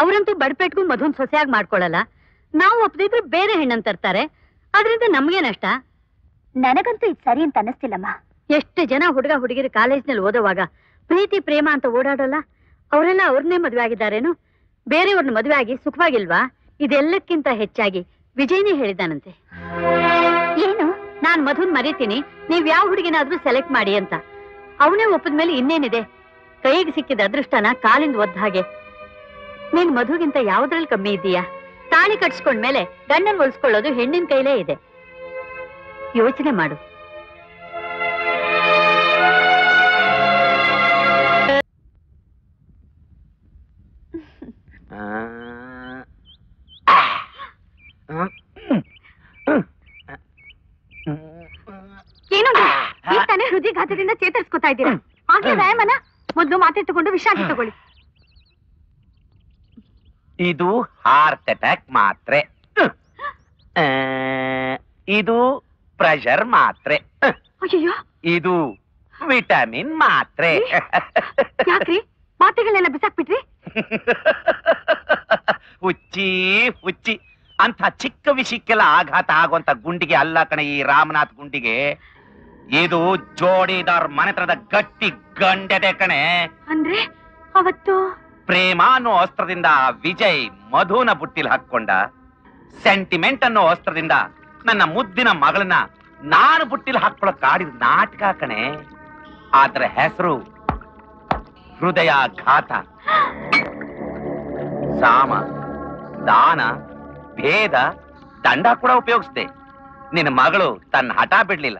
ಅವರಂತೂ ಬಡಪೆಟ್ಗೂ ಮಧುನ್ ಸೊಸೆಯಾಗಿ ಮಾಡ್ಕೊಳ್ಳಲ್ಲ ನಾವು ಒಪ್ಪದಿದ್ರೆ ಬೇರೆ ಹೆಣ್ಣನ್ನು ತರ್ತಾರೆ ಅದರಿಂದ ನಮಗೆ ನಷ್ಟ ನನಗಂತೂ ಇದು ಸರಿ ಅಂತ ಅನಿಸ್ತಿಲ್ಲಮ್ಮ ಎಷ್ಟು ಜನ ಹುಡುಗ ಹುಡುಗಿರು ಕಾಲೇಜ್ನಲ್ಲಿ ಓದೋವಾಗ ಪ್ರೀತಿ ಪ್ರೇಮ ಅಂತ ಓಡಾಡೋಲ್ಲ ಅವರೆಲ್ಲ ಅವ್ರನ್ನೇ ಮದುವೆ ಆಗಿದ್ದಾರೇನು ಬೇರೆಯವ್ರನ್ನ ಮದುವೆ ಆಗಿ ಸುಖವಾಗಿಲ್ವಾ ಇದೆಲ್ಲಕ್ಕಿಂತ ಹೆಚ್ಚಾಗಿ ವಿಜಯನೇ ಹೇಳಿದಾನಂತೆ ಏನು ನಾನು ಮಧುನ್ ಮರೀತೀನಿ ನೀವು ಯಾವ ಹುಡುಗಿನಾದ್ರೂ ಸೆಲೆಕ್ಟ್ ಮಾಡಿ ಅಂತ ಅವನೇ ಒಪ್ಪದ ಮೇಲೆ ಇನ್ನೇನಿದೆ ಕೈಗೆ ಸಿಕ್ಕಿದ ಅದೃಷ್ಟನ ಕಾಲಿಂದ ಒದ್ದ ಹಾಗೆ. ನೀನ್ ಮಧುಗಿಂತ ಯಾವುದ್ರಲ್ಲಿ ಕಮ್ಮಿ ಇದೀಯಾ? ತಾಳಿ ಕಟ್ಸ್ಕೊಂಡ ಮೇಲೆ ಗಣ್ಣನ್ ಹೊಲಿಸ್ಕೊಳ್ಳೋದು ಹೆಣ್ಣಿನ ಕೈಲೇ ಇದೆ. ಯೋಚನೆ ಮಾಡು. ಏನು ಈ ತಾನೇ ಹೃದಯಾಘಾತದಿಂದ ಚೇತರಿಸ್ಕೊತಾ ಇದ್ದೀರಾ? ಆಗ್ಲೇ ವ್ಯಾಯಾಮನ ಮೊದಲು ಮಾತ್ರೆ ತಗೊಂಡು ವಿಶ್ರಾಂತಿ ತಗೊಳ್ಳಿ. ಇದು ಹಾರ್ಟ್ ಅಟ್ಯಾಕ್ ಮಾತ್ರೆ, ಇದು ಪ್ರೆಷರ್ ಮಾತ್ರೆ, ಇದು ವಿಟಮಿನ್ ಮಾತ್ರೆ. ಯಾಕ್ರಿ ಮಾತ್ರೆಗಳನ್ನೆಲ್ಲ ಬಿಸಾಕ್ಬಿಟ್ರಿ? ಹುಚ್ಚಿ ಹುಚ್ಚಿ ಅಂತ ಚಿಕ್ಕ ವಿಷಯಕ್ಕೆಲ್ಲ ಆಘಾತ ಆಗುವಂತ ಗುಂಡಿಗೆ ಅಲ್ಲ ಕಣೆ ಈ ರಾಮನಾಥ್ ಗುಂಡಿಗೆ. ಇದು ಜೋಡಿದಾರ್ ಮನೆತನದ ಗಟ್ಟಿ ಗಂಡದೆ ಕಣೆ. ಅಂದ್ರೆ ಅವತ್ತು ಪ್ರೇಮ ಅನ್ನೋ ಅಸ್ತ್ರದಿಂದ ವಿಜಯ್ ಮಧುನ ಬುಟ್ಟಿಲ್ ಹಾಕೊಂಡ, ಸೆಂಟಿಮೆಂಟ್ ಅನ್ನೋ ಅಸ್ತ್ರದಿಂದ ನನ್ನ ಮುದ್ದಿನ ಮಗಳನ್ನ ನಾನು ಬುಟ್ಟಿಲ್ ಹಾಕೊಳಕ್ ಆಡಿದ ನಾಟಕ ಕಣೆ. ಆದ್ರ ಹೆಸರು ಹೃದಯಾಘಾತ. ಸಾಮ, ದಾನ, ಭೇದ, ದಂಡ ಕೂಡ ಉಪಯೋಗಿಸಿದೆ. ನಿನ್ನ ಮಗಳು ತನ್ನ ಹಠ ಬಿಡ್ಲಿಲ್ಲ.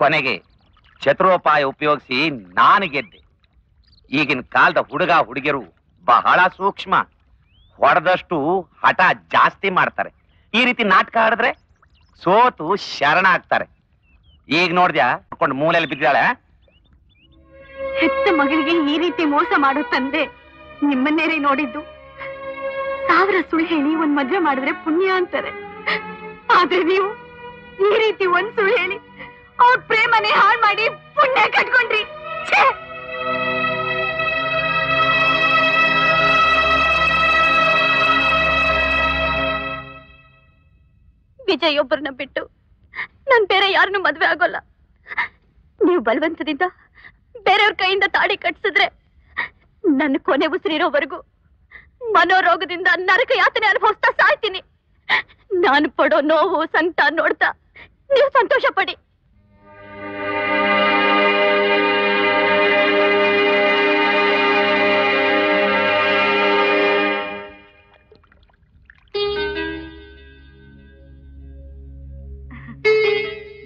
ಕೊನೆಗೆ ಚತುರೋಪಾಯ ಉಪಯೋಗಿಸಿ ನಾನು ಗೆದ್ದೆ. ಈಗಿನ ಕಾಲದ ಹುಡುಗ ಹುಡುಗಿಯರು ಬಹಳ ಸೂಕ್ಷ್ಮ. ಹೊಡೆದಷ್ಟು ಹಠ ಜಾಸ್ತಿ ಮಾಡ್ತಾರೆ. ಈ ರೀತಿ ನಾಟಕ ಆಡಿದ್ರೆ ಸೋತು ಶರಣ ಆಗ್ತಾರೆ. ಈಗ ನೋಡ್ದ್ಯಾ ನೋಡ್ಕೊಂಡು ಮೂಲೆಯಲ್ಲಿ ಬಿದ್ದಾಳೆ. ಹೆತ್ತ ಮಗಳಿಗೆ ಈ ರೀತಿ ಮೋಸ ಮಾಡೋ ತಂದೆ ನಿಮ್ಮನ್ನೇರಿ ನೋಡಿದ್ದು. ಸಾವಿರ ಸುಳ್ಳು ಹೇಳಿ ಒಂದ್ ಮದ್ವೆ ಮಾಡಿದ್ರೆ ಪುಣ್ಯ ಅಂತಾರೆ. ಆದ್ರೆ ನೀವು ಈ ರೀತಿ ಒಂದ್ ಸುಳ್ಳು ಹೇಳಿ ಅವ್ರ ಪ್ರೇಮನೆ ಹಾಳು ಮಾಡಿ ಪುಣ್ಯ ಕಟ್ಕೊಂಡ್ರಿ. ವಿಜಯೊಬ್ಬರನ್ನ ಬಿಟ್ಟು ನಾನು ಬೇರೆ ಯಾರನ್ನು ಮದುವೆ ಆಗೋಲ್ಲ. ನೀವು ಬಲವಂತದಿಂದ ಬೇರೆಯವ್ರ ಕೈಯಿಂದ ತಾಳಿ ಕಟ್ಸಿದ್ರೆ ನನ್ನ ಕೊನೆ ಉಸಿರಿರೋವರೆಗೂ ಮನೋರೋಗದಿಂದ ನರಕ ಯಾತನೆ ಅನುಭವಿಸ್ತಾ ಸಾಯ್ತೀನಿ. ನಾನು ಪಡೋ ನೋವು ಸಂತ ನೋಡ್ತಾ ನೀವು ಸಂತೋಷ ಪಡಿ.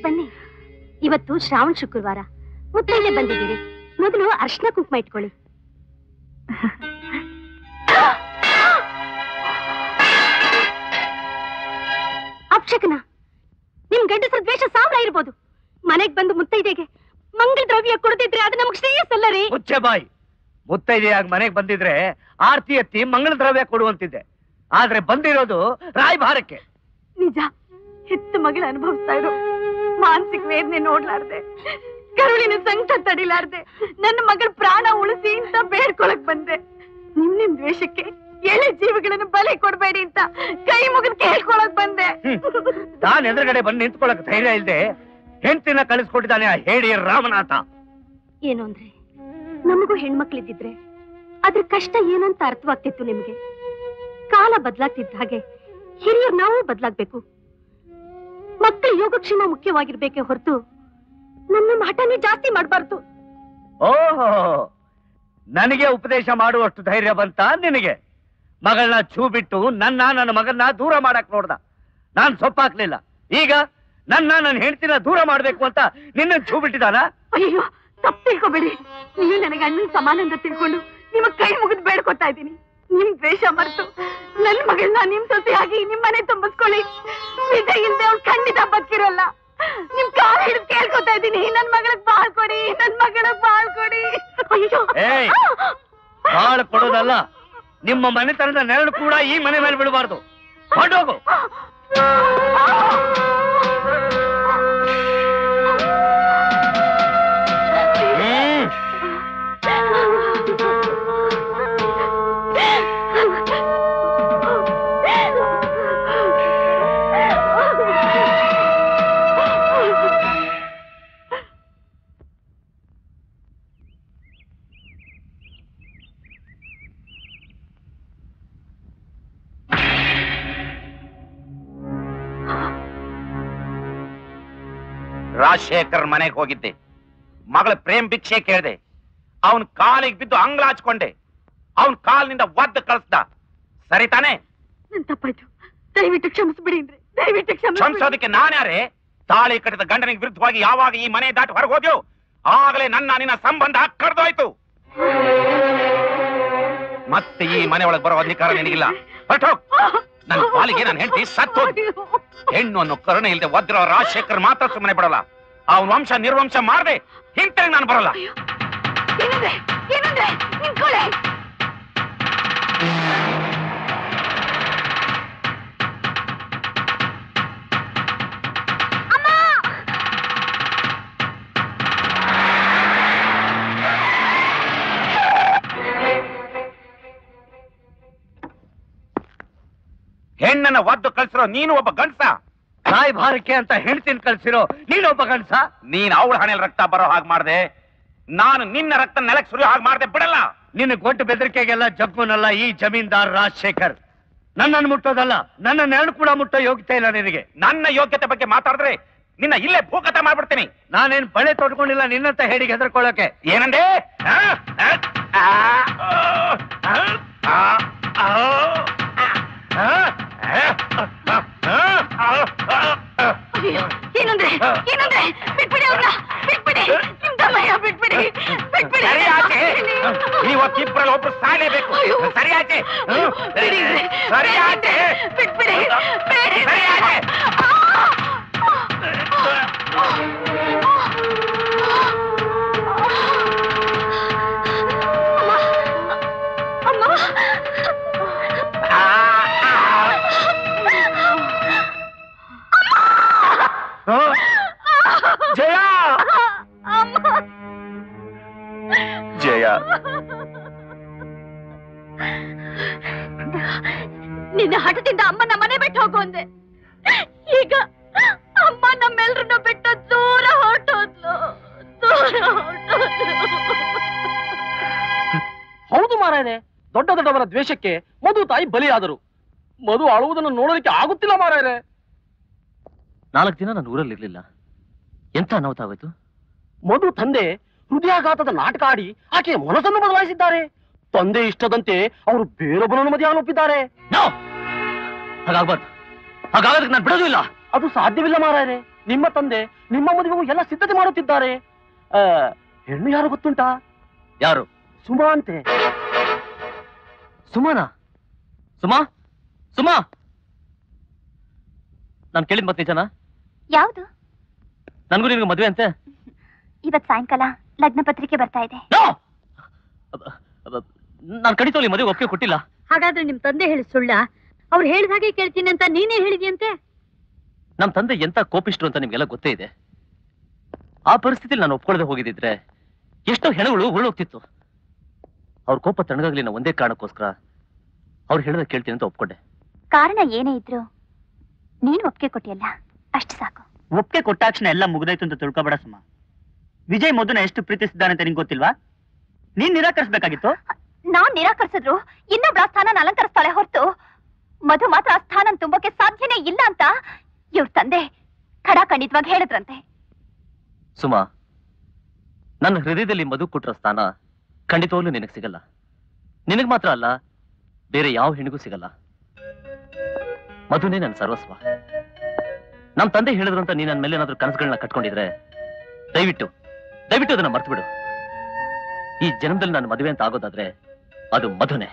ಬನ್ನಿ, ಇವತ್ತು ಶ್ರಾವಣ ಶುಕ್ರವಾರ, ಮುತ್ತೈದೆ ಬಂದಿದ್ದೀರಿ, ಮೊದಲು ಅರ್ಶನ ಕುಂಕುಮ ಇಟ್ಕೊಳ್ಳಿ. ಅಪ್ಶಕನ, ನಿಮ್ ಗಂಡಸರ ದ್ವೇಷ ಸಾಮ್ರ ಇರ್ಬೋದು, ಮನೆಗೆ ಬಂದು ಮುತ್ತೈದೆಗೆ ಮಂಗಳ ದ್ರವ್ಯ ಕೊಡದಿದ್ರೆ ಅದು ನಮ್ಗೆ ಶ್ರೇಯಸ್ಸಲ್ಲ ರೀ. ಹುಚ್ಚೆ ಬಾಯಿ, ಮುತ್ತೈದೆಯಾಗಿ ಮನೆಗೆ ಬಂದಿದ್ರೆ ಆರ್ತಿ ಎತ್ತಿ ಮಂಗಳ ದ್ರವ್ಯ ಕೊಡುವಂತಿದ್ದೆ, ಆದ್ರೆ ಬಂದಿರೋದು ರಾಯಭಾರಕ್ಕೆ. ನಿಜ, ಹೆತ್ತ ಮಗಳು ಅನುಭವಿಸ್ತಾ ಇರೋ ಮಾನಸಿಕ ವೇದನೆ ನೋಡ್ಲಾರ್ದೆ, ಕರುಳಿನ ಸಂಕಟ ತಡಿಲಾರ್ದೆ ನನ್ನ ಮಗಳ ಪ್ರಾಣ ಉಳಿಸಿ ಅಂತ ಬೇಡ್ಕೊಳಕ್ ಬಂದೆ. ನಿಮ್ ನಿಮ್ ದ್ವೇಷಕ್ಕೆ ಎಳೆ ಜೀವಿಗಳನ್ನು ಬಲಿ ಕೊಡ್ಬೇಡಿ ಅಂತ ಕೈ ಮುಗಿದ್ ಕೇಳ್ಕೊಳಕ್ ಬಂದೆ. ತಾನು ಎದುರುಗಡೆ ಬಂದು ನಿಂತ್ಕೊಳಕ್ ಧೈರ್ಯ ಇಲ್ಲದೆ ಹೆಂಡತಿನ ಕಳಿಸ್ಕೊಟ್ಟಿದ್ದಾನೆ ಆ ಹೇಳಿ ರಾಮನಾಥ. ಏನು ಅಂದ್ರೆ, ನಮಗೂ ಹೆಣ್ಮಕ್ಳಿದ್ದಿದ್ರೆ ಅದ್ರ ಕಷ್ಟ ಏನಂತ ಅರ್ಥವಾಗ್ತಿತ್ತು ನಿಮ್ಗೆ. ಕಾಲ ಬದಲಾಗ್ತಿದ್ದ ಹಾಗೆ ಹಿರಿಯರು ನಾವು ಬದಲಾಗ್ಬೇಕು. ಮಕ್ಕಳ ಯೋಗಕ್ಷೇಮ ಮುಖ್ಯವಾಗಿರ್ಬೇಕೇ ಹೊರತು ನನ್ನ ಮಾಟನೇ ಜಾಸ್ತಿ ಮಾಡಬಾರ್ದು. ಓಹೋ, ನನಗೆ ಉಪದೇಶ ಮಾಡುವಷ್ಟು ಧೈರ್ಯ ಬಂತ ನಿನಗೆ? ಮಗಳನ್ನ ಛೂ ಬಿಟ್ಟು ನನ್ನ ಮಗನ್ನ ದೂರ ಮಾಡಕ್ ನೋಡ್ದ, ನಾನ್ ಸೊಪ್ಪಾಕ್ಲಿಲ್ಲ. ಈಗ ನನ್ನ ಹೆಂಡತಿನ ದೂರ ಮಾಡ್ಬೇಕು ಅಂತ ನಿನ್ನ ಛೂ ಬಿಟ್ಟಿದಾನ? ಅಯ್ಯೋ, ತಪ್ಪು ತಿಳ್ಕೊಬೇಡಿ. ನೀವು ನನಗೆ ಅಣ್ಣನ ಸಮಾನ ಅಂತ ತಿಳ್ಕೊಂಡು ನಿಮ್ಮ ಕೈ ಮುಗಿದು ಬೇಡ್ಕೊತಾ ಇದ್ದೀನಿ. ನಿಮ್ ದ್ವೇಷ ಮರೆತು ನನ್ ಮಗಳನ್ನ ನಿಮ್ ಸೊಸೆಯಾಗಿ ನಿಮ್ಮನೆ ತುಂಬಿಸ್ಕೊಳ್ಳಿ. ವಿಜಯ್ ಇಲ್ದೆ ಅವ್ರು ಖಂಡಿತ ಬದುಕಿರಲ್ಲ. ನಿಮ್ ಕಾಲ ಹಿಡಿದು ಕೇಳ್ಕೊತಾ ಇದ್ದೀನಿ, ನನ್ ಮಗಳಗ್ ಬಾಳ್ ಕೊಡಿ, ನನ್ ಮಗಳಗ್ ಬಾಳ್ ಕೊಡಿ. ಬಾಳ್ ಕೊಡೋದಲ್ಲ, ನಿಮ್ಮ ಮನೆತನದ ನೆರಳು ಕೂಡ ಈ ಮನೆ ಮೇಲೆ ಬಿಡಬಾರ್ದು. ಹೊರಟೋಗು. ರಾಜಶೇಖರ್ ಮನೆಗೆ ಹೋಗಿದ್ದೆ, ಮಗಳ ಪ್ರೇಮ್ ಭಿಕ್ಷೆ ಕೇಳಿದೆ. कालिगे बिंदु अंग्लाचके काल निंद कल्सद सरी ताने दयविट्टु क्षमिसिबिडि दयविट्टु क्षमिसि क्षमिसोदक्के नान्यारे ताळि कटिद गंडनिगे विरुद्धवागि यावाग ई मने दाटि ಹೊರಗೆ ಹೋಗ್ಯೋ ಆಗಲೇ ನನ್ನ ನಿನ್ನ ಸಂಬಂಧ ಕಡಿದೋಯ್ತು ಮತ್ತೆ ಈ ಮನೆ ಒಳಗೆ ಬರೋ ಅಧಿಕಾರ ನಿನಗಿಲ್ಲ ಹೊರಟು ನನ್ನ ಪಾಲಿಗೆ ನಾನು ಹೇಳ್ತಿ ಸತ್ತು ಹೆಣ್ಣು ಅನ್ನೋ ಕರುಣೆ ಇಲ್ಲದೆ ವದ್ರ ರಾಜಶೇಖರ್ ಮಾತ್ರ ಸುಮ್ಮನೆ ಬಿಡಲ್ಲ ಅವನ ವಂಶ ನಿರ್ವಂಶ ಮಾಡದೆ ಹಿಂತಿರುಗಿ ನಾನು ಬರಲ್ಲ ಏನಂದ್ರೆ ಏನಂದ್ರೆ ನಿಂತ್ಕೊಳ್ಳೆ ಹೆಣ್ಣನ ಒದ್ದು ಕಳಿಸಿರೋ ನೀನು ಒಬ್ಬ ಗಂಡಸ ಕಾಯಿ ಭಾರಕ್ಕೆ ಅಂತ ಹೆಣ್ತಿನ ಕಳಿಸಿರೋ ನೀನು ಒಬ್ಬ ಗಂಡಸ ನೀನು ಅವಳ ಹಣೆಯಲ್ಲಿ ರಕ್ತ ಬರೋ ಹಾಗೆ ಮಾಡಿದೆ ನಾನು ನಿನ್ನ ರಕ್ತ ನೆಲಕ್ಕೆ ಸುರಿಯೋ ಹಾಗೆ ಮಾಡಿದೆ ಬಿಡಲ್ಲ ನಿನ್ನ ಕೊಟ್ಟು ಬೆದರಿಕೆಗೆಲ್ಲ ಜಗ್ಗುನಲ್ಲ ಈ ಜಮೀನ್ದಾರ್ ರಾಜಶೇಖರ್ ನನ್ನನ್ನು ಮುಟ್ಟೋದಲ್ಲ ನನ್ನ ನೆರಳು ಕೂಡ ಮುಟ್ಟೋ ಯೋಗ್ಯತೆ ಇಲ್ಲ ನಿನಗೆ ನನ್ನ ಯೋಗ್ಯತೆ ಬಗ್ಗೆ ಮಾತಾಡಿದ್ರೆ ನಿನ್ನ ಇಲ್ಲೇ ಭೂಕಟ ಮಾಡ್ಬಿಡ್ತೀನಿ ನಾನೇನು ಬಳೆ ತೊಡ್ಕೊಂಡಿಲ್ಲ ನಿನ್ನಂತ ಹೇಳಿಗೆ ಹೆದರ್ಕೊಳ್ಳೋಕೆ ಏನಂದೆ ದ್ವೇಷಕ್ಕೆ ಮಧು ತಾಯಿ ಬಲಿಯಾದರು ಮಧು ಅಳುವುದನ್ನು ನೋಡಲಿಕ್ಕೆ ಆಗುತ್ತಿಲ್ಲ ಮಾರಾಯರೇ ನಾಲ್ಕು ದಿನ ನಾನು ಊರಲ್ಲಿ ಇರಲಿಲ್ಲ ಎಂತ ಅನಾಹುತ ಆಯಿತು ಮಧು ತಂದೆ ಹೃದಯಾಘಾತದ ನಾಟಕ ಆಡಿ ಆಕೆಯ ಮನಸ್ಸನ್ನು ಬದಲಾಯಿಸಿದ್ದಾರೆ ತಂದೆ ಇಷ್ಟದಂತೆ ಅವರು ಬೇರೊಬ್ಬನನ್ನು ಮದುವೆಯಾಗಲು ಒಪ್ಪಿದ್ದಾರೆ ಹಾಗಾಗಬಾರ್ದು ಹಾಗಾಗೋದಕ್ಕೆ ನಾನು ಬಿಡೋದು ಇಲ್ಲ ಅದು ಸಾಧ್ಯವಿಲ್ಲ ಮಾರಾಯರೇ ನಿಮ್ಮ ತಂದೆ ನಿಮ್ಮ ಮದುವೆಗೂ ಎಲ್ಲ ಸಿದ್ಧತೆ ಮಾಡುತ್ತಿದ್ದಾರೆ ಹೆಣ್ಣು ಯಾರು ಗೊತ್ತುಂಟಾ ಯಾರು ಸುಮಾ ಅಂತೆ ಸುಮಾನಾ ಸುಮಾ ಸುಮಾ ನಾನು ಕೇಳಿದ ಮತ್ತೆ ನಿಜನಾ ಯಾವುದು ನನಗೂ ನಿನಗೆ ಮದುವೆ ಅಂತೆ ಇವತ್ತು ಸಾಯಂಕಾಲ ಲಗ್ನ ಪತ್ರಿಕೆ ಬರ್ತಾ ಇದೆ ನಾನು ಕಡಿತೋಲಿ ಮದುವೆ ಒಪ್ಪಿಗೆ ಕೊಟ್ಟಿಲ್ಲ ಹಾಗಾದ್ರೆ ನಿಮ್ಮ ತಂದೆ ಹೇಳಿ ಸುಳ್ಳ ಅವ್ರು ಹೇಳಿದ ಹಾಗೆ ಕೇಳ್ತೀನಿ ಅಂತ ನೀನೇ ಹೇಳಿದ್ಯಂತೆ ನಮ್ಮ ತಂದೆ ಎಂತ ಕೋಪಿಷ್ಟರು ಅಂತ ನಿಮಗೆಲ್ಲ ಗೊತ್ತೇ ಇದೆ ಆ ಪರಿಸ್ಥಿತಿಯಲ್ಲಿ ನಾನು ಒಪ್ಕೊಳ್ಳದೆ ಹೋಗಿದ್ದಿದ್ರೆ ಎಷ್ಟೋ ಹೆಣಗಳು ಉರುಳೋಗ್ತಿತ್ತು ಅವ್ರ ಕೋಪ ತಣ್ಣಗಾಗಲಿ ನಾ ಒಂದೇ ಕಾರಣಕ್ಕೋಸ್ಕರ ಅವ್ರು ಹೇಳಿದ ಕೇಳ್ತೀನಿ ಅಂತ ಒಪ್ಕೊಂಡೆ ಕಾರಣ ಏನೇ ಇದ್ರು ನೀನು ಒಪ್ಪಿಗೆ ಕೊಟ್ಟಿಯಲ್ಲ ಅಷ್ಟು ಸಾಕು ಒಪ್ಪಿಗೆ ಕೊಟ್ಟಾಕ್ಷಣ ಎಲ್ಲ ಮುಗಿದಾಯ್ತು ಅಂತ ತಿಳ್ಕೊಬೇಡ ಸುಮ್ಮ ವಿಜಯ್ ಮೊದಲು ಎಷ್ಟು ಪ್ರೀತಿಸಿದ್ದಾನೆ ಅಂತ ನಿಂಗೆ ಗೊತ್ತಿಲ್ವಾ ನೀನ್ ನಿರಾಕರಿಸಬೇಕಾಗಿತ್ತು ನಾನ್ ನಿರಾಕರಿಸಿದ್ರು ಇನ್ನೊಬ್ಬರ ಸ್ಥಾನ ಅಲಂಕರಿಸ್ತಾಳೆ ಹೊರತು ಮಧು ಮಾತ್ರ ಆ ಸ್ಥಾನ ತುಂಬೋಕೆ ಸಾಧ್ಯನೇ ಇಲ್ಲ ಅಂತ ಇವ್ರ ತಂದೆ ಖಡಾಖಂಡಿತವಾಗಿ ಹೇಳಿದ್ರಂತೆ ಸುಮಾ ನನ್ನ ಹೃದಯದಲ್ಲಿ ಮಧು ಕೊಟ್ಟರ ಸ್ಥಾನ ಖಂಡಿತವಾಗ್ಲೂ ನಿನಗೆ ಸಿಗಲ್ಲ ನಿನಗೆ ಮಾತ್ರ ಅಲ್ಲ ಬೇರೆ ಯಾವ ಹೆಣ್ಣಿಗೂ ಸಿಗಲ್ಲ ಮಧುನೇ ನನ್ನ ಸರ್ವಸ್ವ ನಮ್ಮ ತಂದೆ ಹೇಳಿದ್ರಂತ ನೀನು ನನ್ನ ಮೇಲೆ ಏನಾದರೂ ಕನಸುಗಳನ್ನ ಕಟ್ಕೊಂಡಿದ್ರೆ ದಯವಿಟ್ಟು ದಯವಿಟ್ಟು ಅದನ್ನ ಮರ್ತು ಬಿಡು ಈ ಜನ್ಮದಲ್ಲಿ ನಾನು ಮದುವೆ ಅಂತ ಆಗೋದಾದ್ರೆ ಅದು ಮಧುನೇ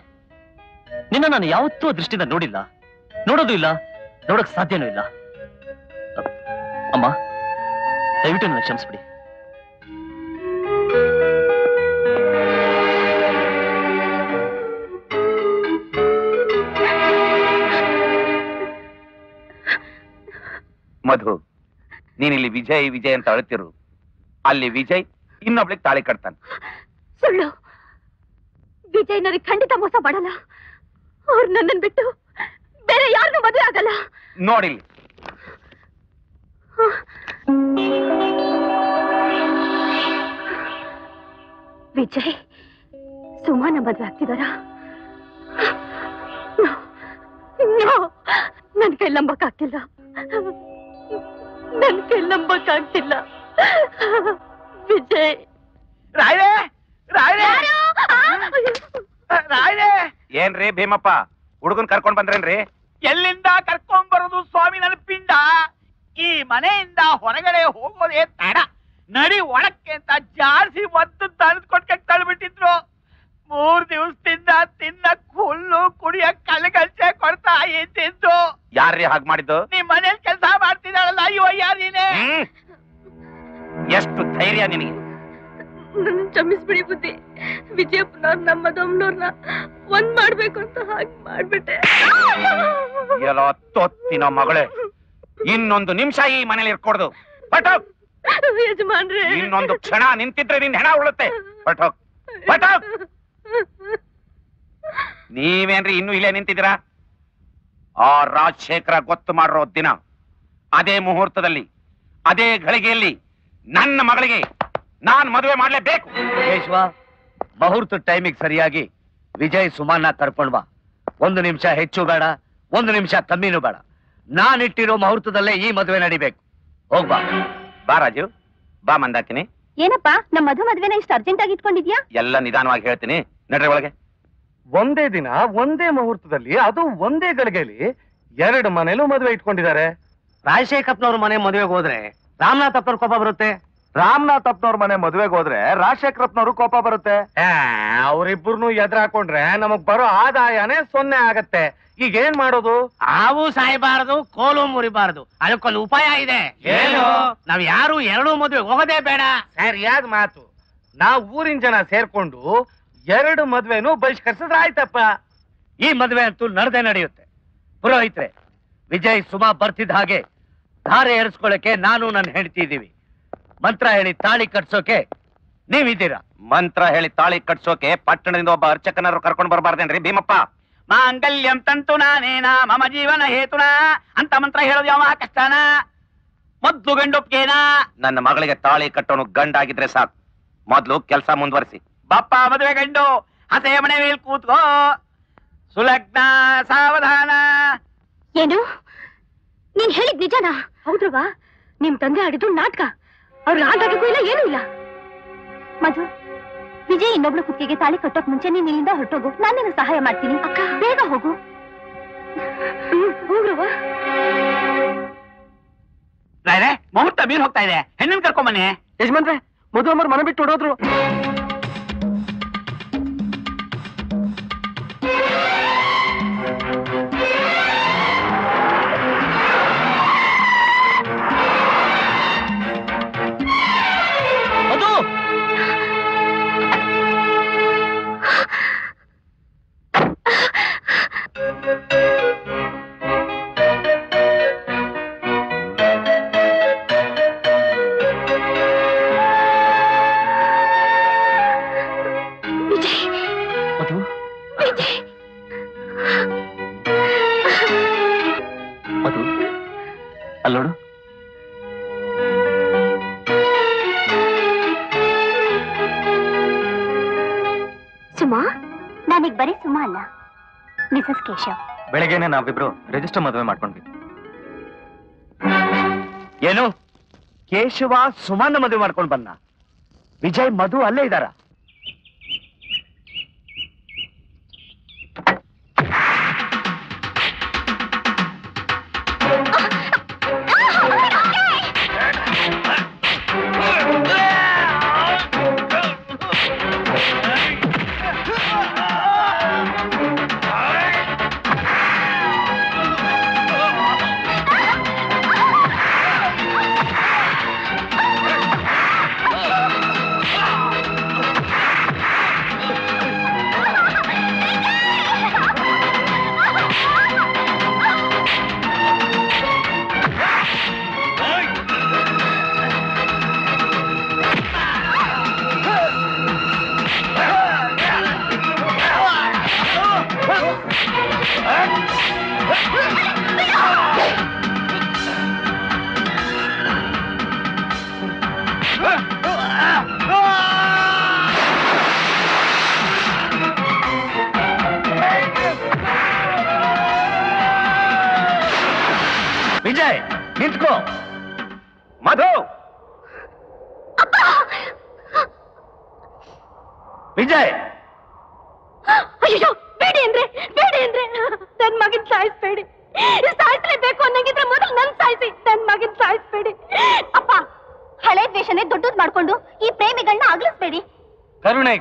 ನಿನ್ನ ನಾನು ಯಾವತ್ತೂ ದೃಷ್ಟಿಯಿಂದ ನೋಡಿಲ್ಲ ನೋಡೋದು ಇಲ್ಲ ನೋಡಕ್ ಸಾಧ್ಯನೂ ಇಲ್ಲ ಅಮ್ಮ ದಯವಿಟ್ಟು ನನಗೆ ಕ್ಷಮಿಸ್ಬಿಡಿ ಮಧು ನೀನ್ ಇಲ್ಲಿ ವಿಜಯ್ ವಿಜಯ್ ಅಂತ ಅಳ್ತಿರು ಅಲ್ಲಿ ವಿಜಯ್ ಇನ್ನೊಬ್ಳಿಗೆ ತಾಳಿ ಕಟ್ತಾನೆ ಸುಳ್ಳು ವಿಜಯ್ ನನಗೆ ಖಂಡಿತ ಮೋಸ ಮಾಡಲ್ಲ ಅವ್ರು ನನ್ನನ್ನು ಬಿಟ್ಟು ಬೇರೆ ಯಾರನ್ನೂ ಮದುವೆ ಆಗಲ್ಲ ನೋಡಿಲ್ಲ ವಿಜಯ್ ಸುಮಾನ ಮದುವೆ ಆಗ್ತಿದಾರ ನನ್ ಕೈ ನಂಬಕ್ಕಾಗ್ತಿಲ್ಲ ನನ್ ಕೈ ನಂಬಕ್ಕಾಗ್ತಿಲ್ಲ ವಿಜಯ್ ರಾಯ್ ರಾಯ್ ऐन रे भीमप्प ಹುಡುಗನ ಕರ್ಕೊಂಡು ಬಂದ್ರೇನ್ರಿ ಎಲ್ಲಿಂದ ಕರ್ಕೊಂಡು ಬರೋದು ಸ್ವಾಮಿ ನನ್ನ ಪಿಂಡ ಈ ಮನೆಯಿಂದ ಹೊರಗಡೆ ಹೋಗೋದೇ ತಡ ನಡಿ ಒಳಕ್ಕೆ ಅಂತ ಜಾರ್ಸಿ ಒತ್ತು ತಂದು ಕೊಟ್ಕೊಂಡು ತಳ್ಳಿಬಿಟ್ಟಿದ್ರು ಮೂರು ದಿವಸದಿಂದ ತಿನ್ನಕ್ಕೆ ಹುಲ್ಲು ಕುಡಿಯ ಕಲಗಲ್ಚೆ ಕೊಡ್ತಾ ಇದ್ದಿದ್ದು ಯಾರ್ರಿ ಹಾಗೆ ಮಾಡಿದ್ದು ನಿಮ್ಮ ಮನೆಯಲ್ಲಿ ಕೆಲಸ ಮಾಡ್ತಿದಾಳಲ್ಲ ಅಯ್ಯೋ ಯಾರಿನೇ ಎಷ್ಟು ಧೈರ್ಯ ನಿನಗೆ क्षमस्बिड़ी बुद्धि विजयपुर नम दमनोर्नाटे मगले इन निम्स मन पटक यजमान इन क्षण निण उड़ते पटक पटक नहीं इन इले निरा आ राजशेखर गोत्तु दिन अदे मुहूर्त अदे घळिगेयल्लि नन्न मगलिगे नान मद्वे माडले बेकु केशव मुहूर्त टाइमिंग सरियागी विजय सुमन कर्कोंड बा ओंदु निमिष हेच्चु बेड ओंदु निमिष कम्मीनु बेड नानु इट्टिरो मुहूर्तदल्ले ई मद्वे नडीबेकु होगु बा बा राजू बा मंदाकिनी ಏನಪ್ಪಾ ನಮ್ಮ ಮದುವೆನ ಇಷ್ಟ ಅರ್ಜೆಂಟ್ ಆಗಿ ಇಟ್ಕೊಂಡಿದ್ಯಾ ಎಲ್ಲ ನಿಧಾನವಾಗಿ ಹೇಳ್ತೀನಿ ನಡ್ರೆ ಒಳಗೆ ಒಂದೇ ದಿನ ಒಂದೇ ಮುಹೂರ್ತದಲ್ಲಿ ಅದು ಒಂದೇ ಗಳಿಗೆಯಲ್ಲಿ ಎರಡು ಮನೆಯಲ್ಲೂ ಮದುವೆ ಇಟ್ಕೊಂಡಿದ್ದಾರೆ ರಾಜಶೇಖರಪ್ಪನವರ ಮನೆ ಮದುವೆಗೆ ಹೋದ್ರೆ ರಾಮನಾಥ್ ಅಪ್ಪನವರ ಕೋಪ ಬರುತ್ತೆ रामनाथ अपनवर मने मद्वे होद्रे राजशेखरप्पनवरु कोप बरुत्ते अवरिब्बरनु एदराकोंड्रे नमगे बरो आदायने सोन्ने आगुत्ते ईग एनु माडोदु आवु सायबारदु कोलु मुरिबारदु अदक्कोंदु उपाय इदे एनु नावु यारु एरडु मद्वे होगदे बेड सरियाद मातु नावु ऊरिन जन सेर्कोंडु एरडु मद्वेनु बहिष्करिसिद्रे आयतप्प ई मद्वे अंतु नडेदे नडेयुत्ते पुरोहितरे विजय सुमा बर्तिद हागे धारे एरिसिकोळ्ळक्के नानु नन्न हेंडती इदीवि मंत्र हेळि ताळि कट्सोके नीवु इद्दीरा मंत्र हेळि ताळि कट्सोके पट्टणदिंद ओब्ब अर्चकनरु कर्कोंडु बरबारदेन्री भीमप्प मांगल्यं तन्तुनानेन मम जीवन हेतुना अंत मंत्र हेळोदु यम कष्टाना मोदलु गंडोप्केना नन्न मगळिगे ताळि कट्टोनु गंडागिद्रे साकु मोदलु केलस मुंदुवरिसि बप्प मदुवे गंडु हसे मणे मेल कूत्को सुलग्न सावधान येनु ನೀನು ಹೇಳಿದ ನಿಜನಾ ಹೌದ್ರವಾ ನಿಮ್ಮ ತಂದೆ ಆಡಿದ್ದು ನಾಟಕ और रागू मधु विजय इन कुे ताली कटोक मुंचे होटोगु नान सहाय माड्तीनि अक्क बेग होगु मुहूर्त मीर होता है हेण्णन कर्कोंड बन्नि यजमानरे मधुअम्मर मन बिट्टु ओडोद्रु नाविब्रो रजिस्टर मद्वे माड्कोंडिद्दे येनु केशव सुमन मद्वे माड्कोंड बन्न विजय मधु अल्ले इदारा विजय करुणे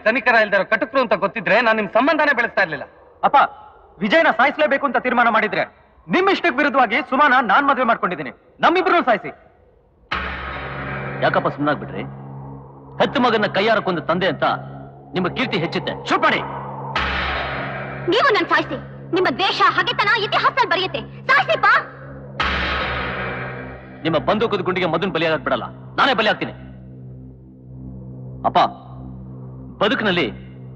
तनिकर इल्दरो कटुकरु अंत गोत्तिद्रे नानु निम्म संबंधने बेळेस्ता इरलिल्ल अप्प विजयन सायिसलेबेकु अंत तीर्माना माडिद्रे निम्म इष्टक्के विरुद्धवागि सुमाना नानु मदुवे माड्कोंडिद्दीनि नम्मिब्बरन्नु सायिसि याकप्प सुम्मनागिबिड्रि हेत्त मगन कैयार कोंद तंदे अंत निम्म कीर्ति हेच्चुत्ते चुप्प माडि नीवु नन्न सायिसि निम्म द्वेष हಗೆತನ इतिहासದಲ್ಲಿ ಬರೆಯುತ್ತೆ ಸಾಯಿಸಿಪ್ಪ निम्म बंदूकद गुंडिगे मधुन बलियागक्के बिडल्ल नाने बलियाग्तीनि अप्प ಬದುಕಿನಲ್ಲಿ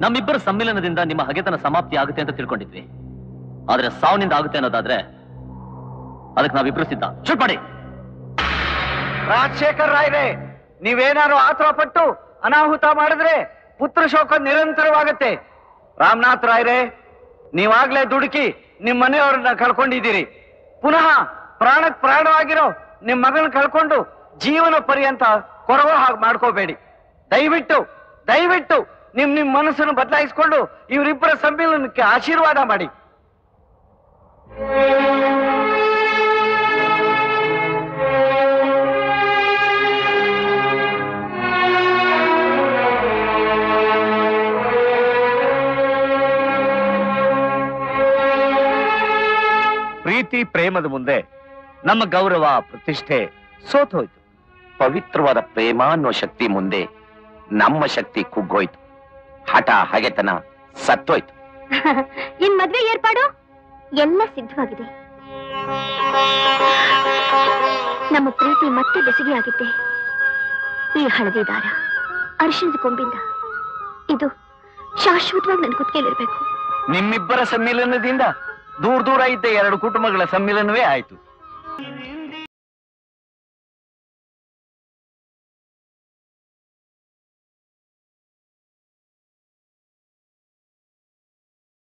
ನಮ್ಮಿಬ್ಬರ ಸಮ್ಮಿಲನದಿಂದ ನಿಮ್ಮ ಹಗೆತನ ಸಮಾಪ್ತಿ ಆಗುತ್ತೆ ಅಂತ ತಿಳ್ಕೊಂಡಿದ್ವಿ ಆದರೆ ಸಾವನಿಂದ ಆಗುತ್ತೆ ಅನ್ನೋದಾದ್ರೆ ಅದಕ್ಕೆ ನಾವು ವಿಪ್ರಸಿದ್ಧ ಚುಪ್ ಮಾಡಿ ರಾಜಶೇಖರ್ ರಾಯರೇ ನೀವೇನಾದರೂ ಆತರಪಟ್ಟು ಅನಾಹುತ ಮಾಡಿದ್ರೆ ಪುತ್ರ ಶೋಕ ನಿರಂತರವಾಗುತ್ತೆ ರಾಮನಾಥ್ ರಾಯರೇ ನೀವಾಗಲೇ ದುಡುಕಿ ನಿಮ್ಮ ಮನೆಯವರನ್ನ ಕಳ್ಕೊಂಡಿದ್ದೀರಿ ಪುನಃ ಪ್ರಾಣಕ್ಕೆ ಪ್ರಾಣವಾಗಿರೋ ನಿಮ್ಮ ಮಗನ ಕಳ್ಕೊಂಡು ಜೀವನ ಪರ್ಯಂತ ಕೊರವ ಹಾಗೆ ಮಾಡ್ಕೋಬೇಡಿ ದಯವಿಟ್ಟು ದಯವಿಟ್ಟು ನಿಮ್ಮ ನಿಮ್ಮ ಮನಸ್ಸನ್ನು ಬದಲಾಯಿಸಿಕೊಂಡು ಇವರಿಬ್ಬರ ಸಮ್ಮಿಲನಕ್ಕೆ ಆಶೀರ್ವಾದ ಮಾಡಿ ಪ್ರೀತಿ ಪ್ರೇಮದ ಮುಂದೆ ನಮ್ಮ ಗೌರವ ಪ್ರತಿಷ್ಠೆ ಸೋತೋಯ್ತು ಪವಿತ್ರವಾದ ಪ್ರೇಮ ಅನ್ನೋ ಶಕ್ತಿ ಮುಂದೆ नम्म शक्ति कुग्गोयितु हठ हगेतन सत्तोयितु इन्न मदुवे एर्पाडु एल्ल सिद्धवागिदे नम्म प्रीति मत्ते बेसगियागिद्दे ई हळदि दार अरिशिणद कोंबिंद इदु शाश्वतवागि नन्न कुत्केयल्लि इरबेकु निम्मिब्बर सम्मिलनदिंद दूर दूर इद्द एरडु कुटुंबगळ सम्मिलनवे आयितु